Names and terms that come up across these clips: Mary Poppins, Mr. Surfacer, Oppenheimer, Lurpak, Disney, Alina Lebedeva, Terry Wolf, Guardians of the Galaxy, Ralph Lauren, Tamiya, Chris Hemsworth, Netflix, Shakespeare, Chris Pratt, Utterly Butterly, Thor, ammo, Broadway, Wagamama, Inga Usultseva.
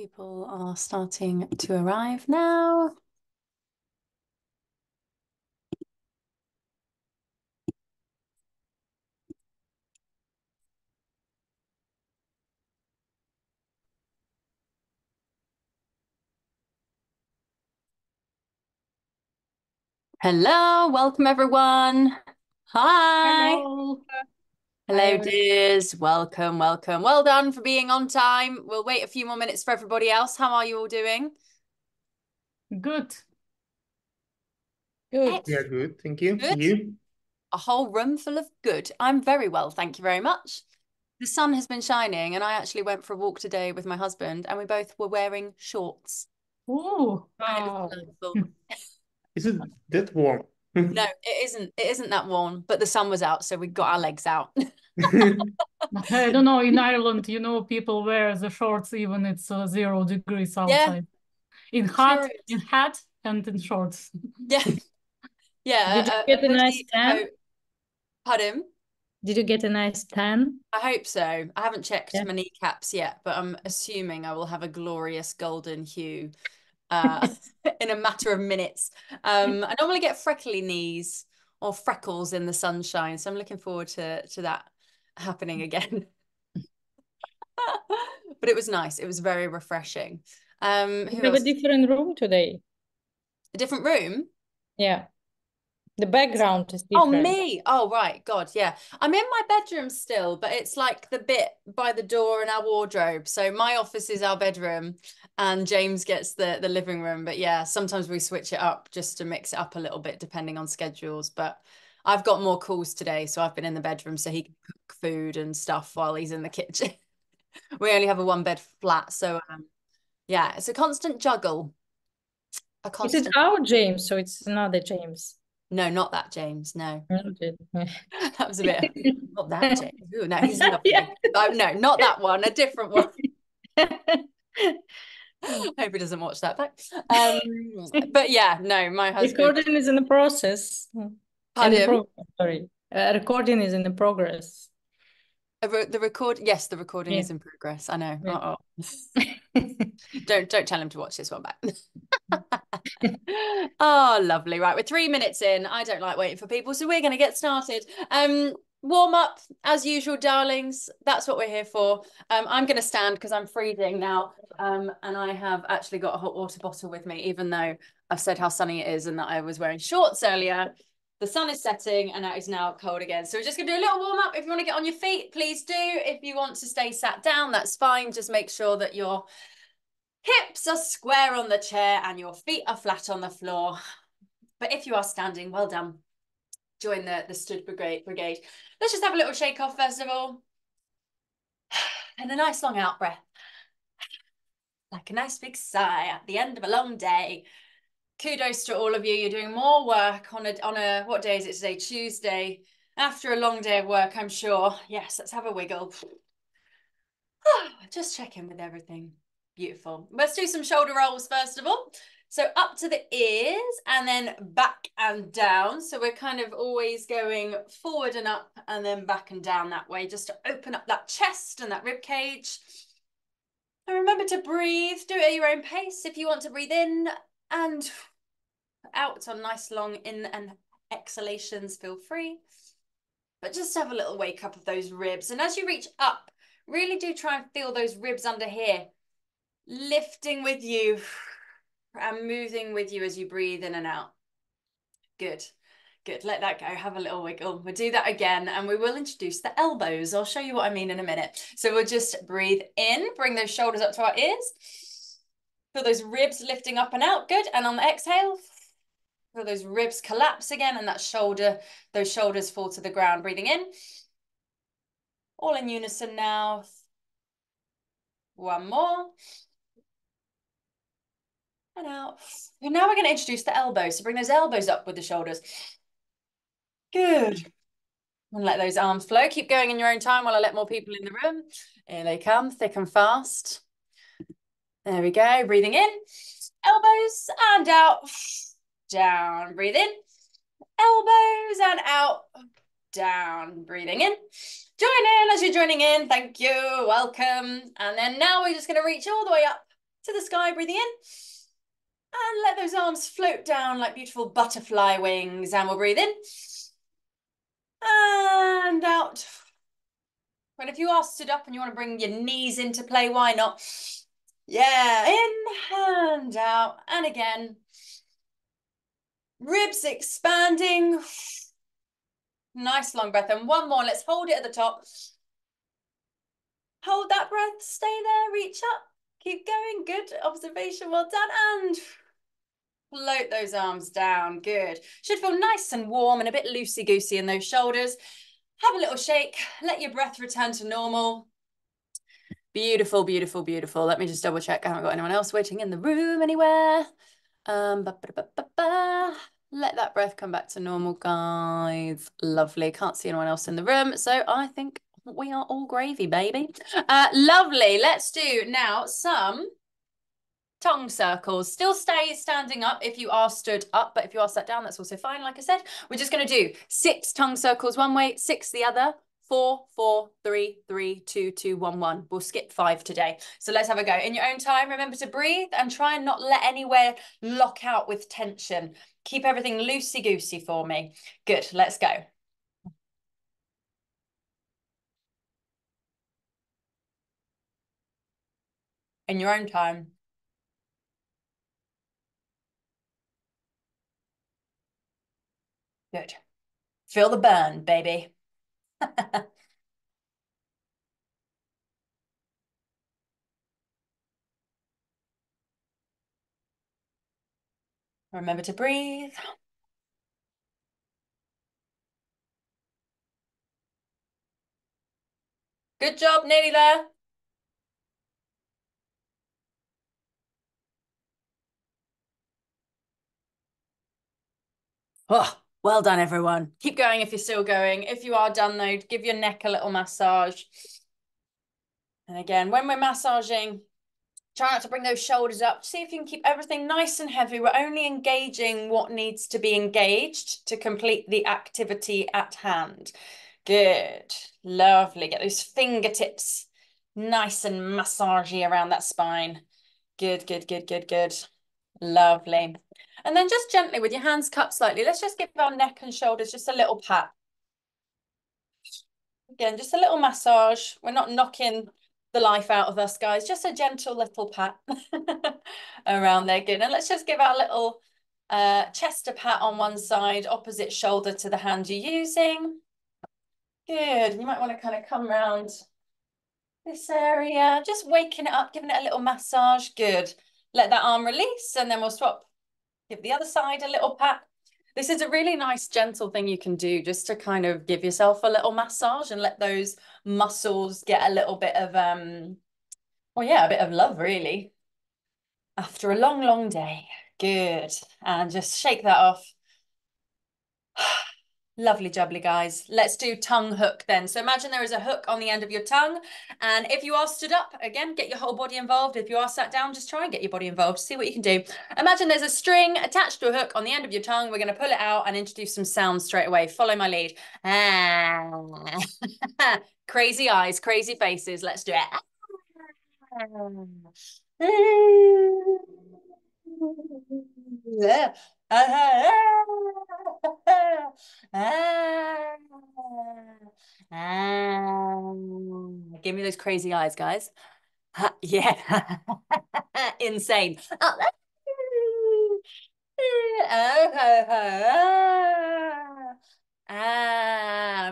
People are starting to arrive now. Hello, welcome everyone. Hi. Hello. Hello, dears. Welcome, welcome. Well done for being on time. We'll wait a few more minutes for everybody else. How are you all doing? Good. Good. Yeah, good. Thank you. Good. You? A whole room full of good. I'm very well, thank you very much. The sun has been shining and I actually went for a walk today with my husband and we both were wearing shorts. Ooh, wow. Isn't that warm? No, it isn't. It isn't that warm, but the sun was out, so we got our legs out. I don't know. In Ireland, you know, people wear the shorts even it's 0 degrees outside. Yeah. In hat, sure. In hat, and in shorts. Yeah, yeah. Did you get a nice tan? Pardon? Did you get a nice tan? I hope so. I haven't checked my kneecaps yet, but I'm assuming I will have a glorious golden hue. In a matter of minutes. I normally get freckly knees or freckles in the sunshine, so I'm looking forward to that happening again. But it was nice. It was very refreshing. We have a different room today. A different room? Yeah. The background is different. Oh, me. Oh, right. God, yeah. I'm in my bedroom still, but it's like the bit by the door in our wardrobe. So my office is our bedroom and James gets the living room. But yeah, sometimes we switch it up just to mix it up a little bit, depending on schedules. But I've got more calls today, so I've been in the bedroom so he can cook food and stuff while he's in the kitchen. We only have a one-bed flat. So yeah, it's a constant juggle. A constant... Is it our James? So it's another James. No, not that James. No, that was a bit not that James. Ooh, no, he's not. No, not that one. A different one. Hope he doesn't watch that back. But yeah, no, my husband. Recording is in the process. Sorry, recording is in the progress. The recording is in progress. I know. Yeah. Uh-oh. Don't tell him to watch this one back. Oh, lovely. Right, we're 3 minutes in. I don't like waiting for people, so we're going to get started. Warm up as usual, darlings. That's what we're here for. I'm going to stand because I'm freezing now, and I have actually got a hot water bottle with me, even though I've said how sunny it is and that I was wearing shorts earlier. The sun is setting and it is now cold again. So we're just going to do a little warm up. If you want to get on your feet, please do. If you want to stay sat down, that's fine. Just make sure that your hips are square on the chair and your feet are flat on the floor. But if you are standing, well done. Join the stood brigade. Let's just have a little shake off first of all. And a nice long out breath. Like a nice big sigh at the end of a long day. Kudos to all of you. You're doing more work on a what day is it today? Tuesday. After a long day of work, I'm sure. Yes, let's have a wiggle. Just check in with everything. Beautiful. Let's do some shoulder rolls first of all. So up to the ears and then back and down. So we're kind of always going forward and up and then back and down that way, just to open up that chest and that rib cage. And remember to breathe. Do it at your own pace. If you want to breathe in and out on nice long in and exhalations, feel free. But just have a little wake up of those ribs. And as you reach up, really do try and feel those ribs under here, lifting with you and moving with you as you breathe in and out. Good, good. Let that go. Have a little wiggle. We'll do that again and we will introduce the elbows. I'll show you what I mean in a minute. So we'll just breathe in, bring those shoulders up to our ears. Feel those ribs lifting up and out, good. And on the exhale, feel those ribs collapse again and that those shoulders fall to the ground, breathing in. All in unison now. One more. And out. And now we're going to introduce the elbows. So bring those elbows up with the shoulders. Good. And let those arms flow. Keep going in your own time while I let more people in the room. Here they come, thick and fast. There we go, breathing in, elbows and out, down, breathe in, elbows and out, down, breathing in. Join in as you're joining in, thank you, welcome. And then now we're just going to reach all the way up to the sky, breathing in. And let those arms float down like beautiful butterfly wings. And we'll breathe in. And out. Well, if you are stood up and you want to bring your knees into play, why not? Yeah, in and out. And again. Ribs expanding. Nice long breath. And one more. Let's hold it at the top. Hold that breath. Stay there. Reach up. Keep going. Good observation. Well done. And float those arms down. Good. Should feel nice and warm and a bit loosey-goosey in those shoulders. Have a little shake. Let your breath return to normal. Beautiful, beautiful, beautiful. Let me just double check. I haven't got anyone else waiting in the room anywhere. Let that breath come back to normal, guys. Lovely. Can't see anyone else in the room. So I think we are all gravy, baby. Lovely. Let's do now some tongue circles. Still stay standing up if you are stood up, but if you are sat down, that's also fine. Like I said, we're just going to do 6 tongue circles one way, 6 the other. 4, 4, 3, 3, 2, 2, 1, 1. We'll skip 5 today. So let's have a go. In your own time, remember to breathe and try and not let anywhere lock out with tension. Keep everything loosey-goosey for me. Good, let's go. In your own time. Good. Feel the burn, baby. Remember to breathe. Good job, nearly there. Oh. Well done, everyone. Keep going if you're still going. If you are done, though, give your neck a little massage. And again, when we're massaging, try not to bring those shoulders up. See if you can keep everything nice and heavy. We're only engaging what needs to be engaged to complete the activity at hand. Good. Lovely. Get those fingertips nice and massagey around that spine. Good, good, good, good, good. Lovely. And then just gently with your hands cupped slightly, let's just give our neck and shoulders just a little pat. Again, just a little massage. We're not knocking the life out of us, guys. Just a gentle little pat around there. Good. And let's just give our little chest a pat on one side, opposite shoulder to the hand you're using. Good. You might want to kind of come round this area. Just waking it up, giving it a little massage. Good. Let that arm release and then we'll swap. Give the other side a little pat. This is a really nice, gentle thing you can do just to kind of give yourself a little massage and let those muscles get a little bit of, well, yeah, a bit of love, really. After a long, long day. Good. And just shake that off. Lovely jubbly, guys. Let's do tongue hook then. So imagine there is a hook on the end of your tongue. And if you are stood up, again, get your whole body involved. If you are sat down, just try and get your body involved. See what you can do. Imagine there's a string attached to a hook on the end of your tongue. We're going to pull it out and introduce some sound straight away. Follow my lead. Crazy eyes, crazy faces. Let's do it. Give me those crazy eyes, guys. Yeah. Insane.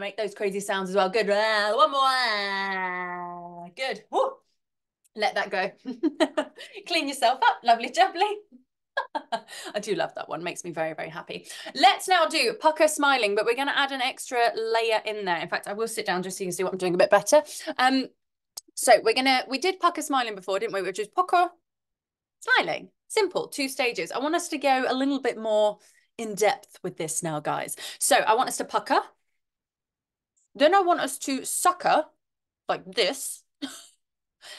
Make those crazy sounds as well. Good. One more. Good. Woo. Let that go. Clean yourself up. Lovely jubbly. I do love that one. Makes me very, very happy. Let's now do pucker smiling, but we're going to add an extra layer in there. In fact, I will sit down just so you can see what I'm doing a bit better. So we did pucker smiling before, didn't we? Which is pucker smiling. Simple, 2 stages. I want us to go a little bit more in depth with this now, guys. So I want us to pucker. Then I want us to sucker like this.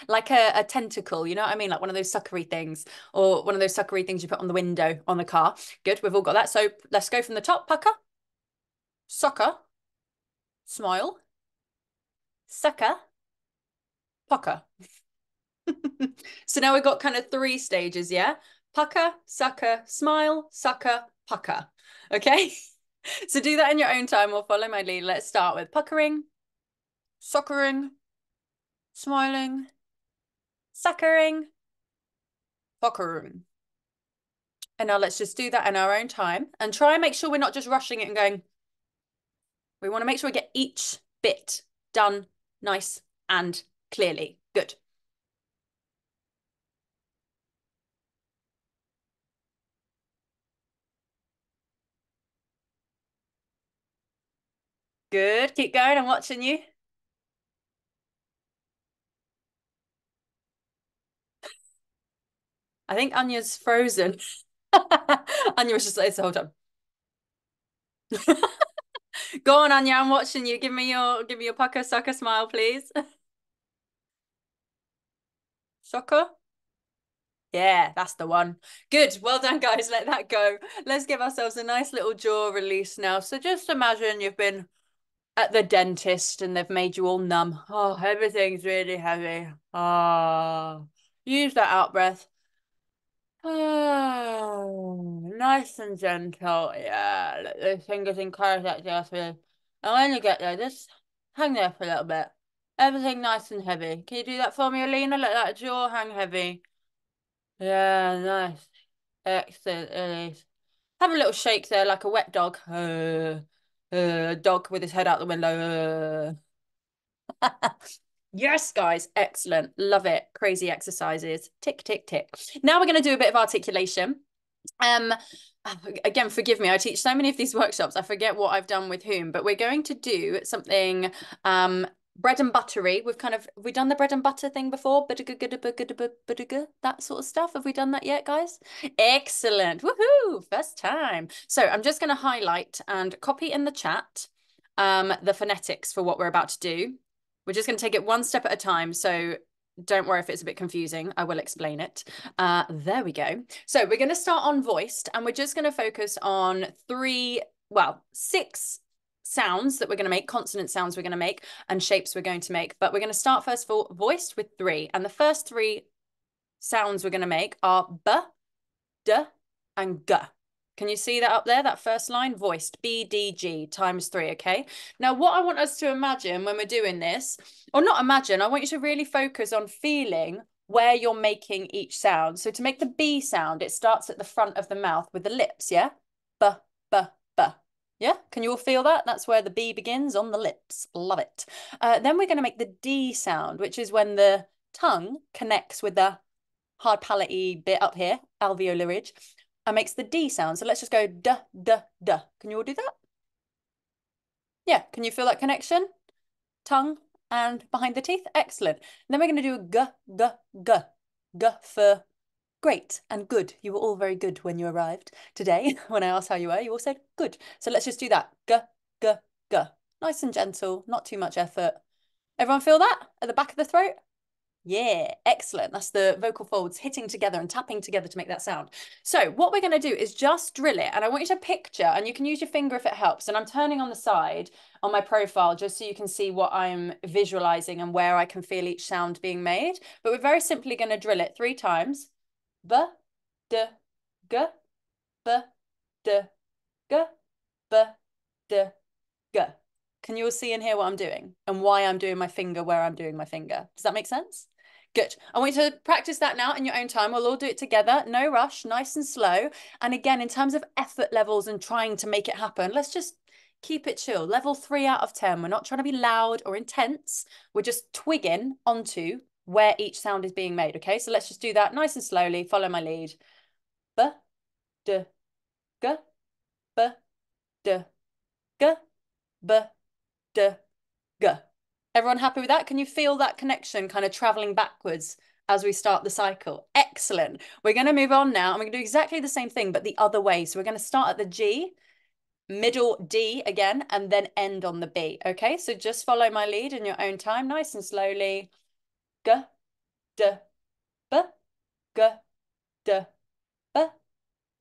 Like a tentacle, you know what I mean? Like one of those suckery things, or one of those suckery things you put on the window on the car. Good, we've all got that. So let's go from the top. Pucker, sucker, smile, sucker, pucker. So now we've got kind of three stages, yeah? Pucker, sucker, smile, sucker, pucker. Okay? So do that in your own time or follow my lead. Let's start with puckering, suckering, smiling, suckering, puckering. And now let's just do that in our own time and try and make sure we're not just rushing it and going. We want to make sure we get each bit done nice and clearly. Good. Good. Keep going. I'm watching you. I think Anya's frozen. Anya was just like this the whole time. Go on, Anya. I'm watching you. Give me your pucker, sucker, smile, please. Sucker. Yeah, that's the one. Good. Well done, guys. Let that go. Let's give ourselves a nice little jaw release now. So just imagine you've been at the dentist and they've made you all numb. Oh, everything's really heavy. Oh, use that out breath. Oh, nice and gentle. Yeah, let those fingers encourage that jaw release. And when you get there, just hang there for a little bit. Everything nice and heavy. Can you do that for me, Alina? Let that jaw hang heavy. Yeah, nice. Excellent, release. Have a little shake there, like a wet dog. Dog with his head out the window. Yes, guys. Excellent. Love it. Crazy exercises. Tick, tick, tick. Now we're going to do a bit of articulation. Again, forgive me. I teach so many of these workshops. I forget what I've done with whom, but we're going to do something bread and buttery. We've done the bread and butter thing before. That sort of stuff. Have we done that yet, guys? Excellent. Woohoo! First time. So I'm just going to highlight and copy in the chat the phonetics for what we're about to do. We're just going to take it one step at a time. So don't worry if it's a bit confusing. I will explain it. There we go. So we're going to start on voiced and we're just going to focus on six sounds that we're going to make, consonant sounds we're going to make, and shapes we're going to make. But we're going to start first of all voiced with three. And the first three sounds we're going to make are B, D, and G. Can you see that up there? That first line, voiced, B, D, G, times three, okay? Now, what I want us to imagine when we're doing this, or not imagine, I want you to really focus on feeling where you're making each sound. So to make the B sound, it starts at the front of the mouth with the lips, yeah? B, B, B. Yeah, can you all feel that? That's where the B begins, on the lips. Love it. Then we're going to make the D sound, which is when the tongue connects with the hard palate-y bit up here, alveolar ridge, and makes the D sound. So let's just go duh, duh, duh. Can you all do that? Yeah, can you feel that connection? Tongue and behind the teeth. Excellent. And then we're going to do a G, G, G. G for great and good. You were all very good when you arrived today. When I asked how you were, you all said good. So let's just do that. G, G, G. Nice and gentle, not too much effort. Everyone feel that at the back of the throat? Yeah, excellent. That's the vocal folds hitting together and tapping together to make that sound. So what we're going to do is just drill it. And I want you to picture, and you can use your finger if it helps. And I'm turning on the side on my profile just so you can see what I'm visualizing and where I can feel each sound being made. But we're very simply going to drill it three times. B, D, G, B, D, G, B, D, G. Can you all see and hear what I'm doing and why I'm doing my finger where I'm doing my finger? Does that make sense? Good. I want you to practice that now in your own time. We'll all do it together. No rush, nice and slow. And again, in terms of effort levels and trying to make it happen, let's just keep it chill. Level 3 out of 10. We're not trying to be loud or intense. We're just twigging onto where each sound is being made. Okay, so let's just do that nice and slowly. Follow my lead. B, D, G, B, D, G, B, D, G. Everyone happy with that? Can you feel that connection kind of traveling backwards as we start the cycle? Excellent. We're going to move on now and we're going to do exactly the same thing but the other way. So we're going to start at the G, middle D again, and then end on the B. Okay, so just follow my lead in your own time, nice and slowly. G, D, B, G, D, B,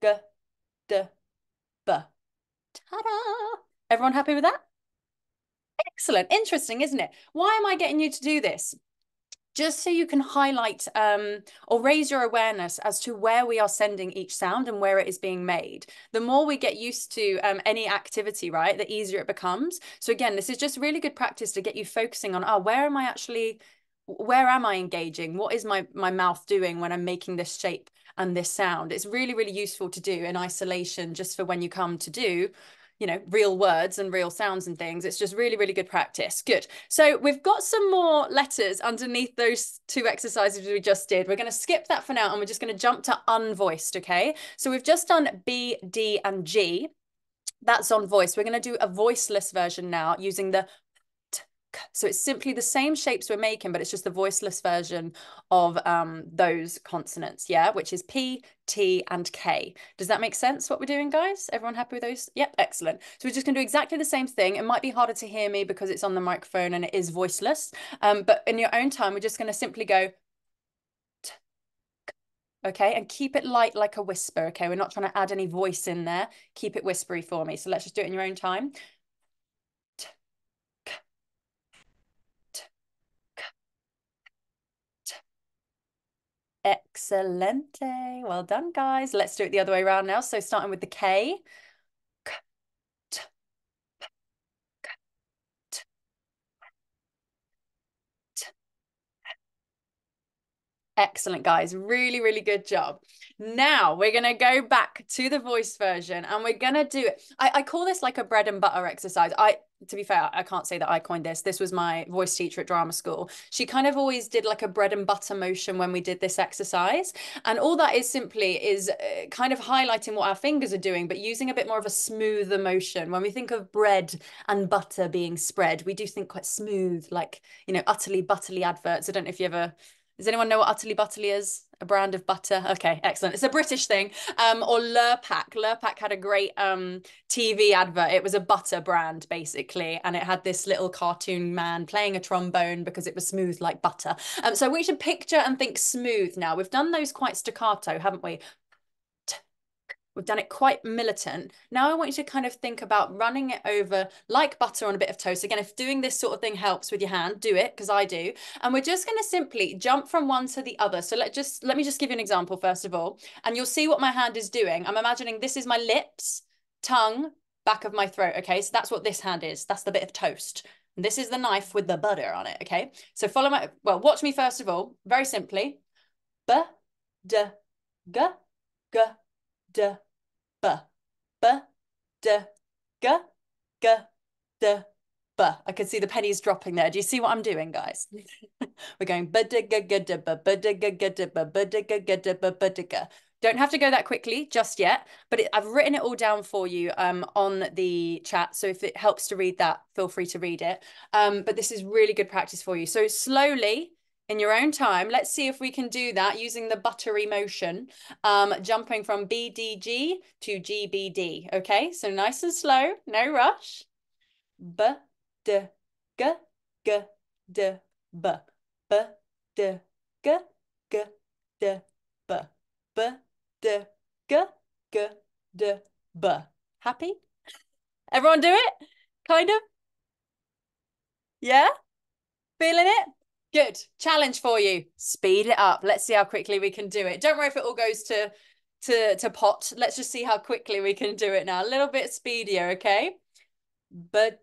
G, D, B. Ta-da! Everyone happy with that? Excellent. Interesting, isn't it? Why am I getting you to do this? just so you can highlight or raise your awareness as to where we are sending each sound and where it is being made. The more we get used to any activity, right, the easier it becomes. So again, this is just really good practice to get you focusing on, oh, where am I actually, where am I engaging? What is my mouth doing when I'm making this shape and this sound? It's really, really useful to do in isolation, just for when you come to do, you know, real words and real sounds and things. It's just really, really good practice. Good. So we've got some more letters underneath those two exercises we just did. We're going to skip that for now, and we're just going to jump to unvoiced, okay? So we've just done B, D, and G. That's on voice. We're going to do a voiceless version now using the T, K. So it's simply the same shapes we're making, but it's just the voiceless version of those consonants, yeah? Which is P, T, and K. Does that make sense, what we're doing, guys? Everyone happy with those? Yep, excellent. So we're just going to do exactly the same thing. It might be harder to hear me because it's on the microphone and it is voiceless, but in your own time, we're just going to simply go T, K, okay? And keep it light like a whisper, okay? We're not trying to add any voice in there. Keep it whispery for me. So let's just do it in your own time. Excelente. Well done, guys. Let's do it the other way around now. So starting with the K. K, T, P, K, T, T. Excellent, guys. Really, really good job. Now we're going to go back to the voice version, and we're going to do it. I call this like a bread and butter exercise. To be fair, I can't say that I coined this. This was my voice teacher at drama school. She kind of always did like a bread and butter motion when we did this exercise. And all that is simply is kind of highlighting what our fingers are doing, but using a bit more of a smoother motion. When we think of bread and butter being spread, we do think quite smooth, like, you know, Utterly Butterly adverts. I don't know if you ever... Does anyone know what Utterly Butterly is? A brand of butter? Okay, excellent. It's a British thing. Or Lurpak. Lurpak had a great TV advert. It was a butter brand, basically, and it had this little cartoon man playing a trombone because it was smooth like butter. So we should picture and think smooth now. We've done those quite staccato, haven't we? We've done it quite militant. Now I want you to kind of think about running it over like butter on a bit of toast. Again, if doing this sort of thing helps with your hand, do it, because I do. And we're just going to simply jump from one to the other. So let me just give you an example, first of all, and you'll see what my hand is doing. I'm imagining this is my lips, tongue, back of my throat. Okay, so that's what this hand is. That's the bit of toast. And this is the knife with the butter on it. Okay, so watch me first of all, very simply. B, D, G, G, D. B, B, D, G, G, D, B. I can see the pennies dropping there. Do you see what I'm doing, guys? We're going B, D, G, G, D, B, B, D, G, G, D, B, B, D, G, G, D, B, B, D, G. Don't have to go that quickly just yet, but I've written it all down for you on the chat. So if it helps to read that, feel free to read it. But this is really good practice for you. So slowly, in your own time, let's see if we can do that using the buttery motion, jumping from BDG to GBD. Okay, so nice and slow, no rush. B, D, G, G, D, B, B, D, G, G, D, B, B, D, G, G, D, B. Happy? Everyone do it? Kind of? Yeah? Feeling it? Good. Challenge for you. Speed it up. Let's see how quickly we can do it. Don't worry if it all goes to pot. Let's just see how quickly we can do it now. A little bit speedier, okay? I'm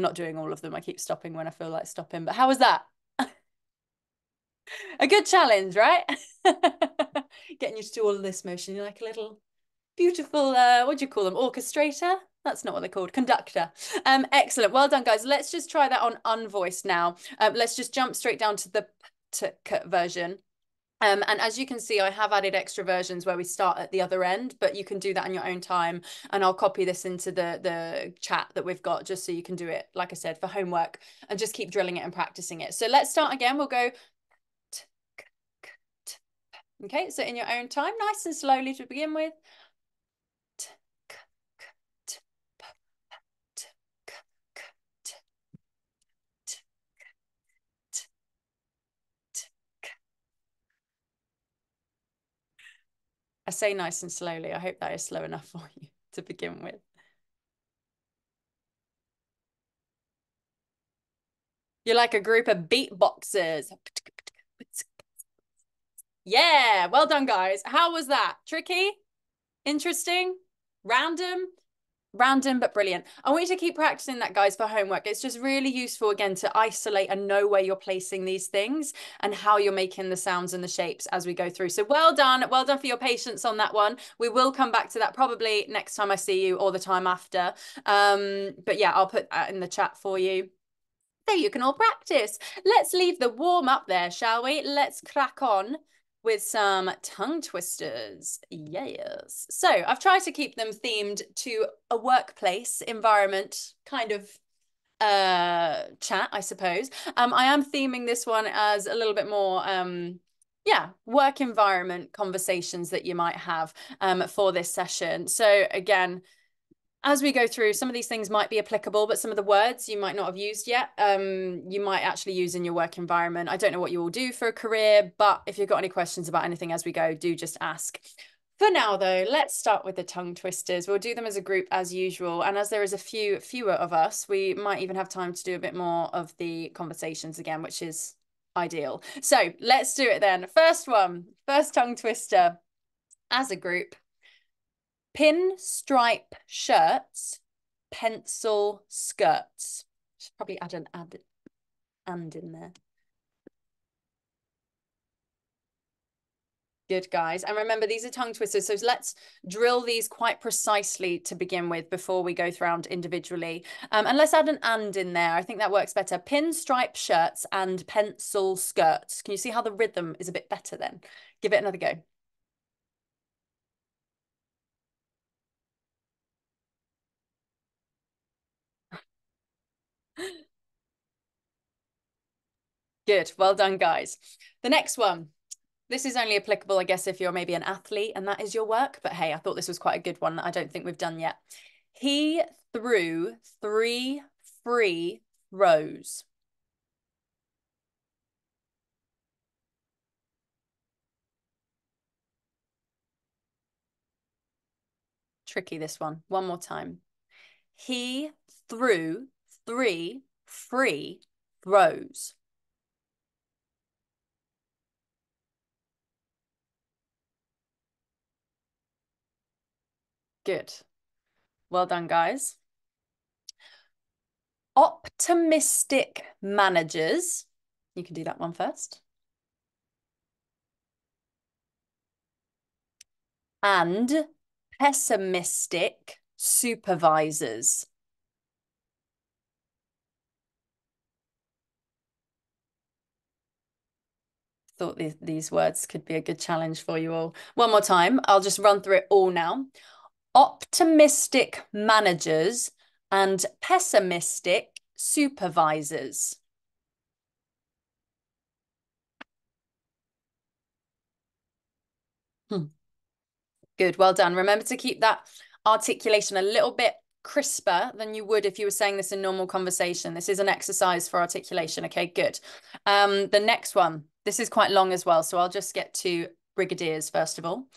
not doing all of them. I keep stopping when I feel like stopping. But how was that? A good challenge, right? Getting you to do all of this motion. You're like a little... beautiful, what do you call them? Orchestrator? That's not what they're called. Conductor. Excellent. Well done, guys. Let's just try that on unvoiced now. Let's just jump straight down to the P-T-K version. And as you can see, I have added extra versions where we start at the other end, but you can do that in your own time. And I'll copy this into the chat that we've got just so you can do it, like I said, for homework, and just keep drilling it and practicing it. So let's start again. We'll go. Okay, so in your own time, nice and slowly to begin with. I say nice and slowly. I hope that is slow enough for you. to begin with. You're like a group of beatboxers. Yeah, well done, guys. How was that? Tricky? Interesting? Random? Random, but brilliant. I want you to keep practicing that, guys, for homework. It's just really useful, again, to isolate and know where you're placing these things and how you're making the sounds and the shapes as we go through. So well done. Well done for your patience on that one. We will come back to that probably next time I see you or the time after. But yeah, I'll put that in the chat for you. So you can all practice. Let's leave the warm up there, shall we? Let's crack on with some tongue twisters. Yes. So I've tried to keep them themed to a workplace environment kind of chat, I suppose. I am theming this one as a little bit more, yeah, work environment conversations that you might have for this session. So again, as we go through, some of these things might be applicable, but some of the words you might not have used yet, you might actually use in your work environment. I don't know what you all do for a career, but if you've got any questions about anything as we go, do just ask. For now, though, let's start with the tongue twisters. We'll do them as a group as usual. And as there is a fewer of us, we might even have time to do a bit more of the conversations again, which is ideal. So let's do it then. First one, first tongue twister as a group. Pinstripe shirts, pencil skirts. Should probably add an and in there. Good, guys. And remember, these are tongue twisters. So let's drill these quite precisely to begin with before we go around individually. And let's add an and in there. I think that works better. Pinstripe shirts and pencil skirts. Can you see how the rhythm is a bit better then? Give it another go. Good. Well done, guys. The next one. This is only applicable, I guess, if you're maybe an athlete and that is your work. But hey, I thought this was quite a good one that I don't think we've done yet. He threw 3 free throws. Tricky, this one. One more time. He threw 3 free throws. Good. Well done, guys. Optimistic managers. You can do that one first. And pessimistic supervisors. Thought these words could be a good challenge for you all. One more time. I'll just run through it all now. Optimistic managers and pessimistic supervisors. Good, well done. Remember to keep that articulation a little bit crisper than you would if you were saying this in normal conversation. This is an exercise for articulation. Okay, good. The next one, this is quite long as well, so I'll just get to brigadiers first of all.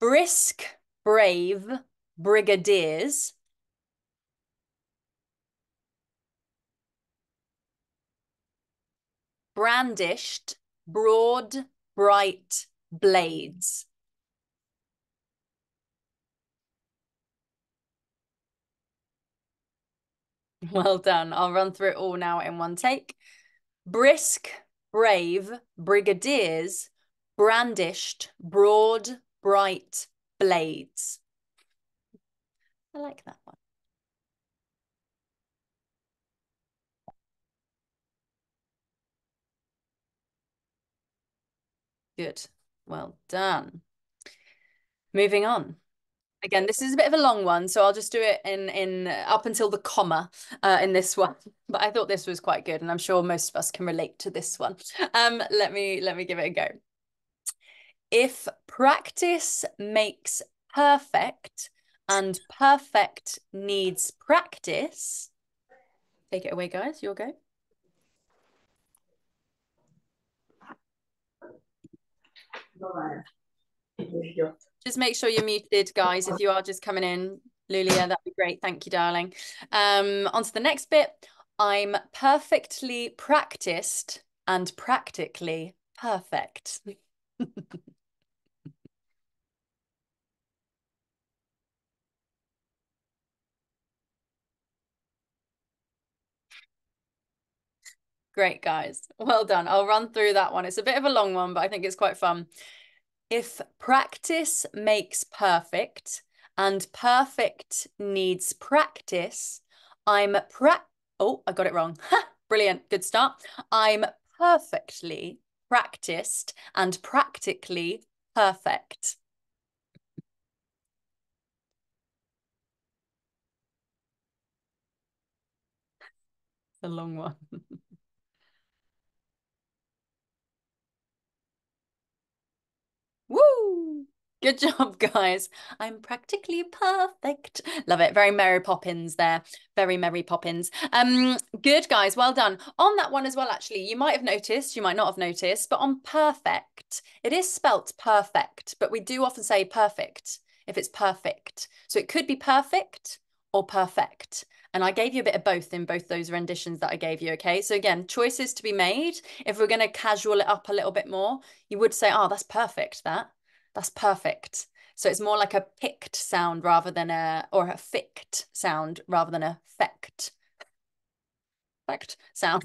Brisk, brave brigadiers. Brandished, broad, bright blades. Well done. I'll run through it all now in one take. Brisk, brave brigadiers. Brandished, broad, bright blades. I like that one. Good. Well done. Moving on. Again, this is a bit of a long one, so I'll just do it in up until the comma in this one. But I thought this was quite good, and I'm sure most of us can relate to this one. Let me give it a go. If practice makes perfect and perfect needs practice. Take it away, guys. You'll go. Just make sure you're muted, guys, if you are just coming in. Lulia, that'd be great. Thank you, darling. On to the next bit. I'm perfectly practiced and practically perfect. Great, guys. Well done. I'll run through that one. It's a bit of a long one, but I think it's quite fun. If practice makes perfect and perfect needs practice, oh, I got it wrong. Ha! Brilliant. Good start. I'm perfectly practiced and practically perfect. It's a long one. Woo! Good job, guys. I'm practically perfect. Love it. Very Mary Poppins there. Very Mary Poppins. Good, guys. Well done. On that one as well, actually, you might have noticed, you might not have noticed, but on perfect, it is spelt perfect, but we do often say perfect if it's perfect. So it could be perfect or perfect. And I gave you a bit of both in both those renditions that I gave you, okay? So again, choices to be made. If we're going to casual it up a little bit more, you would say, oh, that's perfect, that. That's perfect. So it's more like a picked sound rather than a, or a ficked sound rather than a fecked. Fecked sound.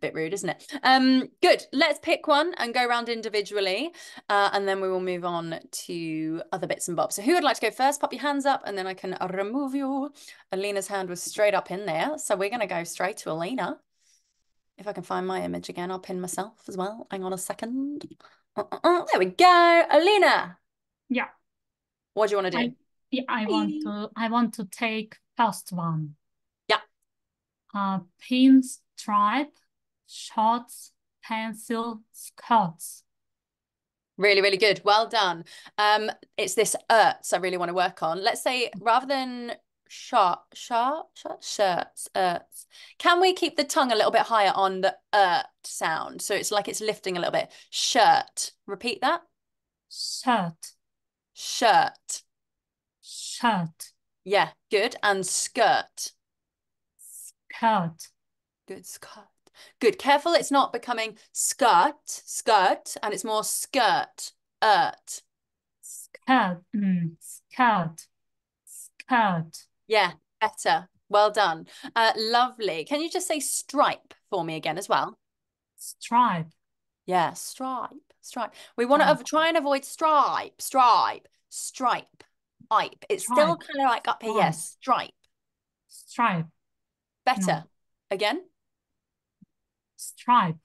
Bit rude, isn't it? Good. Let's pick one and go around individually. And then we will move on to other bits and bobs. So who would like to go first? Pop your hands up and then I can remove you. Alina's hand was straight up in there. So we're going to go straight to Alina. If I can find my image again, I'll pin myself as well. Hang on a second. There we go. Alina. Yeah. What do you want to do? I want to take first one. Yeah. Pins. Stripe, shorts, pencil, skirts. Really, really good. Well done. It's this I really want to work on. Let's say rather than shirts, erts, can we keep the tongue a little bit higher on the sound? So it's like it's lifting a little bit. Shirt. Repeat that. Shirt. Shirt. Shirt. Yeah, good. And skirt. Skirt. Good skirt. Good. Careful it's not becoming skirt, skirt, and it's more skirt, ert. Skirt, skirt, skirt. Yeah, better. Well done. Lovely. Can you just say stripe for me again as well? Stripe. Yeah, stripe, stripe. We want to try and avoid stripe, stripe, stripe, ipe. It's stripe. Still kind of like up here. Yes, stripe. Stripe. Better. No. Again? Stripe.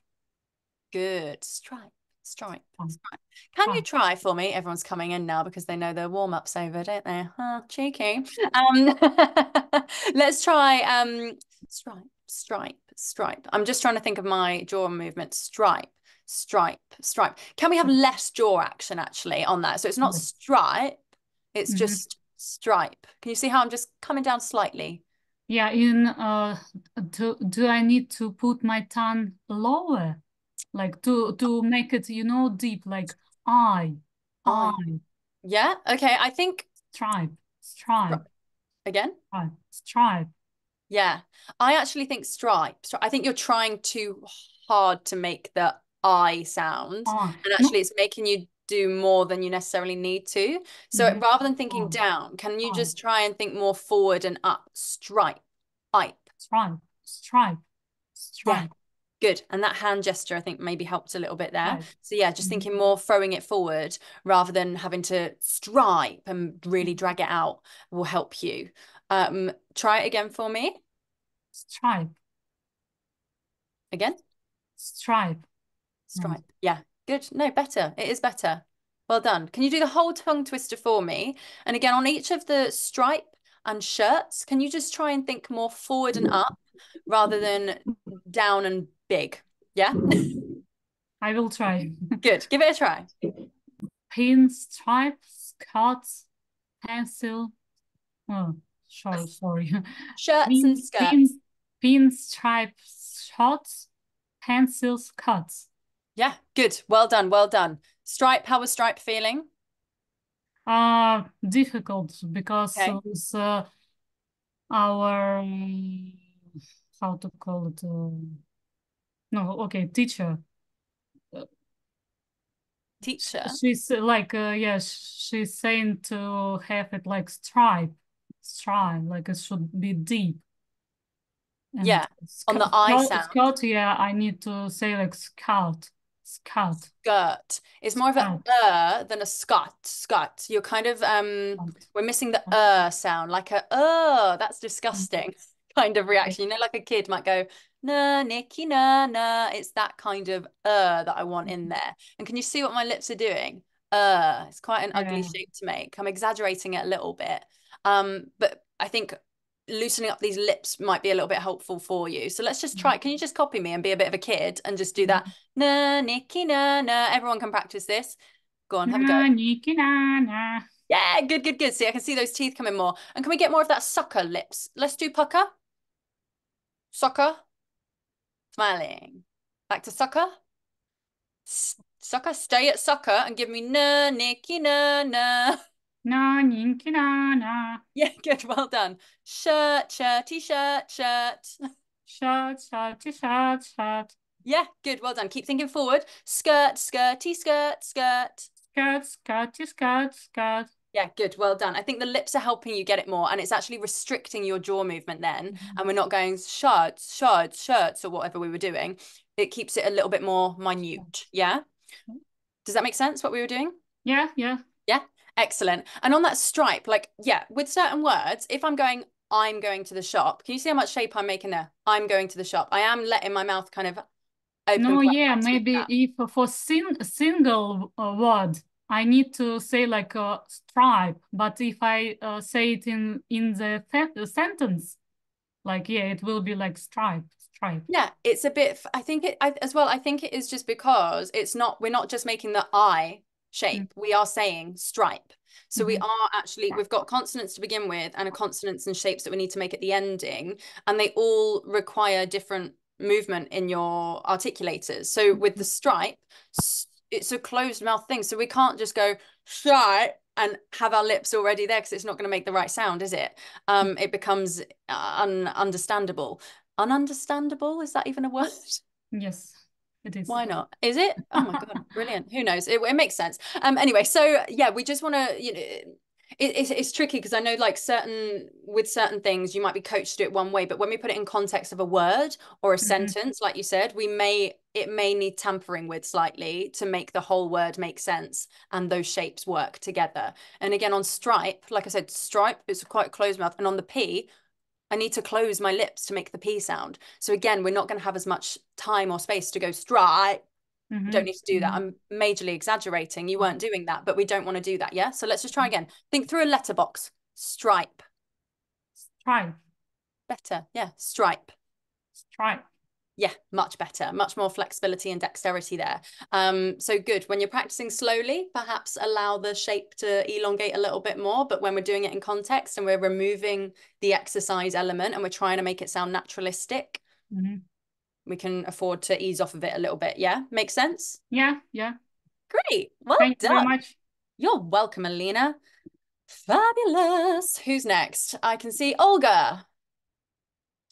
Good. Stripe, stripe, stripe. Can you try for me? Everyone's coming in now because they know their warm-up's over, don't they? Oh, cheeky. Let's try stripe, stripe, stripe. I'm just trying to think of my jaw movement. Stripe, stripe, stripe. Can we have less jaw action, actually, on that? So it's not stripe. It's just stripe. Can you see how I'm just coming down slightly? Yeah, do I need to put my tongue lower? Like to make it, you know, deep, like I. Yeah, okay, I think. Stripe, stripe. Again? Stripe, stripe. Yeah, I actually think stripe. I think you're trying too hard to make the I sound. And actually it's making you do more than you necessarily need to. So rather than thinking down, can you just try and think more forward and up? Stripe, ipe. Stripe, stripe, stripe. Yeah. Good. And that hand gesture, I think, maybe helped a little bit there. Right. So yeah, just thinking more, throwing it forward rather than having to stripe and really drag it out will help you. Try it again for me. Stripe. Again? Stripe. Stripe, yeah. Good. No, better. It is better. Well done. Can you do the whole tongue twister for me? And again, on each of the stripe and shirts, can you just try and think more forward and up rather than down and big? Yeah? I will try. Good. Give it a try. Pin, stripe, skirts, pencil. Oh, sorry. Shirts and skirts. Pin, stripe, shorts, pencil, skirts. Yeah, good. Well done. Well done. Stripe, how was stripe feeling? Difficult because Okay. with our how to call it no okay teacher Teacher. She's like she's saying to have it like stripe like it should be deep. And Yeah. On the I sound. Skirt, yeah, I need to say like scout. Skirt. It's more of an than a scot. Scot. You're kind of we're missing the sound, like a that's disgusting kind of reaction. You know, like a kid might go, nah, Nikki, nah, nah. It's that kind of that I want in there. And can you see what my lips are doing? It's quite an ugly shape to make. I'm exaggerating it a little bit. But I think loosening up these lips might be a little bit helpful for you. So let's just try. Can you just copy me and be a bit of a kid and just do that? Nah, Nikki, nah, nah. Everyone can practice this. Go on, have a go. Nah, Nikki, nah, nah. Yeah, good, good, good. See, I can see those teeth coming more. And can we get more of that sucker lips? Let's do pucker. Sucker. Smiling. Back to sucker. Sucker, stay at sucker and give me na, Nikki, na, na. Na, Nikki, na, na. Yeah, good, well done. Shirt, shirty, shirt, shirt. Shirt, shirty, shirt, shirt. Yeah, good, well done. Keep thinking forward. Skirt, skirty, skirt, skirt. Skirt, skirty, skirt, skirt. Yeah, good, well done. I think the lips are helping you get it more, and it's actually restricting your jaw movement then, and we're not going shirts, or whatever we were doing. It keeps it a little bit more minute, yeah? Does that make sense, what we were doing? Yeah, yeah. Yeah, excellent. And on that stripe, like, yeah, with certain words, if I'm going to the shop, can you see how much shape I'm making there? I'm going to the shop. I am letting my mouth kind of open. No, yeah, maybe if for single word, I need to say like a stripe, but if I say it in the sentence, like, yeah, it will be like stripe. Yeah, it's a bit, I think it is just because it's not, we're not just making the I shape, we are saying stripe. So we are actually, we've got consonants to begin with and a consonants and shapes that we need to make at the ending, and they all require different movement in your articulators. So with the stripe, it's a closed mouth thing, so we can't just go shy and have our lips already there, because it's not going to make the right sound, is it? It becomes ununderstandable. Is that even a word? Yes, it is. Why not? Is it? Oh my god, brilliant. Who knows? It makes sense. Anyway, so yeah, we just want to, you know, it's tricky, because I know like certain things you might be coached to do it one way, but when we put it in context of a word or a sentence, like you said, it may need tampering with slightly to make the whole word make sense and those shapes work together. And again, on stripe, like I said, stripe is quite closed mouth, and on the P, I need to close my lips to make the P sound. So again, we're not going to have as much time or space to go stripe. You don't need to do that. I'm majorly exaggerating. You weren't doing that, but we don't want to do that, yeah? So let's just try again. Think through a letterbox. Stripe. Stripe. Better, yeah. Stripe. Stripe. Yeah, much better. Much more flexibility and dexterity there. So good. When you're practicing slowly, perhaps allow the shape to elongate a little bit more, but when we're doing it in context and we're removing the exercise element and we're trying to make it sound naturalistic, we can afford to ease off of it a little bit. Yeah, makes sense? Yeah, yeah. Great, well done. Thank you very much. You're welcome, Alina. Fabulous. Who's next? I can see Olga.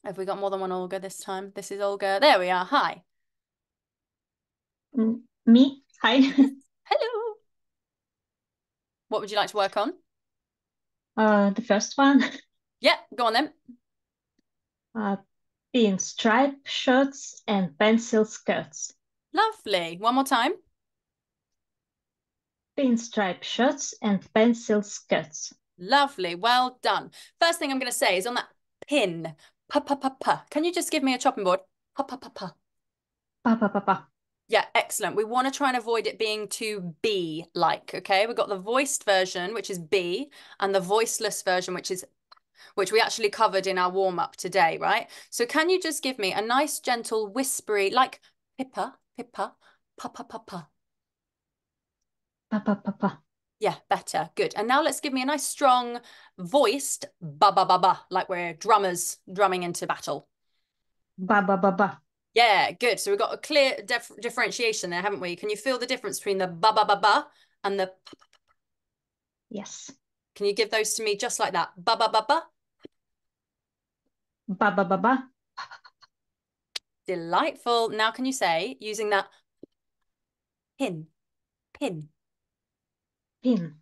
Have we got more than one Olga this time? This is Olga. There we are. Hi. Me? Hi. Hello. What would you like to work on? The first one. Yeah, go on then. In striped shirts and pencil skirts. Lovely. One more time. Pinstripe shirts and pencil skirts. Lovely. Well done. First thing I'm going to say is on that pin. Pa pa pa pa. Can you just give me a chopping board? Pa pa pa pa. Pa pa pa pa. Yeah, excellent. We want to try and avoid it being too B-like. Okay, we've got the voiced version, which is B, and the voiceless version, which is which we actually covered in our warm-up today, right? So can you just give me a nice, gentle, whispery, like pippa, pippa, papa, papa. Papa, papa. Yeah, better. Good. And now let's give me a nice, strong, voiced ba-ba-ba-ba, like we're drummers drumming into battle. Ba-ba-ba-ba. Yeah, good. So we've got a clear differentiation there, haven't we? Can you feel the difference between the ba-ba-ba-ba and the Yes. Can you give those to me just like that? Ba ba ba ba. Ba ba ba ba. Delightful. Now can you say, using that pin, pin. Pin.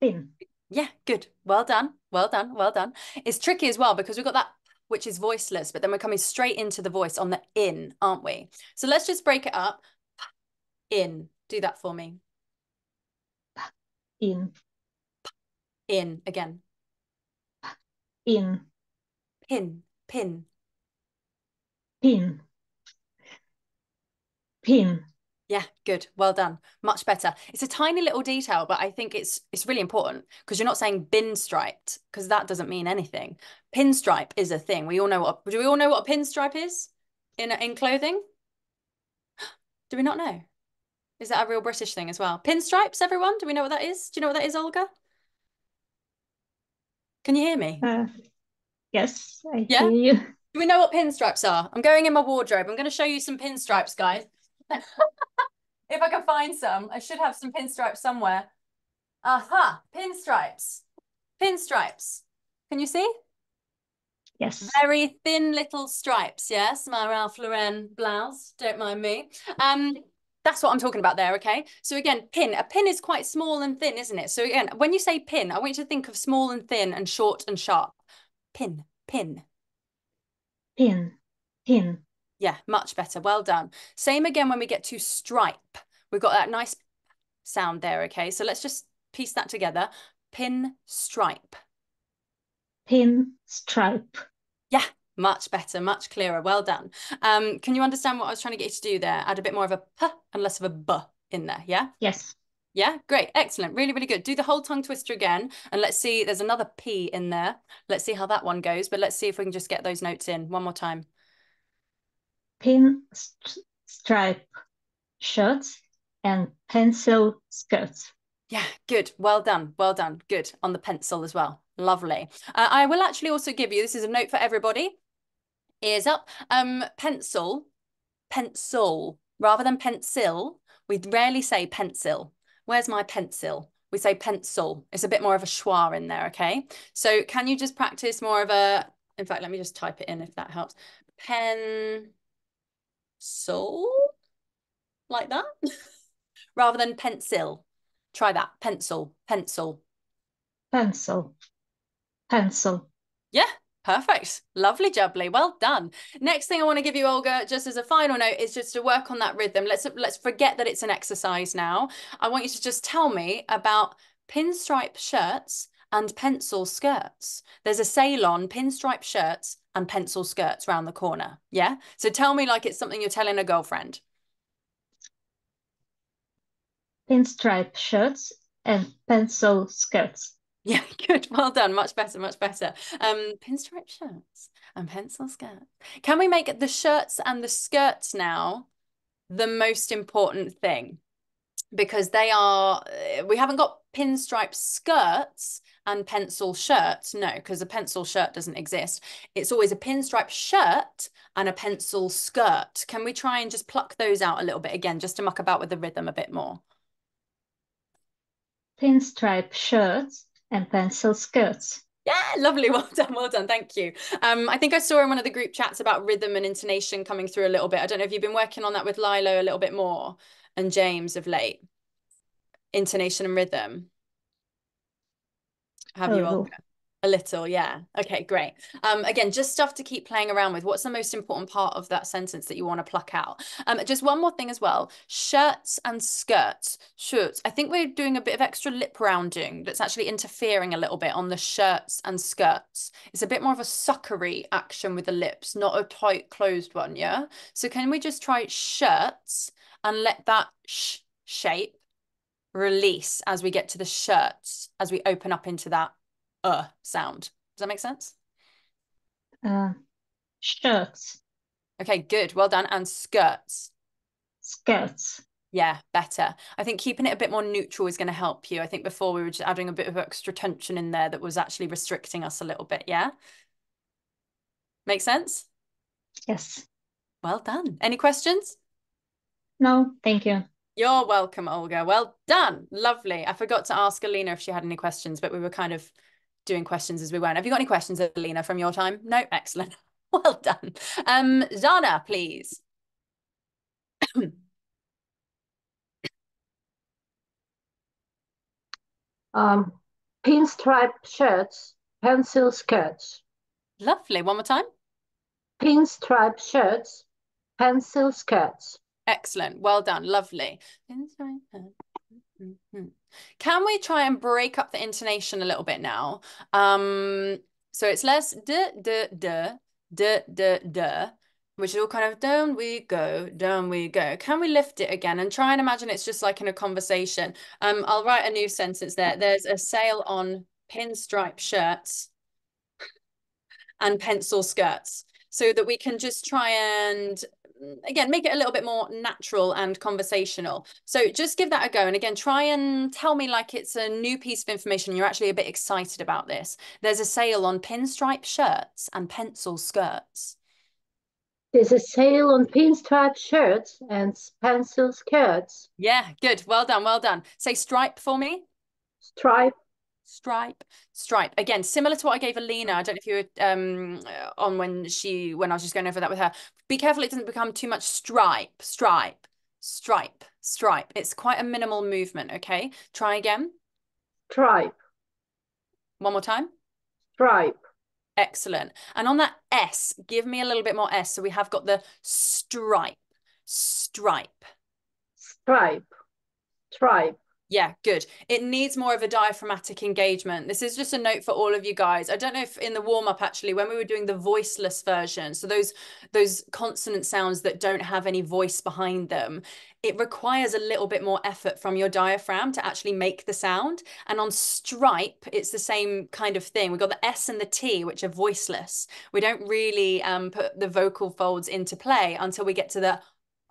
Pin. Yeah, good. Well done. Well done. Well done. It's tricky as well because we've got that, which is voiceless, but then we're coming straight into the voice on the in, aren't we? So let's just break it up. In. Do that for me. In. In again. In. Pin. Pin. Pin. Pin. Yeah, good. Well done. Much better. It's a tiny little detail, but I think it's really important because you're not saying bin striped because that doesn't mean anything. Pinstripe is a thing. We all know what. Do we all know what a pinstripe is in clothing? Do we not know? Is that a real British thing as well? Pinstripes, everyone? Do we know what that is? Do you know what that is, Olga? Can you hear me? Yes, I hear you. Do we know what pinstripes are? I'm going in my wardrobe. I'm going to show you some pinstripes, guys. If I can find some, I should have some pinstripes somewhere. Aha, pinstripes. Pinstripes. Can you see? Yes. Very thin little stripes, yes. My Ralph Lauren blouse, don't mind me. That's what I'm talking about there, okay? So again, pin. A pin is quite small and thin, isn't it? So again, when you say pin, I want you to think of small and thin and short and sharp. Pin, pin. Pin, pin. Yeah, much better. Well done. Same again when we get to stripe. We've got that nice sound there, okay? So let's just piece that together. Pin, stripe. Pin, stripe. Yeah, much better, much clearer. Well done. Can you understand what I was trying to get you to do there? Add a bit more of a p and less of a b in there, yeah? Yes. Yeah, great. Excellent. Really, really good. Do the whole tongue twister again. And let's see, there's another p in there. Let's see how that one goes. But let's see if we can just get those notes in one more time. Pin stripe shirts and pencil skirts. Yeah, good. Well done. Well done. Good. On the pencil as well. Lovely. I will actually also give you, this is a note for everybody. Ears up. Pencil. Pencil. Rather than pencil, we rarely say pencil. Where's my pencil? We say pencil. It's a bit more of a schwa in there, okay? So can you just practice more of a, in fact, let me just type it in if that helps. Pen. Pencil, like that, rather than pencil. Try that. Pencil, pencil. Pencil, pencil. Yeah, perfect. Lovely jubbly. Well done. Next thing I want to give you, Olga, just as a final note, is just to work on that rhythm. Let's forget that it's an exercise now. I want you to just tell me about pinstripe shirts and pencil skirts. There's a sale on pinstripe shirts and pencil skirts round the corner, yeah? So tell me like it's something you're telling a girlfriend. Pinstripe shirts and pencil skirts. Yeah, good, well done, much better, much better. Pinstripe shirts and pencil skirts. Can we make the shirts and the skirts now the most important thing? Because they are, we haven't got pinstripe skirts and pencil shirts, no, because a pencil shirt doesn't exist. It's always a pinstripe shirt and a pencil skirt. Can we try and just pluck those out a little bit again, just to muck about with the rhythm a bit more? Pinstripe shirts and pencil skirts. Yeah, lovely. Well done. Well done. Thank you. I think I saw in one of the group chats about rhythm and intonation coming through a little bit. I don't know if you've been working on that with Lilo a little bit more and James of late. Intonation and rhythm. Have you all? A little, yeah. Okay, great. Again, just stuff to keep playing around with. What's the most important part of that sentence that you want to pluck out? Just one more thing as well. Shirts and skirts. Shirts. I think we're doing a bit of extra lip rounding that's actually interfering a little bit on the shirts and skirts. It's a bit more of a suckery action with the lips, not a tight closed one, yeah? So can we just try shirts and let that sh shape release as we get to the shirts, as we open up into that sound. Does that make sense? Shirts. Okay, good. Well done. And skirts. Skirts. Yeah, better. I think keeping it a bit more neutral is going to help you. I think before we were just adding a bit of extra tension in there that was actually restricting us a little bit, yeah? Make sense? Yes. Well done. Any questions? No, thank you. You're welcome, Olga. Well done. Lovely. I forgot to ask Alina if she had any questions, but we were kind of doing questions as we went. Have you got any questions, Alina, from your time? No? Excellent. Well done. Zana, please. Pinstripe shirts, pencil skirts. Lovely. One more time. Pinstripe shirts, pencil skirts. Excellent. Well done. Lovely. Can we try and break up the intonation a little bit now? So it's less duh, duh, duh, duh, duh, duh, which is all kind of down we go, down we go. Can we lift it again and try and imagine it's just like in a conversation? I'll write a new sentence there. There's a sale on pinstripe shirts and pencil skirts, so that we can just try and again, make it a little bit more natural and conversational. So just give that a go. And again, try and tell me like it's a new piece of information. You're actually a bit excited about this. There's a sale on pinstripe shirts and pencil skirts. There's a sale on pinstripe shirts and pencil skirts. Yeah, good. Well done. Well done. Say stripe for me. Stripe. Stripe, stripe. Again, similar to what I gave Alina. I don't know if you were on when I was just going over that with her. Be careful it doesn't become too much stripe, stripe, stripe, stripe. It's quite a minimal movement, okay? Try again. Stripe. One more time. Stripe. Excellent. And on that S, give me a little bit more S. So we have got the stripe, stripe. Stripe, stripe. Yeah, good. It needs more of a diaphragmatic engagement. This is just a note for all of you guys. I don't know if in the warm-up, actually, when we were doing the voiceless version, so those consonant sounds that don't have any voice behind them, it requires a little bit more effort from your diaphragm to actually make the sound. And on stripe, it's the same kind of thing. We've got the S and the T, which are voiceless. We don't really put the vocal folds into play until we get to the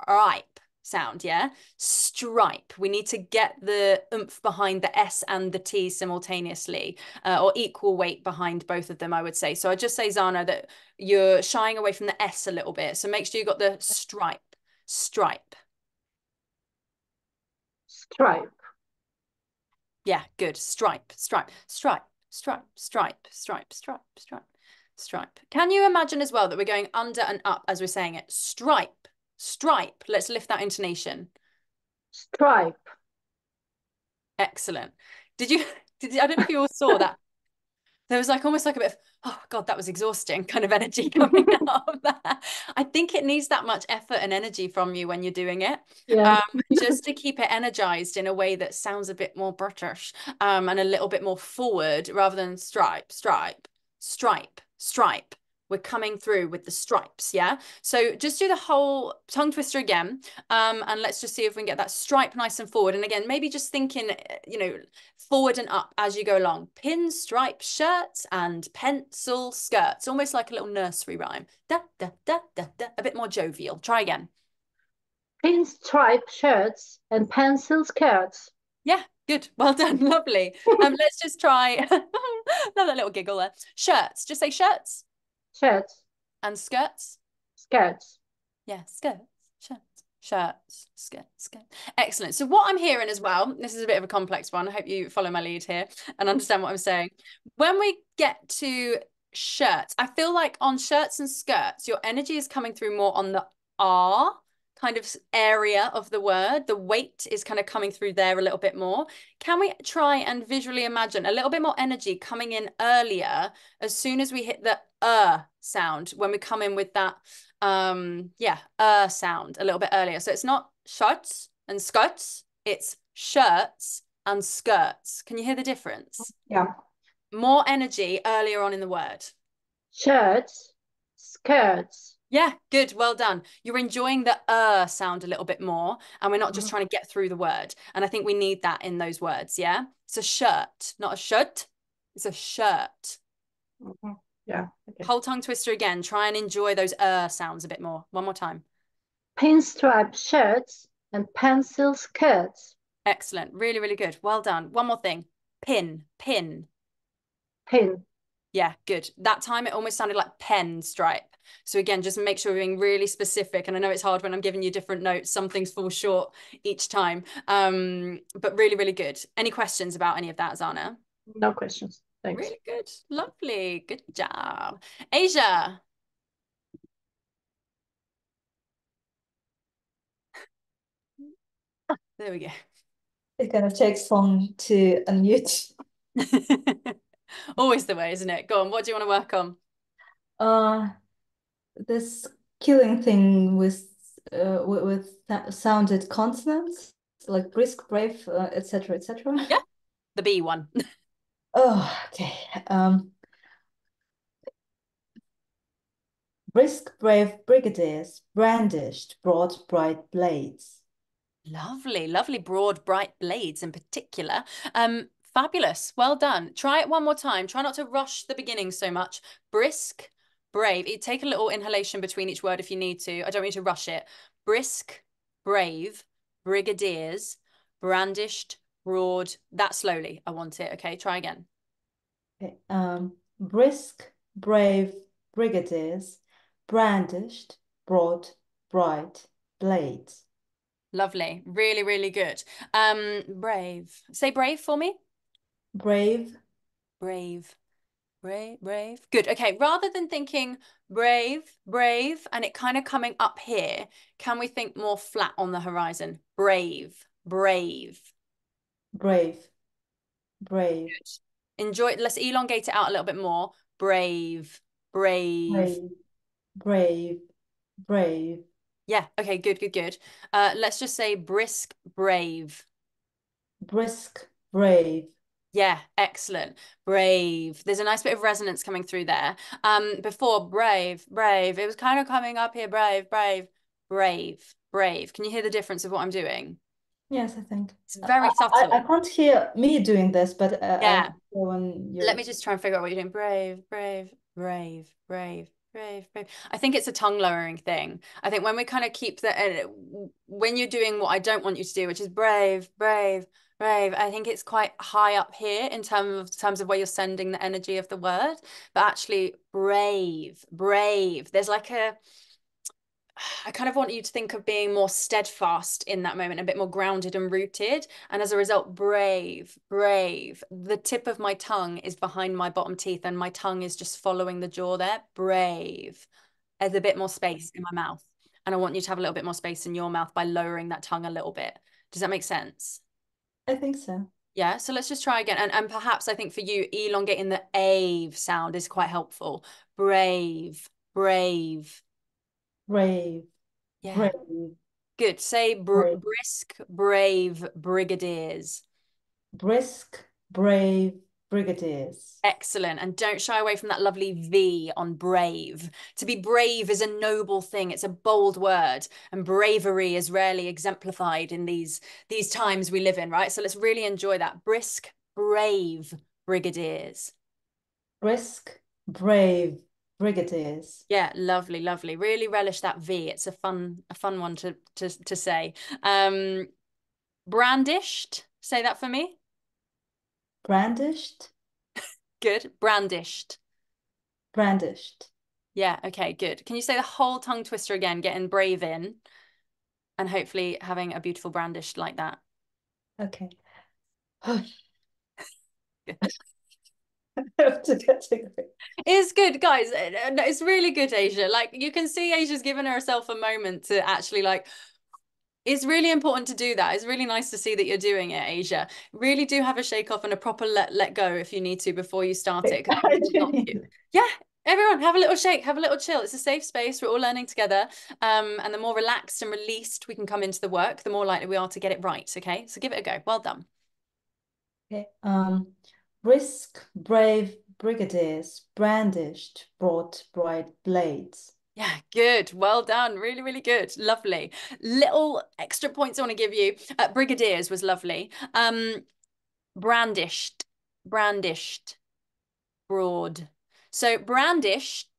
ripe sound, yeah? Stripe. We need to get the oomph behind the S and the T simultaneously, or equal weight behind both of them, I would say. So I'd just say, Zana, that you're shying away from the S a little bit. So make sure you got the stripe, stripe. Stripe. Yeah, good. Stripe, stripe, stripe, stripe, stripe, stripe, stripe, stripe, stripe. Can you imagine as well that we're going under and up as we're saying it? Stripe. Stripe. Let's lift that intonation. Stripe. Excellent. Did you I don't know if you all saw that. There was like almost like a bit of, oh God, that was exhausting kind of energy coming out of that. I think it needs that much effort and energy from you when you're doing it. Yeah. Just to keep it energized in a way that sounds a bit more British and a little bit more forward rather than stripe, stripe, stripe, stripe. We're coming through with the stripes, yeah? So just do the whole tongue twister again, and let's just see if we can get that stripe nice and forward. And again, maybe just thinking, you know, forward and up as you go along. Pinstripe shirts and pencil skirts, almost like a little nursery rhyme. Da, da, da, da, da. A bit more jovial. Try again. Pinstripe shirts and pencil skirts. Yeah, good. Well done. Lovely. Let's just try another little giggle there. Shirts. Just say shirts. Shirts. And skirts? Skirts. Yeah, skirts, shirts, shirts, skirts, skirts. Excellent. So what I'm hearing as well, this is a bit of a complex one. I hope you follow my lead here and understand what I'm saying. When we get to shirts, I feel like on shirts and skirts, your energy is coming through more on the R kind of area of the word. The weight is kind of coming through there a little bit more. Can we try and visually imagine a little bit more energy coming in earlier as soon as we hit the sound, when we come in with that sound a little bit earlier? So it's not shirts and skirts, it's shirts and skirts. Can you hear the difference? Yeah. More energy earlier on in the word. Shirts, skirts. Yeah, good. Well done. You're enjoying the sound a little bit more, and we're not just trying to get through the word. And I think we need that in those words. Yeah. It's a shirt, not a shut. It's a shirt. Mm-hmm. Yeah. Okay. Whole tongue twister again. Try and enjoy those sounds a bit more. One more time. Pinstripe shirts and pencil skirts. Excellent. Really, really good. Well done. One more thing. Pin, pin. Pin. Yeah, good. That time it almost sounded like pen stripe. So again, just make sure we're being really specific. And I know it's hard when I'm giving you different notes, some things fall short each time, but really, really good. Any questions about any of that, Zana? No questions. Thanks. Really good. Lovely. Good job. Asia. There we go. It kind of takes long to unmute. Always the way, isn't it? Go on, what do you want to work on? This killing thing with sounded consonants, like brisk, brave, etc., etc. Yeah, the B one. Oh, okay. Brisk, brave brigadiers, brandished broad, bright blades. Lovely, lovely broad, bright blades in particular. Fabulous. Well done. Try it one more time. Try not to rush the beginning so much. Brisk, brave. Take a little inhalation between each word if you need to. I don't need to rush it. Brisk, brave, brigadiers, brandished, broad. That slowly. I want it. Okay, try again. Okay. Brisk, brave, brigadiers, brandished, broad, bright, blades. Lovely. Really, really good. Brave. Say brave for me. Brave. Brave. Brave. Brave. Good. Okay. Rather than thinking brave, brave, and it kind of coming up here, can we think more flat on the horizon? Brave. Brave. Brave. Brave. Good. Enjoy it. Let's elongate it out a little bit more. Brave. Brave. Brave. Brave. Brave. Yeah. Okay. Good, good, good. Let's just say brisk, brave. Brisk, brave. Yeah. Excellent. Brave. There's a nice bit of resonance coming through there. Before brave, brave, it was kind of coming up here. Brave, brave, brave, brave. Can you hear the difference of what I'm doing? Yes, I think. It's very subtle. I can't hear me doing this, but yeah. Let me just try and figure out what you're doing. Brave, brave, brave, brave. Brave, brave. I think it's a tongue lowering thing. I think when we kind of keep that, when you're doing what I don't want you to do, which is brave, brave, brave, I think it's quite high up here in terms of where you're sending the energy of the word. But actually brave, brave, there's like a, I kind of want you to think of being more steadfast in that moment, a bit more grounded and rooted. And as a result, brave, brave. The tip of my tongue is behind my bottom teeth and my tongue is just following the jaw there. Brave. There's a bit more space in my mouth. And I want you to have a little bit more space in your mouth by lowering that tongue a little bit. Does that make sense? I think so. Yeah, so let's just try again. And perhaps I think for you, elongating the ave sound is quite helpful. Brave, brave. Brave. Yeah. Brave. Good. Say brave. Brisk, brave, brigadiers. Brisk, brave, brigadiers. Excellent. And don't shy away from that lovely V on brave. To be brave is a noble thing. It's a bold word. And bravery is rarely exemplified in these times we live in, right? So let's really enjoy that. Brisk, brave, brigadiers. Brisk, brave. Brigadiers. Yeah, lovely, lovely. Really relish that V. It's a fun one to say. Brandished. Say that for me. Brandished. Good. Brandished. Brandished. Yeah, okay, good. Can you say the whole tongue twister again, getting brave in and hopefully having a beautiful brandished like that? Okay. It's good, guys. It's really good, Asia. Like you can see Asia's given herself a moment to actually like, it's really important to do that. It's really nice to see that you're doing it, Asia. Really do have a shake off and a proper let go if you need to before you start it. Yeah, everyone have a little shake, have a little chill. It's a safe space. We're all learning together. And the more relaxed and released we can come into the work, the more likely we are to get it right. Okay, so give it a go. Well done. Okay. Brisk, brave, brigadiers, brandished, broad, bright blades. Yeah, good. Well done. Really, really good. Lovely. Little extra points I want to give you. Brigadiers was lovely. Brandished, brandished, broad. So brandished,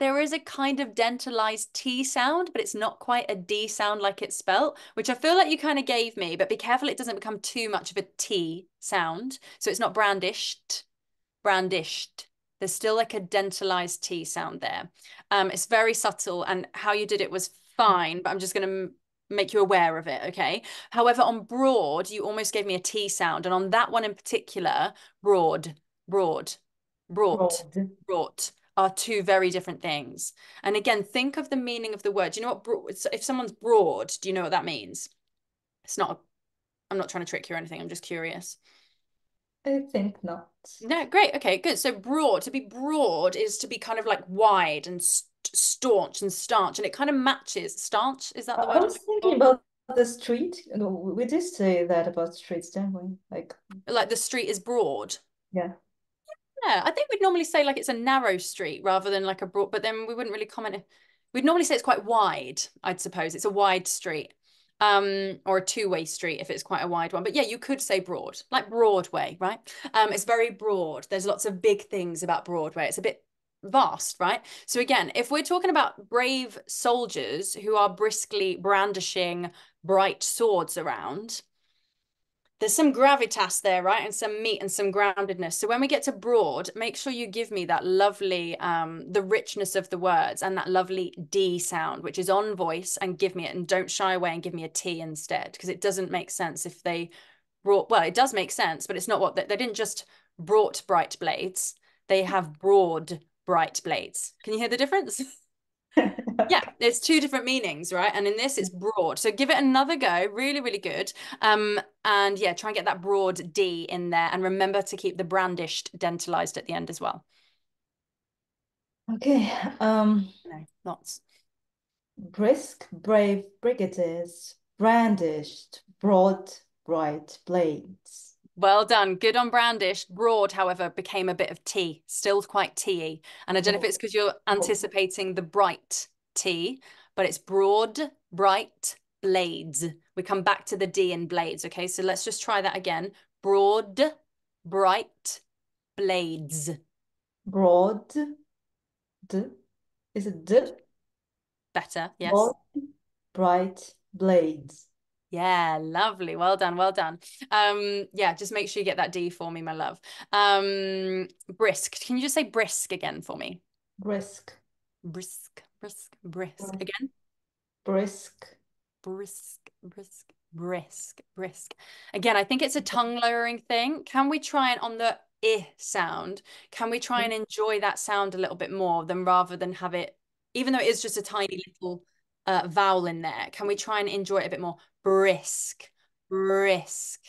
there is a kind of dentalized T sound, but it's not quite a D sound like it's spelt, which I feel like you kind of gave me, but be careful it doesn't become too much of a T sound. So it's not brandished, brandished. There's still like a dentalized T sound there. It's very subtle, and how you did it was fine, but I'm just going to make you aware of it, okay? However, on broad, you almost gave me a T sound. And on that one in particular, broad, are two very different things. And again, think of the meaning of the word. Do you know what broad, if someone's broad, do you know what that means? It's not, I'm not trying to trick you or anything. I'm just curious. I think not. No, great. Okay, good. So broad, to be broad is to be kind of like wide and staunch and starch, and it kind of matches. Starch, is that the word? I was thinking about the street. No, we did say that about streets, didn't we? Like the street is broad. Yeah. Yeah, I think we'd normally say like it's a narrow street rather than like a broad, but then we wouldn't really comment. We'd normally say it's quite wide, I'd suppose. It's a wide street. Or a two-way street if it's quite a wide one. But yeah, you could say broad, like Broadway, right? It's very broad. There's lots of big things about Broadway. It's a bit vast, right? So again, if we're talking about brave soldiers who are briskly brandishing bright swords around, there's some gravitas there, right? And some meat and some groundedness. So when we get to broad, make sure you give me that lovely, the richness of the words and that lovely D sound, which is on voice, and give me it, and don't shy away and give me a T instead, because it doesn't make sense if they brought, well, it does make sense, but it's not what, they didn't just brought bright blades. They have broad bright blades. Can you hear the difference? Yeah, there's two different meanings, right? And in this, it's broad. So give it another go. Really, really good. And yeah, try and get that broad D in there. And remember to keep the brandished dentalized at the end as well. Okay. No, lots. Brisk, brave, brigadiers, brandished, broad, bright blades. Well done. Good on brandish. Broad, however, became a bit of T, still quite T-y. And I don't know if it's because you're anticipating the bright T, but it's broad, bright, blades. We come back to the D in blades, okay? So let's just try that again. Broad, bright, blades. Broad, D. Is it D? Better, yes. Broad, bright, blades. Yeah, lovely. Well done. Well done. Yeah, just make sure you get that D for me, my love. Brisk. Can you just say brisk again for me? Brisk. Brisk, brisk, brisk. Again? Brisk. Brisk, brisk, brisk, brisk. Again, I think it's a tongue lowering thing. Can we try it on the I sound? Can we try and enjoy that sound a little bit more than rather than have it, even though it is just a tiny little vowel in there, can we try and enjoy it a bit more? Brisk, brisk,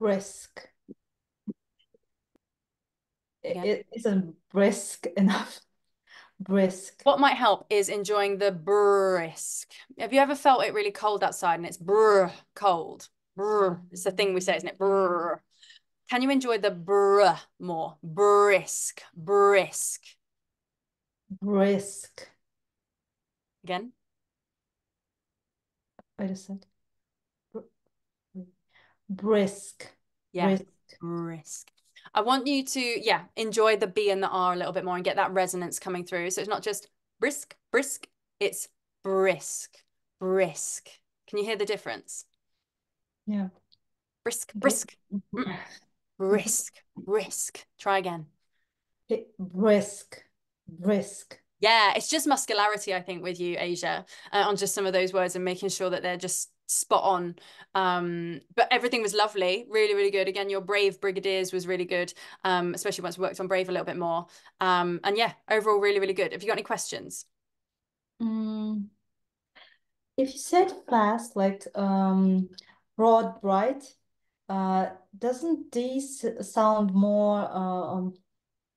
brisk. It isn't brisk enough. Brisk. What might help is enjoying the brisk. Have you ever felt it really cold outside and it's brr cold? Brr. It's the thing we say, isn't it? Brr. Can you enjoy the brr more? Brisk, brisk, brisk. Again. Wait a sec. Brisk. Yeah. Brisk. Brisk. I want you to, yeah, enjoy the B and the R a little bit more and get that resonance coming through. So it's not just brisk, brisk. It's brisk, brisk. Can you hear the difference? Yeah. Brisk, brisk. Brisk, brisk. Try again. Brisk, brisk. Yeah, it's just muscularity, I think, with you, Asia, on just some of those words and making sure that they're just spot on. But everything was lovely. Really, really good. Again, your brave brigadiers was really good, especially once we worked on brave a little bit more. And yeah, overall, really, really good. Have you got any questions? If you said fast, like broad, bright, doesn't these sound more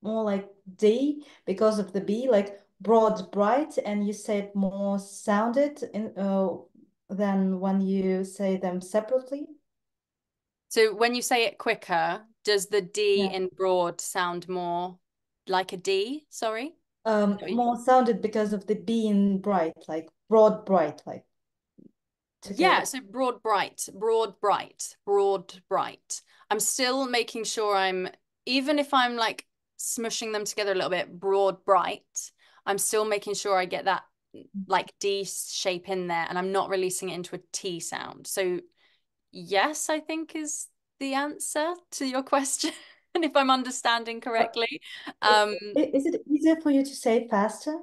like D because of the B, like broad, bright, and you said more sounded in, than when you say them separately. So when you say it quicker, does the D in broad sound more like a D? Sorry? More sounded because of the B in bright, like broad, bright, like. Together. Yeah, so broad, bright, broad, bright, broad, bright. I'm still making sure I'm, even if I'm like smushing them together a little bit, broad, bright, I'm still making sure I get that like D shape in there, and I'm not releasing it into a T sound. So yes, I think is the answer to your question. if I'm understanding correctly. Is it easier for you to say faster?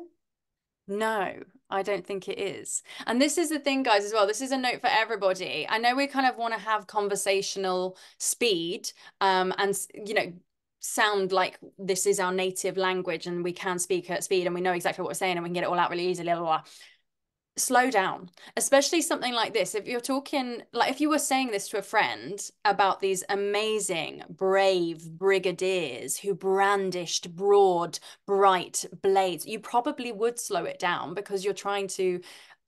No, I don't think it is. And this is the thing, guys, as well. This is a note for everybody. I know we kind of want to have conversational speed and, you know, sound like this is our native language and we can speak at speed and we know exactly what we're saying and we can get it all out really easily, blah, blah, blah. Slow down, especially something like this. If you're talking, like if you were saying this to a friend about these amazing, brave brigadiers who brandished broad, bright blades, you probably would slow it down because you're trying to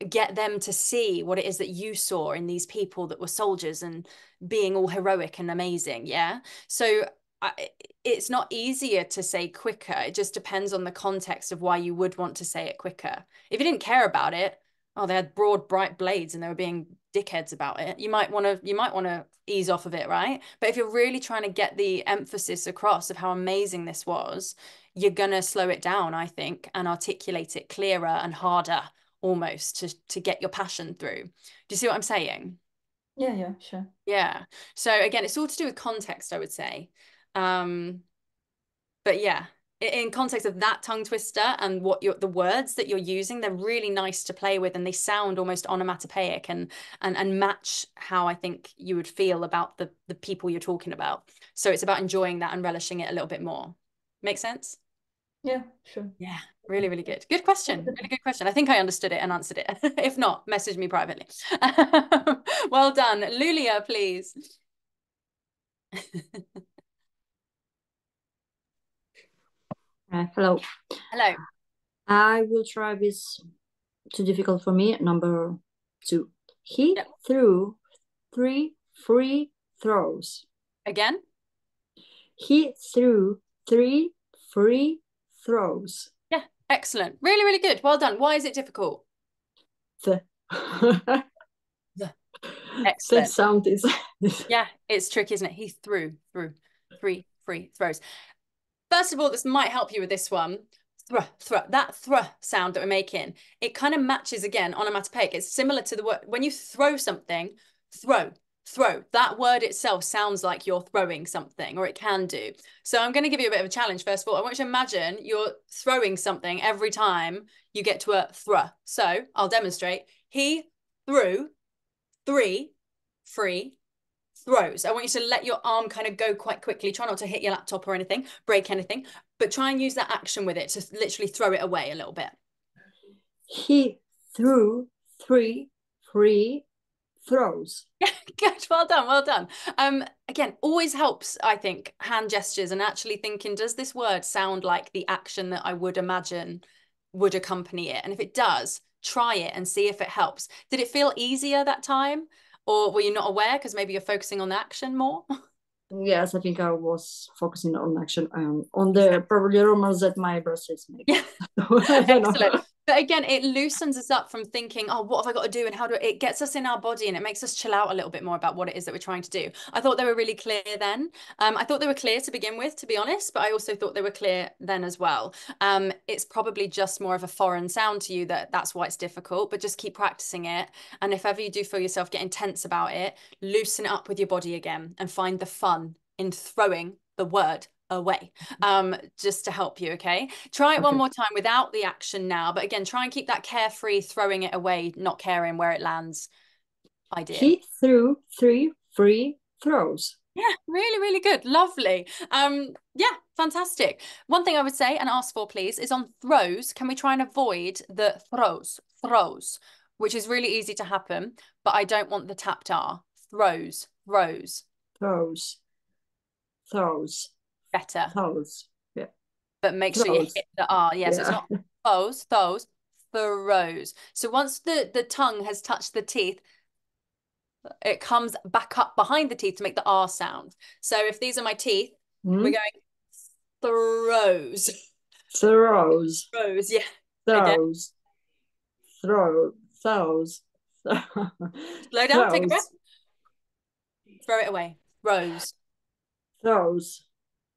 get them to see what it is that you saw in these people that were soldiers and being all heroic and amazing. Yeah. So it's not easier to say quicker. It just depends on the context of why you would want to say it quicker. If you didn't care about it, oh, they had broad, bright blades and they were being dickheads about it, you might want to ease off of it, right? But if you're really trying to get the emphasis across of how amazing this was, you're going to slow it down, I think, and articulate it clearer and harder almost to get your passion through. Do you see what I'm saying? Yeah, yeah, sure. Yeah. So again, it's all to do with context, I would say. But yeah, in context of that tongue twister and what the words that you're using, they're really nice to play with and they sound almost onomatopoeic and match how I think you would feel about the people you're talking about. So it's about enjoying that and relishing it a little bit more. Make sense? Yeah, sure. Yeah, really, really good. Good question. Really good question. I think I understood it and answered it. If not, message me privately. Well done. Lulia, please. Hello. Hello. I will try this. Too difficult for me. Number 2. He threw 3 free throws. Again? He threw 3 free throws. Yeah, excellent. Really, really good. Well done. Why is it difficult? The. The. Excellent. That sound is. Yeah, it's tricky, isn't it? He threw 3 free throws. First of all, this might help you with this one. Thr, thr, that thr sound that we're making, it kind of matches, again, onomatopoeic. It's similar to the word, when you throw something, throw, that word itself sounds like you're throwing something, or it can do. So I'm going to give you a bit of a challenge, first of all. I want you to imagine you're throwing something every time you get to a thr. So I'll demonstrate. He threw 3 free throws. I want you to let your arm kind of go quite quickly. Try not to hit your laptop or anything, break anything, but try and use that action with it to literally throw it away a little bit. He threw 3 free throws. Good. Well done. Well done. Again, always helps, I think, hand gestures and actually thinking, does this word sound like the action that I would imagine would accompany it? And if it does, try it and see if it helps. Did it feel easier that time? Or were you not aware because maybe you're focusing on the action more? Yes, I think I was focusing on action, on the probably rumors that my brushes make. Yeah. Excellent. But again, it loosens us up from thinking, oh, what have I got to do and how do I... It gets us in our body and it makes us chill out a little bit more about what it is that we're trying to do. I thought they were really clear then. I thought they were clear to begin with, to be honest, but I also thought they were clear then as well. It's probably just more of a foreign sound to you that's why it's difficult, but just keep practicing it. And if ever you do feel yourself getting tense about it, loosen it up with your body again and find the fun in throwing the word away, just to help you. Okay, try it one more time without the action now, but again, try and keep that carefree throwing it away, not caring where it lands idea. He threw 3 free throws. Yeah, really, really good. Lovely. Yeah, fantastic. One thing I would say and ask for, please, is on throws, can we try and avoid the throws, which is really easy to happen, but I don't want the tapped R. Throws. Better. Throws. Yeah. But make sure you hit the R. Yes, yeah, so it's not throws. So once the tongue has touched the teeth, it comes back up behind the teeth to make the R sound. So if these are my teeth, we're going throws. Yeah. Throws. Slow down, take a breath. Throw it away. Throws.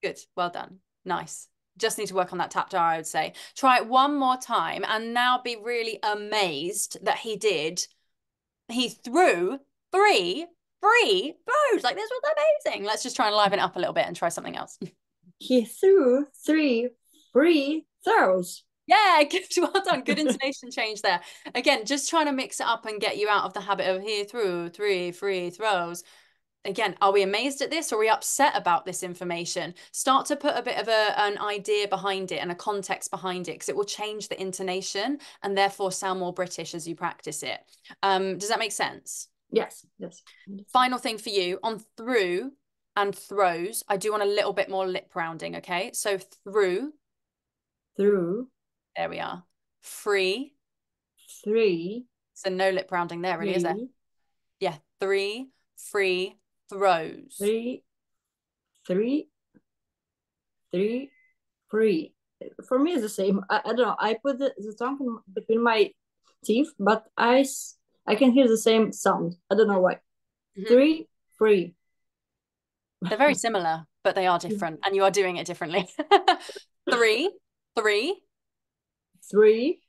Good. Well done. Nice. Just need to work on that tapped R, I would say. Try it one more time and now be really amazed that he threw 3 free food. Like, this was amazing. Let's just try and liven it up a little bit and try something else. He threw 3 free throws. Yeah, good, well done. Good intonation change there. Again, just trying to mix it up and get you out of the habit of he threw 3 free throws. Again, are we amazed at this or are we upset about this information? Start to put a bit of an idea behind it and a context behind it, because it will change the intonation and therefore sound more British as you practice it. Does that make sense? Yes. Yes. Final thing for you on through and throws. I do want a little bit more lip rounding, okay? So through. Through. There we are. Free. Three. So no lip rounding there, really, is there? Yeah. 3 free throws. Three, free. For me, it's the same. I don't know. I put the tongue in between my teeth, but I can hear the same sound. I don't know why. Mm-hmm. 3, free. They're very similar, but they are different, and you are doing it differently. 3, 3, 3,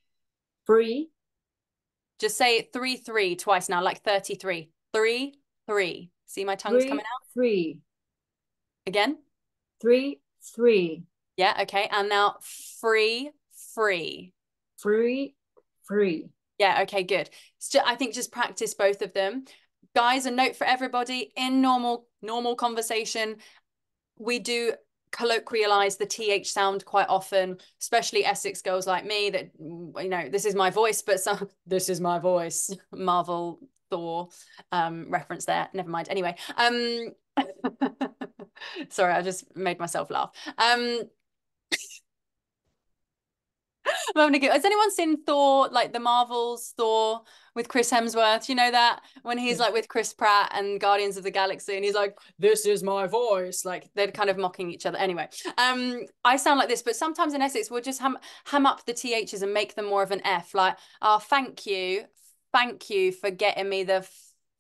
3. Just say 3, 3 twice now, like 33. 3, 3. See my tongue's coming out? 3. Again? 3, 3. Yeah, okay. And now 3, 3. 3, 3. Yeah, okay, good. So I think just practice both of them. Guys, a note for everybody, in normal conversation, we do colloquialize the TH sound quite often, especially Essex girls like me that, you know, this is my voice, but some, this is my voice, Marvel, Thor reference there, never mind. Anyway, sorry, I just made myself laugh. I'm having a go. Has anyone seen Thor, like the Marvels Thor with Chris Hemsworth? You know that when he's like with Chris Pratt and Guardians of the Galaxy and he's like, this is my voice. Like they're kind of mocking each other. Anyway, I sound like this, but sometimes in Essex, we'll just ham up the THs and make them more of an F, like, oh, thank you for getting me the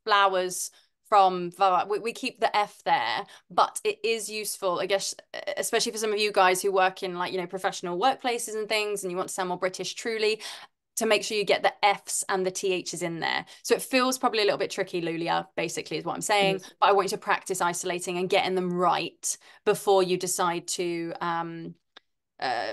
flowers from, we keep the F there, but it is useful, I guess, especially for some of you guys who work in, like, you know, professional workplaces and things, and you want to sound more British truly, to make sure you get the Fs and the THs in there. So it feels probably a little bit tricky, Lulia, basically is what I'm saying, but I want you to practice isolating and getting them right before you decide to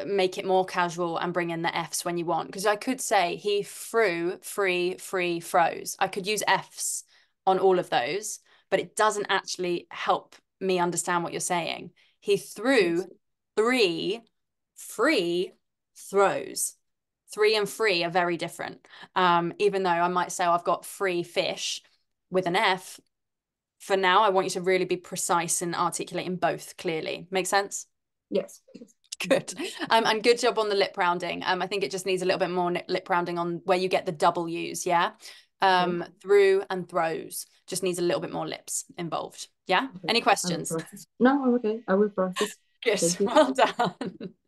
make it more casual and bring in the Fs when you want. Because I could say he threw 3 free throws. I could use Fs on all of those, but it doesn't actually help me understand what you're saying. He threw 3 free throws. 3 and 3 are very different. Even though I might say, oh, I've got free fish with an F, for now I want you to really be precise and articulate in both clearly. Make sense? Yes. Good. And good job on the lip rounding. I think it just needs a little bit more lip rounding on where you get the W's, yeah? Through and throws, just needs a little bit more lips involved. Yeah. Okay. Any questions? No, I'm okay. I will practice. Good. Well done.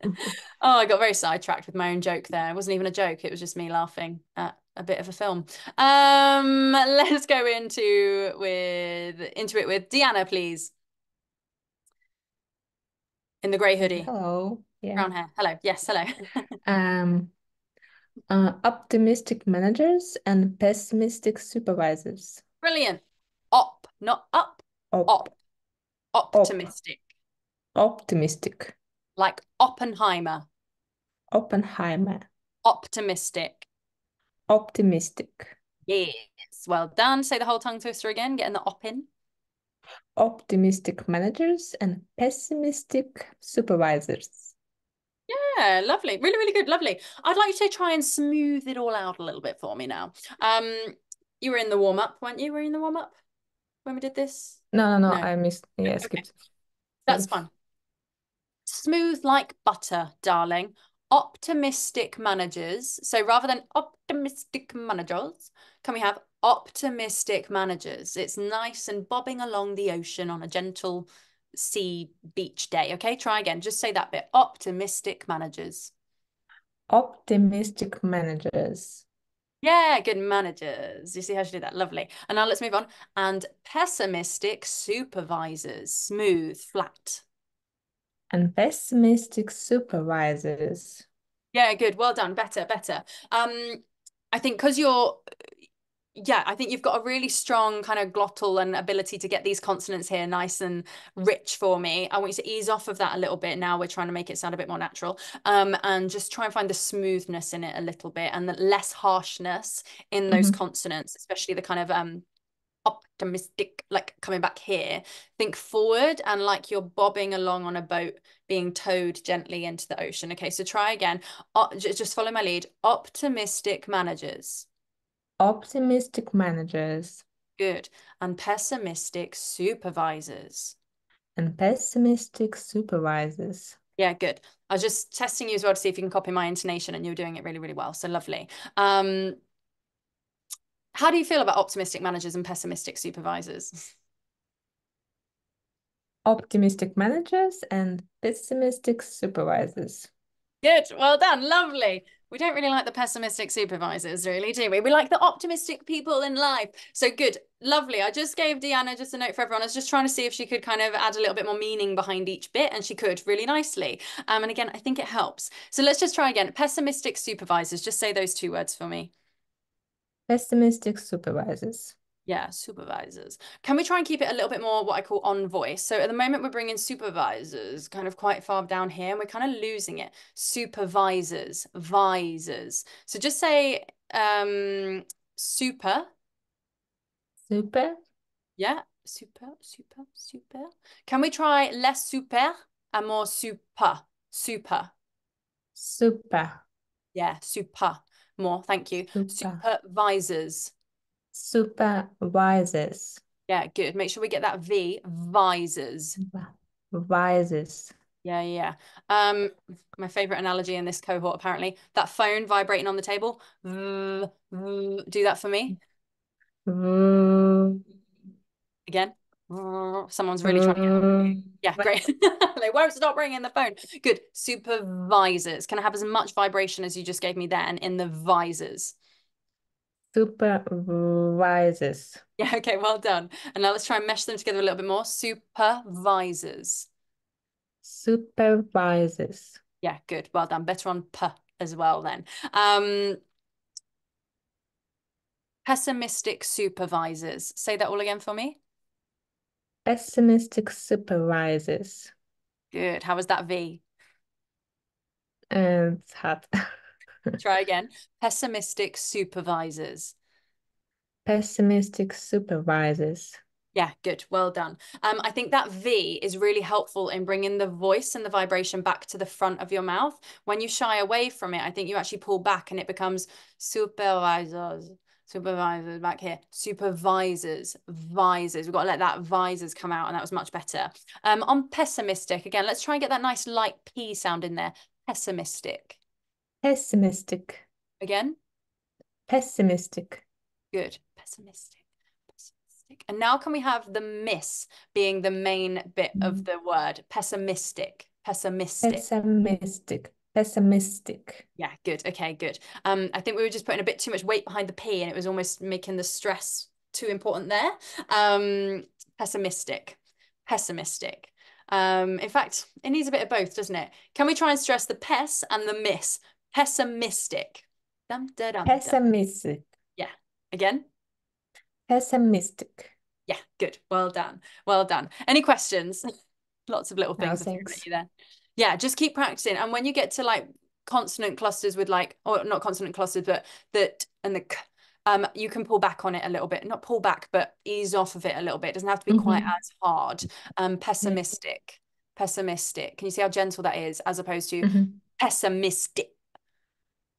Oh, I got very sidetracked with my own joke there. It wasn't even a joke. It was just me laughing at a bit of a film. Let's go into it with Deanna, please. In the grey hoodie. Hello. Yeah. Brown hair. Hello. Yes. Hello. Optimistic managers and pessimistic supervisors. Brilliant. Op, not up. Op. Op. Optimistic. Optimistic. Like Oppenheimer. Oppenheimer. Optimistic. Optimistic. Yes. Well done. Say the whole tongue twister again. Getting the op in. Optimistic managers and pessimistic supervisors. Yeah, lovely. Really, really good. Lovely. I'd like you to try and smooth it all out a little bit for me now. You were in the warm-up, weren't you? Were you in the warm-up when we did this? No. I missed. Yeah, skipped. Okay. That's fun. Smooth like butter, darling. Optimistic managers. So rather than optimistic managers, can we have optimistic managers? It's nice and bobbing along the ocean on a gentle sea beach day. Okay, try again. Just say that bit. Optimistic managers. Optimistic managers. Yeah, good. Managers. You see how she did that? Lovely. And now let's move on. And pessimistic supervisors. Smooth, flat. And pessimistic supervisors. Yeah, good. Well done. Better. I think because you're Yeah, I think you've got a really strong kind of glottal and ability to get these consonants here nice and rich for me. I want you to ease off of that a little bit now. We're trying to make it sound a bit more natural, and just try and find the smoothness in it a little bit and the less harshness in those consonants, especially the kind of optimistic, like coming back here. Think forward and like you're bobbing along on a boat being towed gently into the ocean. Okay, so try again. Just follow my lead. Optimistic managers. Optimistic managers. Good. And pessimistic supervisors. And pessimistic supervisors. Yeah, good. I was just testing you as well to see if you can copy my intonation, and you're doing it really, really well. So lovely. How do you feel about optimistic managers and pessimistic supervisors? Optimistic managers and pessimistic supervisors. Good. Well done. Lovely. We don't really like the pessimistic supervisors, really, do we? We like the optimistic people in life. So good. Lovely. I just gave Deanna just a note for everyone. I was just trying to see if she could kind of add a little bit more meaning behind each bit, and she could really nicely. And again, I think it helps. So let's just try again. Pessimistic supervisors. Just say those two words for me. Pessimistic supervisors. Yeah, supervisors. Can we try and keep it a little bit more what I call on voice? So at the moment, we're bringing supervisors kind of quite far down here, and we're kind of losing it. Supervisors, visors. So just say super. Super. Yeah, super, super, super. Can we try less super and more super? Super. Super. Yeah, super. More, thank you. Super. Supervisors. Supervisors. Yeah, good. Make sure we get that V. Visors. Visors. Yeah, yeah. My favorite analogy in this cohort, apparently, that phone vibrating on the table. Do that for me. Again. Someone's really trying to get... Yeah, great. They won't stop ringing the phone. Good. Supervisors. Can I have as much vibration as you just gave me then in the visors? Supervisors. Yeah, okay, well done. And now let's try and mesh them together a little bit more. Supervisors. Supervisors. Yeah, good. Well done. Better on P as well then. Pessimistic supervisors. Say that all again for me. Pessimistic supervisors. Good. How was that V? It's hard. Try again. Pessimistic supervisors. Pessimistic supervisors. Yeah, good. Well done. I think that V is really helpful in bringing the voice and the vibration back to the front of your mouth. When you shy away from it, I think you actually pull back and it becomes supervisors. Supervisors back here. Supervisors, visors. We've got to let that visors come out, and that was much better. On pessimistic, again, let's try and get that nice light P sound in there. Pessimistic. Pessimistic. Again? Pessimistic. Good. Pessimistic. Pessimistic. And now can we have the miss being the main bit of the word? Pessimistic. Pessimistic. Pessimistic. Pessimistic. Yeah, good. Okay, good. I think we were just putting a bit too much weight behind the P, and it was almost making the stress too important there. Pessimistic. Pessimistic. In fact, it needs a bit of both, doesn't it? Can we try and stress the pess and the miss? Pessimistic. Dum, da, dum, pessimistic. Dum. Yeah. Again? Pessimistic. Yeah, good. Well done. Well done. Any questions? Lots of little things. No, thanks. Yeah, just keep practicing. And when you get to like consonant clusters with like, or not consonant clusters, but that and the k, you can pull back on it a little bit. Not pull back, but ease off of it a little bit. It doesn't have to be quite as hard. Pessimistic. Pessimistic. Can you see how gentle that is as opposed to pessimistic?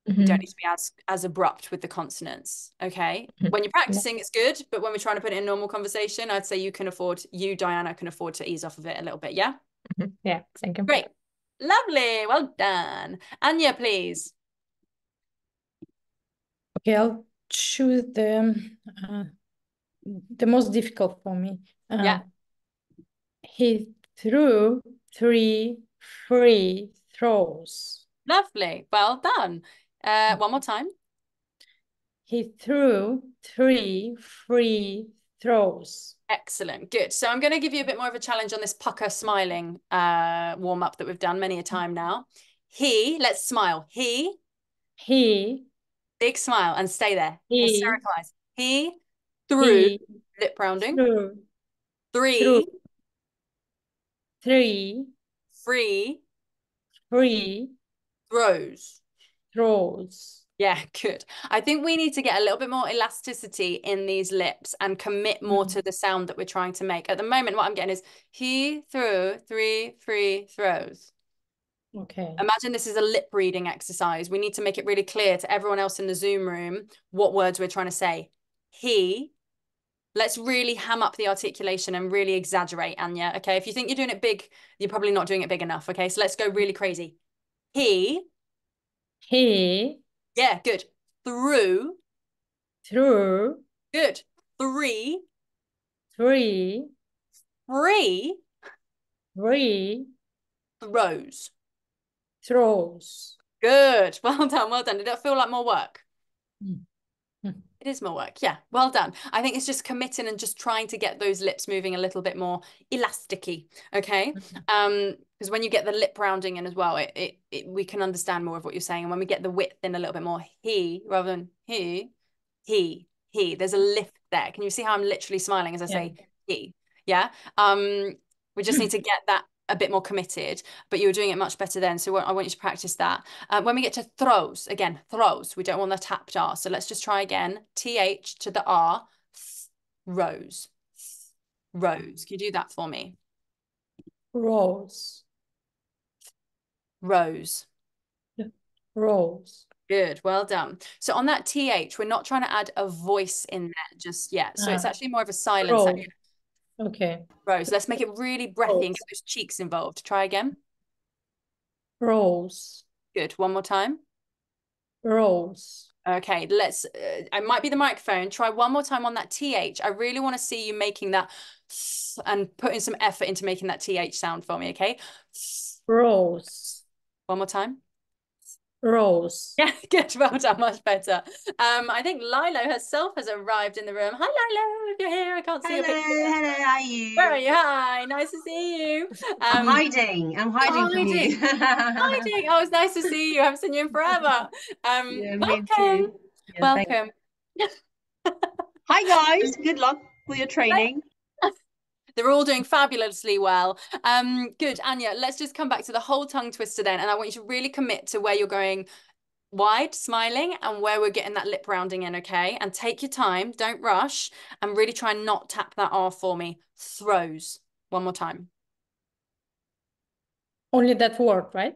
You don't need to be as abrupt with the consonants, okay? When you're practicing, it's good, but when we're trying to put it in normal conversation, I'd say you can afford, you, Diana, can afford to ease off of it a little bit, yeah? Yeah, thank you. Great. Lovely. Well done. Anya, please. Okay, I'll choose the most difficult for me. Yeah. He threw 3 free throws. Lovely. Well done. One more time. He threw 3 free throws. Excellent. Good. So I'm going to give you a bit more of a challenge on this pucker smiling warm up that we've done many a time now. He, let's smile. He. He. Big smile and stay there. He. Hysterical eyes. He threw. He lip rounding. Threw. Three. Threw. Three. Free. Free. Throws. Throws. Yeah, good. I think we need to get a little bit more elasticity in these lips and commit more to the sound that we're trying to make. At the moment, what I'm getting is he threw 3 free throws. Okay. Imagine this is a lip reading exercise. We need to make it really clear to everyone else in the Zoom room what words we're trying to say. He. Let's really ham up the articulation and really exaggerate, Anya. Okay, if you think you're doing it big, you're probably not doing it big enough. Okay, so let's go really crazy. He. He. Yeah, good. Through. Through. Good. Three. Three. Free. Free. Throws. Throws. Good. Well done, well done. Did that feel like more work? It is more work. Yeah, well done. I think it's just committing and just trying to get those lips moving a little bit more elasticy. Okay. Because when you get the lip rounding in as well, we can understand more of what you're saying. And when we get the width in a little bit more, he rather than he, there's a lift there. Can you see how I'm literally smiling as I say he? Yeah. We just need to get that a bit more committed, but you were doing it much better then. So I want you to practice that. When we get to throws, again, throws, we don't want the tapped R. So let's just try again. TH to the R, rose, rose. Can you do that for me? Rose. Rose. Rose. Good. Well done. So on that TH, we're not trying to add a voice in there just yet. So it's actually more of a silence. Okay. Rose. Let's make it really breathy and get those cheeks involved. Try again. Rose. Good. One more time. Rose. Okay. Let's, I might be the microphone. Try one more time on that TH. I really want to see you making that and putting some effort into making that TH sound for me. Okay. Rose. One more time. Rose. Yeah, good. Well done. Much better. I think Lilo herself has arrived in the room. Hi, Lilo. If you're here, I can't see your picture. Hello, how are you? Where are you? Hi, nice to see you. I'm hiding. I'm hiding. From you. Hiding. Oh, it's nice to see you. I haven't seen you in forever. Yeah, welcome. Yeah, welcome. Hi, guys. Good luck with your training. They're all doing fabulously well. Good, Anya, let's just come back to the whole tongue twister then. And I want you to really commit to where you're going wide, smiling, and where we're getting that lip rounding in, okay? And take your time, don't rush, and really try and not tap that R for me. Throws. One more time. Only that word, right?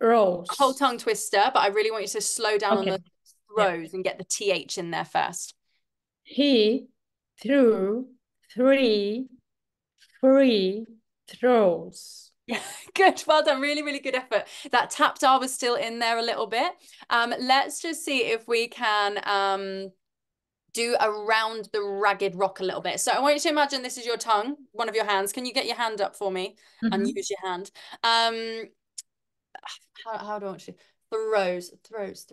Throws. Whole tongue twister, but I really want you to slow down on the throws and get the TH in there first. He threw 3 free throws. Yeah, good. Well done. Really, really good effort. That tapped R was still in there a little bit. Let's just see if we can do around the ragged rock a little bit. So I want you to imagine this is your tongue, one of your hands. Can you get your hand up for me and use your hand? How do I want you to? Throws.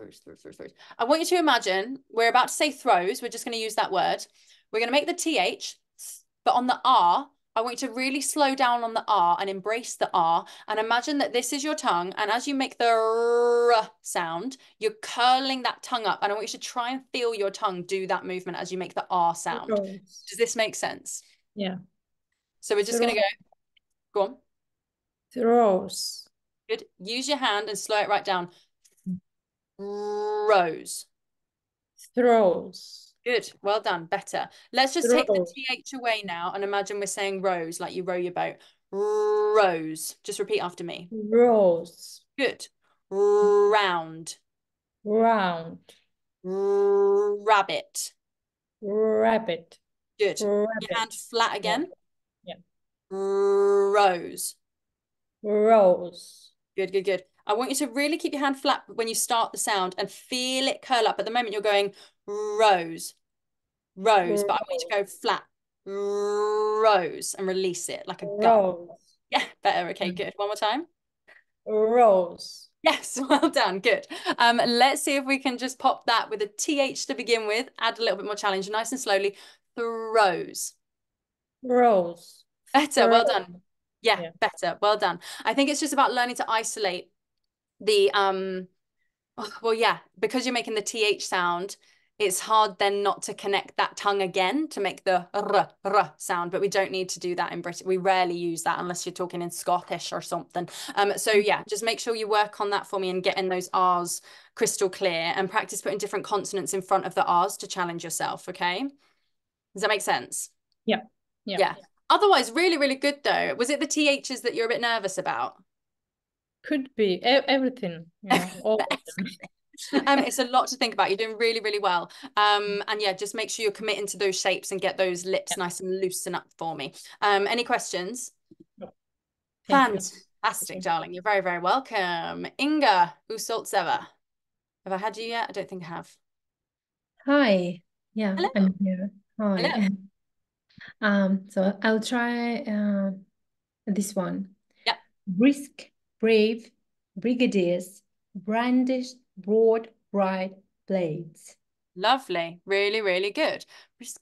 I want you to imagine we're about to say throws. We're just going to use that word. We're going to make the TH. But on the R, I want you to really slow down on the R and embrace the R and imagine that this is your tongue. And as you make the R sound, you're curling that tongue up. And I want you to try and feel your tongue do that movement as you make the R sound. Does this make sense? Yeah. So we're just going to go on. Throws. Good. Use your hand and slow it right down. Rose. Throws. Good. Well done. Better. Let's just take the TH away now and imagine we're saying rose, like you row your boat. Rose. Just repeat after me. Rose. Good. Round. Round. Rabbit. Rabbit. Good. Rabbit. Your hand flat again. Yeah. Rose. Rose. Good, good, good. I want you to really keep your hand flat when you start the sound and feel it curl up. At the moment, you're going rose, rose, but I want you to go flat, rose, and release it like a gun. Yeah, better. Okay, good. One more time. Rose. Yes, well done. Good. Let's see if we can just pop that with a TH to begin with. Add a little bit more challenge, nice and slowly. Throws. Rose. Better. Well done. Yeah, better. Well done. I think it's just about learning to isolate the because you're making the TH sound, it's hard then not to connect that tongue again to make the r sound, but we don't need to do that in Britain. We rarely use that unless you're talking in Scottish or something. So yeah, just make sure you work on that for me and getting those R's crystal clear, and practice putting different consonants in front of the R's to challenge yourself, okay? Does that make sense? Yeah. Yeah. Yeah. Otherwise, really, really good though. Was it the THs that you're a bit nervous about? Could be. Everything. Yeah. All it's a lot to think about. You're doing really, really well. And yeah, just make sure you're committing to those shapes and get those lips nice and loosen up for me. Any questions? No. Fantastic, darling. You're very, very welcome. Inga Usultseva. Have I had you yet? I don't think I have. Hi. Yeah, hello. I'm here. Hi. Hello. So I'll try this one. Yeah. Brisk, brave, brigadiers, brandished, broad, bright blades. Lovely. Really, really good. Brisk.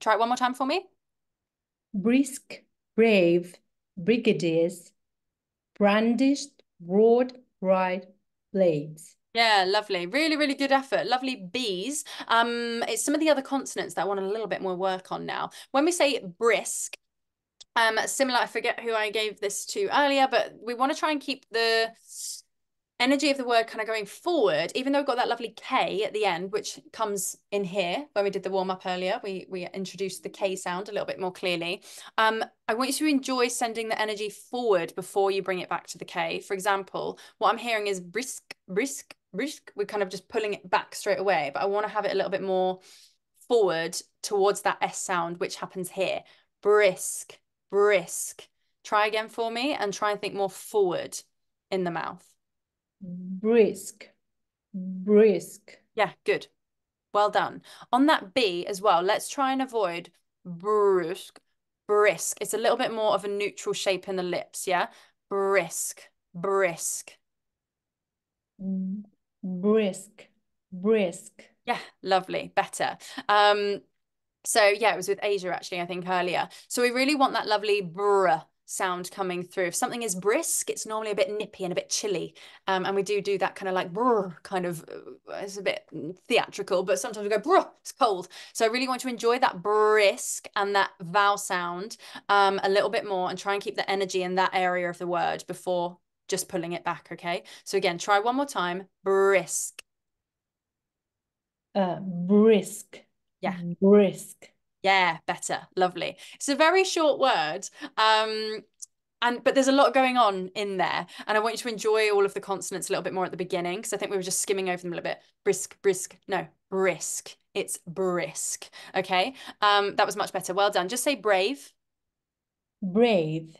Try it one more time for me. Brisk, brave, brigadiers, brandished, broad, bright blades. Yeah, lovely. Really, really good effort. Lovely B's. It's some of the other consonants that I want a little bit more work on now. When we say brisk, similar, I forget who I gave this to earlier, but we want to try and keep the energy of the word kind of going forward, even though we've got that lovely K at the end, which comes in here. When we did the warm-up earlier, we introduced the K sound a little bit more clearly. I want you to enjoy sending the energy forward before you bring it back to the K. For example, what I'm hearing is brisk, brisk, brisk. We're kind of just pulling it back straight away, but I want to have it a little bit more forward towards that S sound, which happens here. Brisk, brisk. Try again for me and try and think more forward in the mouth. Brisk, brisk. Yeah, good. Well done. On that B as well, let's try and avoid brusque, brisk. It's a little bit more of a neutral shape in the lips, yeah? Brisk, brisk. Brisk, brisk. Yeah, lovely, better. So yeah, it was with Asia actually, I think earlier. So we really want that lovely br sound coming through. If something is brisk, it's normally a bit nippy and a bit chilly, and we do that kind of like brr, kind of, it's a bit theatrical, but sometimes we go brr, it's cold. So I really want to enjoy that brisk and that vowel sound a little bit more, and try and keep the energy in that area of the word before just pulling it back, okay? So again, try one more time. Brisk, brisk. Yeah, brisk. Yeah, better. Lovely. It's a very short word, but there's a lot going on in there. And I want you to enjoy all of the consonants a little bit more at the beginning, because I think we were just skimming over them a little bit. Brisk, brisk. No, brisk. It's brisk. Okay. That was much better. Well done. Just say brave. Brave.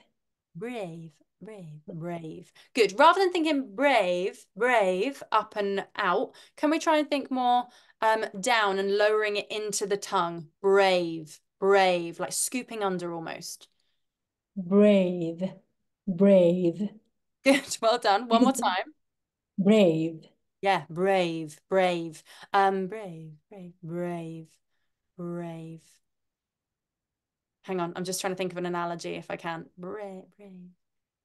Brave. Brave, brave. Good. Rather than thinking brave, brave, up and out, can we try and think more down and lowering it into the tongue? Brave, brave, like scooping under almost. Brave, brave. Good. Well done. One more time. Brave. Yeah, brave, brave. Brave, brave, brave, brave. Hang on. I'm just trying to think of an analogy if I can. Brave, brave.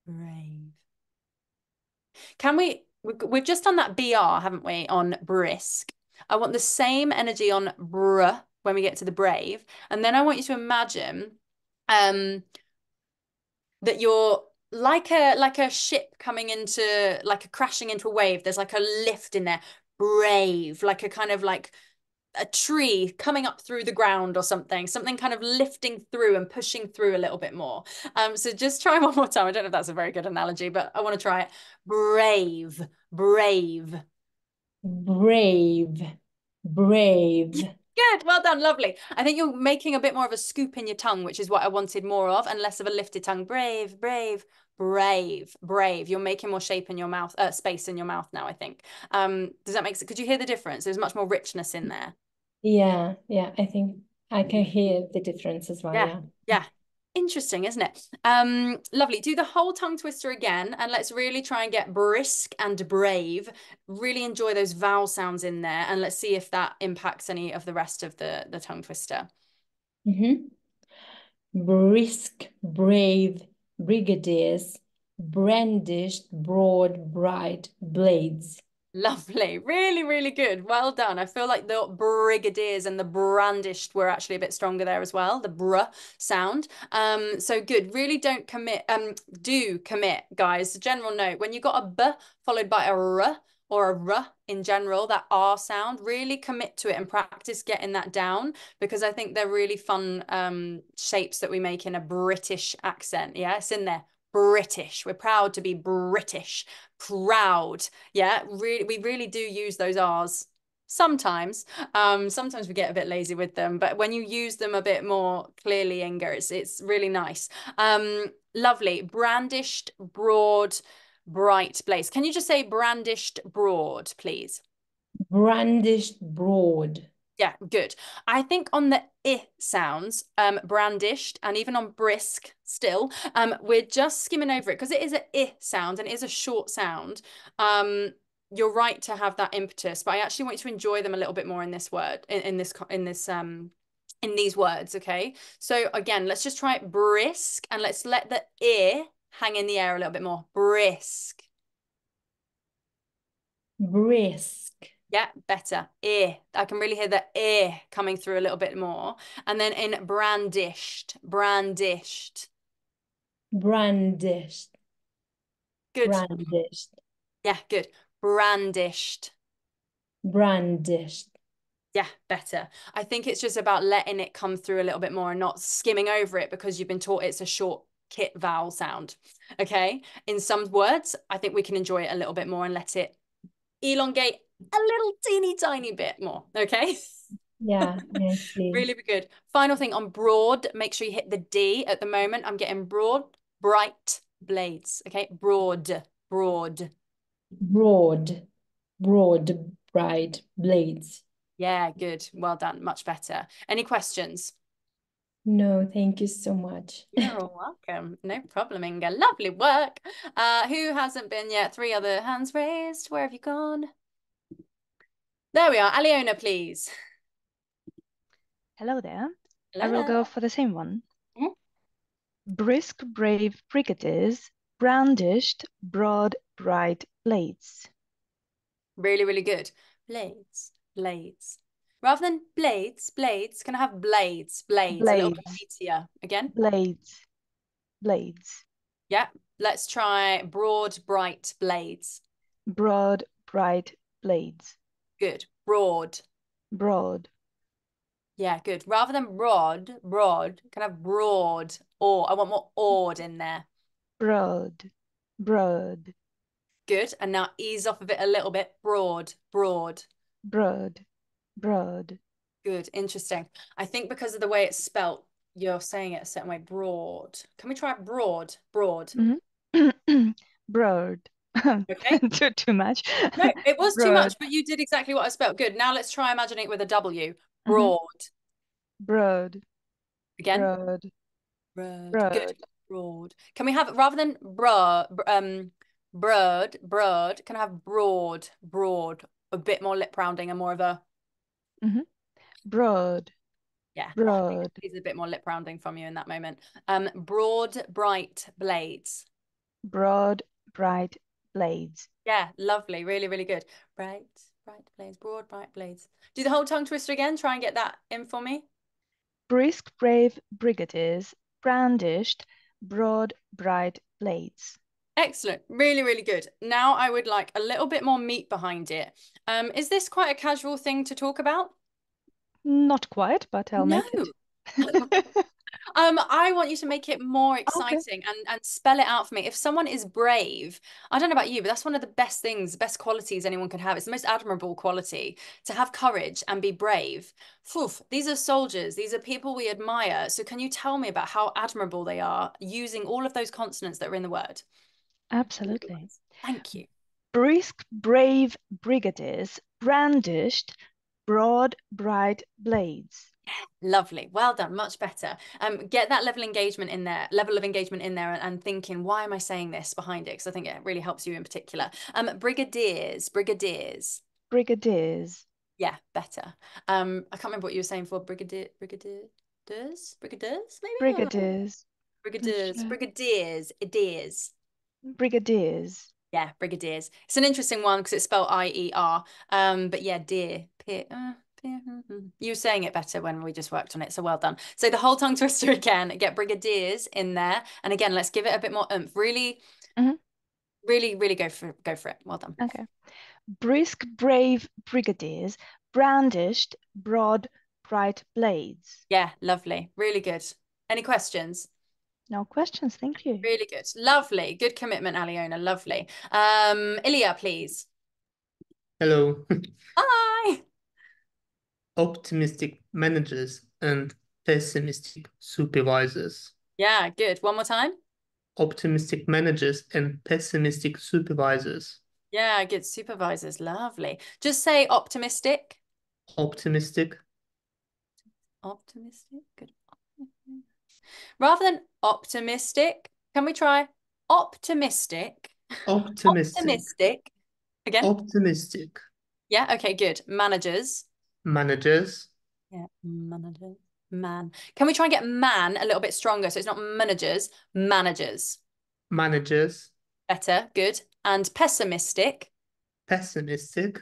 Brave. Can we've just done that BR, haven't we, on brisk. I want the same energy on br when we get to the brave. And then I want you to imagine that you're like a ship coming into, crashing into a wave. There's like a lift in there. Brave, like a kind of like a tree coming up through the ground or something kind of lifting through and pushing through a little bit more. So just try one more time. I don't know if that's a very good analogy, but I want to try it. Brave, brave. Brave, brave. Good. Well done. Lovely. I think you're making a bit more of a scoop in your tongue, which is what I wanted more of, and less of a lifted tongue. Brave, brave, brave, brave. You're making more shape in your mouth, space in your mouth now, I think. Does that make sense? Could you hear the difference? There's much more richness in there. Yeah, yeah, I think I can hear the difference as well. Yeah, yeah, yeah. Interesting, isn't it? Lovely. Do the whole tongue twister again, and let's really try and get brisk and brave. Really enjoy those vowel sounds in there, and let's see if that impacts any of the rest of the tongue twister. Brisk, brave, brigadiers, brandished, broad, bright blades. Lovely. Really, really good. Well done. I feel like the brigadiers and the brandished were actually a bit stronger there as well. The br sound. So good. Really don't commit. Do commit, guys. A general note, when you got a b followed by a r or a r in general, that r sound, really commit to it and practice getting that down, because I think they're really fun shapes that we make in a British accent. Yeah, it's in there. British. We're proud to be British. Proud. Yeah, really, we really do use those R's sometimes. Sometimes we get a bit lazy with them, but when you use them a bit more clearly, Inga, it's really nice. Lovely. Brandished, broad, bright place. Can you just say brandished broad, please? Brandished broad. Yeah, good. I think on the I sounds, brandished, and even on brisk still, we're just skimming over it because it is an I sound and it is a short sound. You're right to have that impetus, but I actually want you to enjoy them a little bit more in this word, in these words. Okay. So again, let's just try it brisk, and let's let the I hang in the air a little bit more. Brisk. Brisk. Yeah, better. Eh. I can really hear the eh coming through a little bit more. And then in brandished, brandished. Brandished. Good. Brandished. Yeah, good. Brandished. Brandished. Yeah, better. I think it's just about letting it come through a little bit more and not skimming over it because you've been taught it's a short kit vowel sound. Okay. In some words, I think we can enjoy it a little bit more and let it elongate a little teeny tiny bit more. Okay. Yeah. Really good. Final thing on broad, make sure you hit the D at the moment. I'm getting broad, bright blades. Okay. Broad, broad. Broad, broad, bright blades. Yeah, good. Well done. Much better. Any questions? No, thank you so much. You're welcome. No problem, Inga. Lovely work. Who hasn't been yet? 3 other hands raised. Where have you gone? There we are. Aliona, please. Hello there. Hello. I will go for the same one. Mm-hmm. Brisk, brave, brigadiers, brandished, broad, bright, blades. Really, really good. Blades, blades. Rather than blades, blades, can I have blades, blades, blades, a little bit easier. Again? Blades, blades. Yeah, let's try broad, bright, blades. Broad, bright, blades. Good. Broad. Broad. Yeah, good. Rather than broad, broad, can I have broad, or I want more odd in there. Broad, broad. Good. And now ease off of it a little bit. Broad, broad. Broad. Broad. Good. Interesting. I think because of the way it's spelt, you're saying it a certain way. Broad. Can we try broad? Broad. Mm-hmm. Broad. Okay. Too much. No, it was broad. Too much, but you did exactly what I spelled. Good. Now let's try imagining it with a W. Broad. Mm-hmm. Broad. Again. Broad. Broad. Broad. Good. Broad. Can we have, rather than broad, broad, can I have broad, broad, a bit more lip rounding and more of a mm-hmm. Broad. Yeah. Broad. It's a bit more lip rounding from you in that moment. Broad, bright blades. Broad, bright blades. Yeah, lovely. Really, really good. Bright, bright blades. Broad, bright blades. Do the whole tongue twister again. Try and get that in for me. Brisk, brave, brigadiers, brandished, broad, bright blades. Excellent. Really, really good. Now I would like a little bit more meat behind it. Is this quite a casual thing to talk about? Not quite, but I'll make it. I want you to make it more exciting, okay, and spell it out for me. If someone is brave, I don't know about you, but that's one of the best things, best qualities anyone can have. It's the most admirable quality, to have courage and be brave. Oof, these are soldiers. These are people we admire. So can you tell me about how admirable they are using all of those consonants that are in the word? Absolutely. Thank you. Brisk, brave, brigadiers, brandished, broad, bright blades. Lovely. Well done. Much better. Get that level of engagement in there and thinking, why am I saying this behind it? Because I think it really helps you in particular. Brigadiers, brigadiers. Brigadiers. Yeah, better. I can't remember what you were saying for brigadiers, maybe? Brigadiers. Brigadiers. Brigadiers. Brigadiers. Yeah, brigadiers. It's an interesting one because it's spelled I-E-R. But yeah, deer. You were saying it better when we just worked on it, so well done. So the whole tongue twister again, get brigadiers in there. And again, let's give it a bit more oomph. Really, really go for it. Well done. Okay. Brisk, brave brigadiers, brandished, broad, bright blades. Yeah, lovely. Really good. Any questions? No questions, thank you. Really good. Lovely. Good commitment, Aliona. Lovely. Ilya, please. Hello. Hi. Optimistic managers and pessimistic supervisors. Yeah, good. One more time. Optimistic managers and pessimistic supervisors. Yeah, good. Supervisors. Lovely. Just say optimistic. Optimistic. Optimistic. Good. Rather than optimistic, can we try optimistic? Optimistic. Optimistic. Again? Optimistic. Yeah, okay, good. Managers. Managers. Yeah, managers. Man. Can we try and get man a little bit stronger? So it's not managers, managers. Managers. Better, good. And pessimistic. Pessimistic.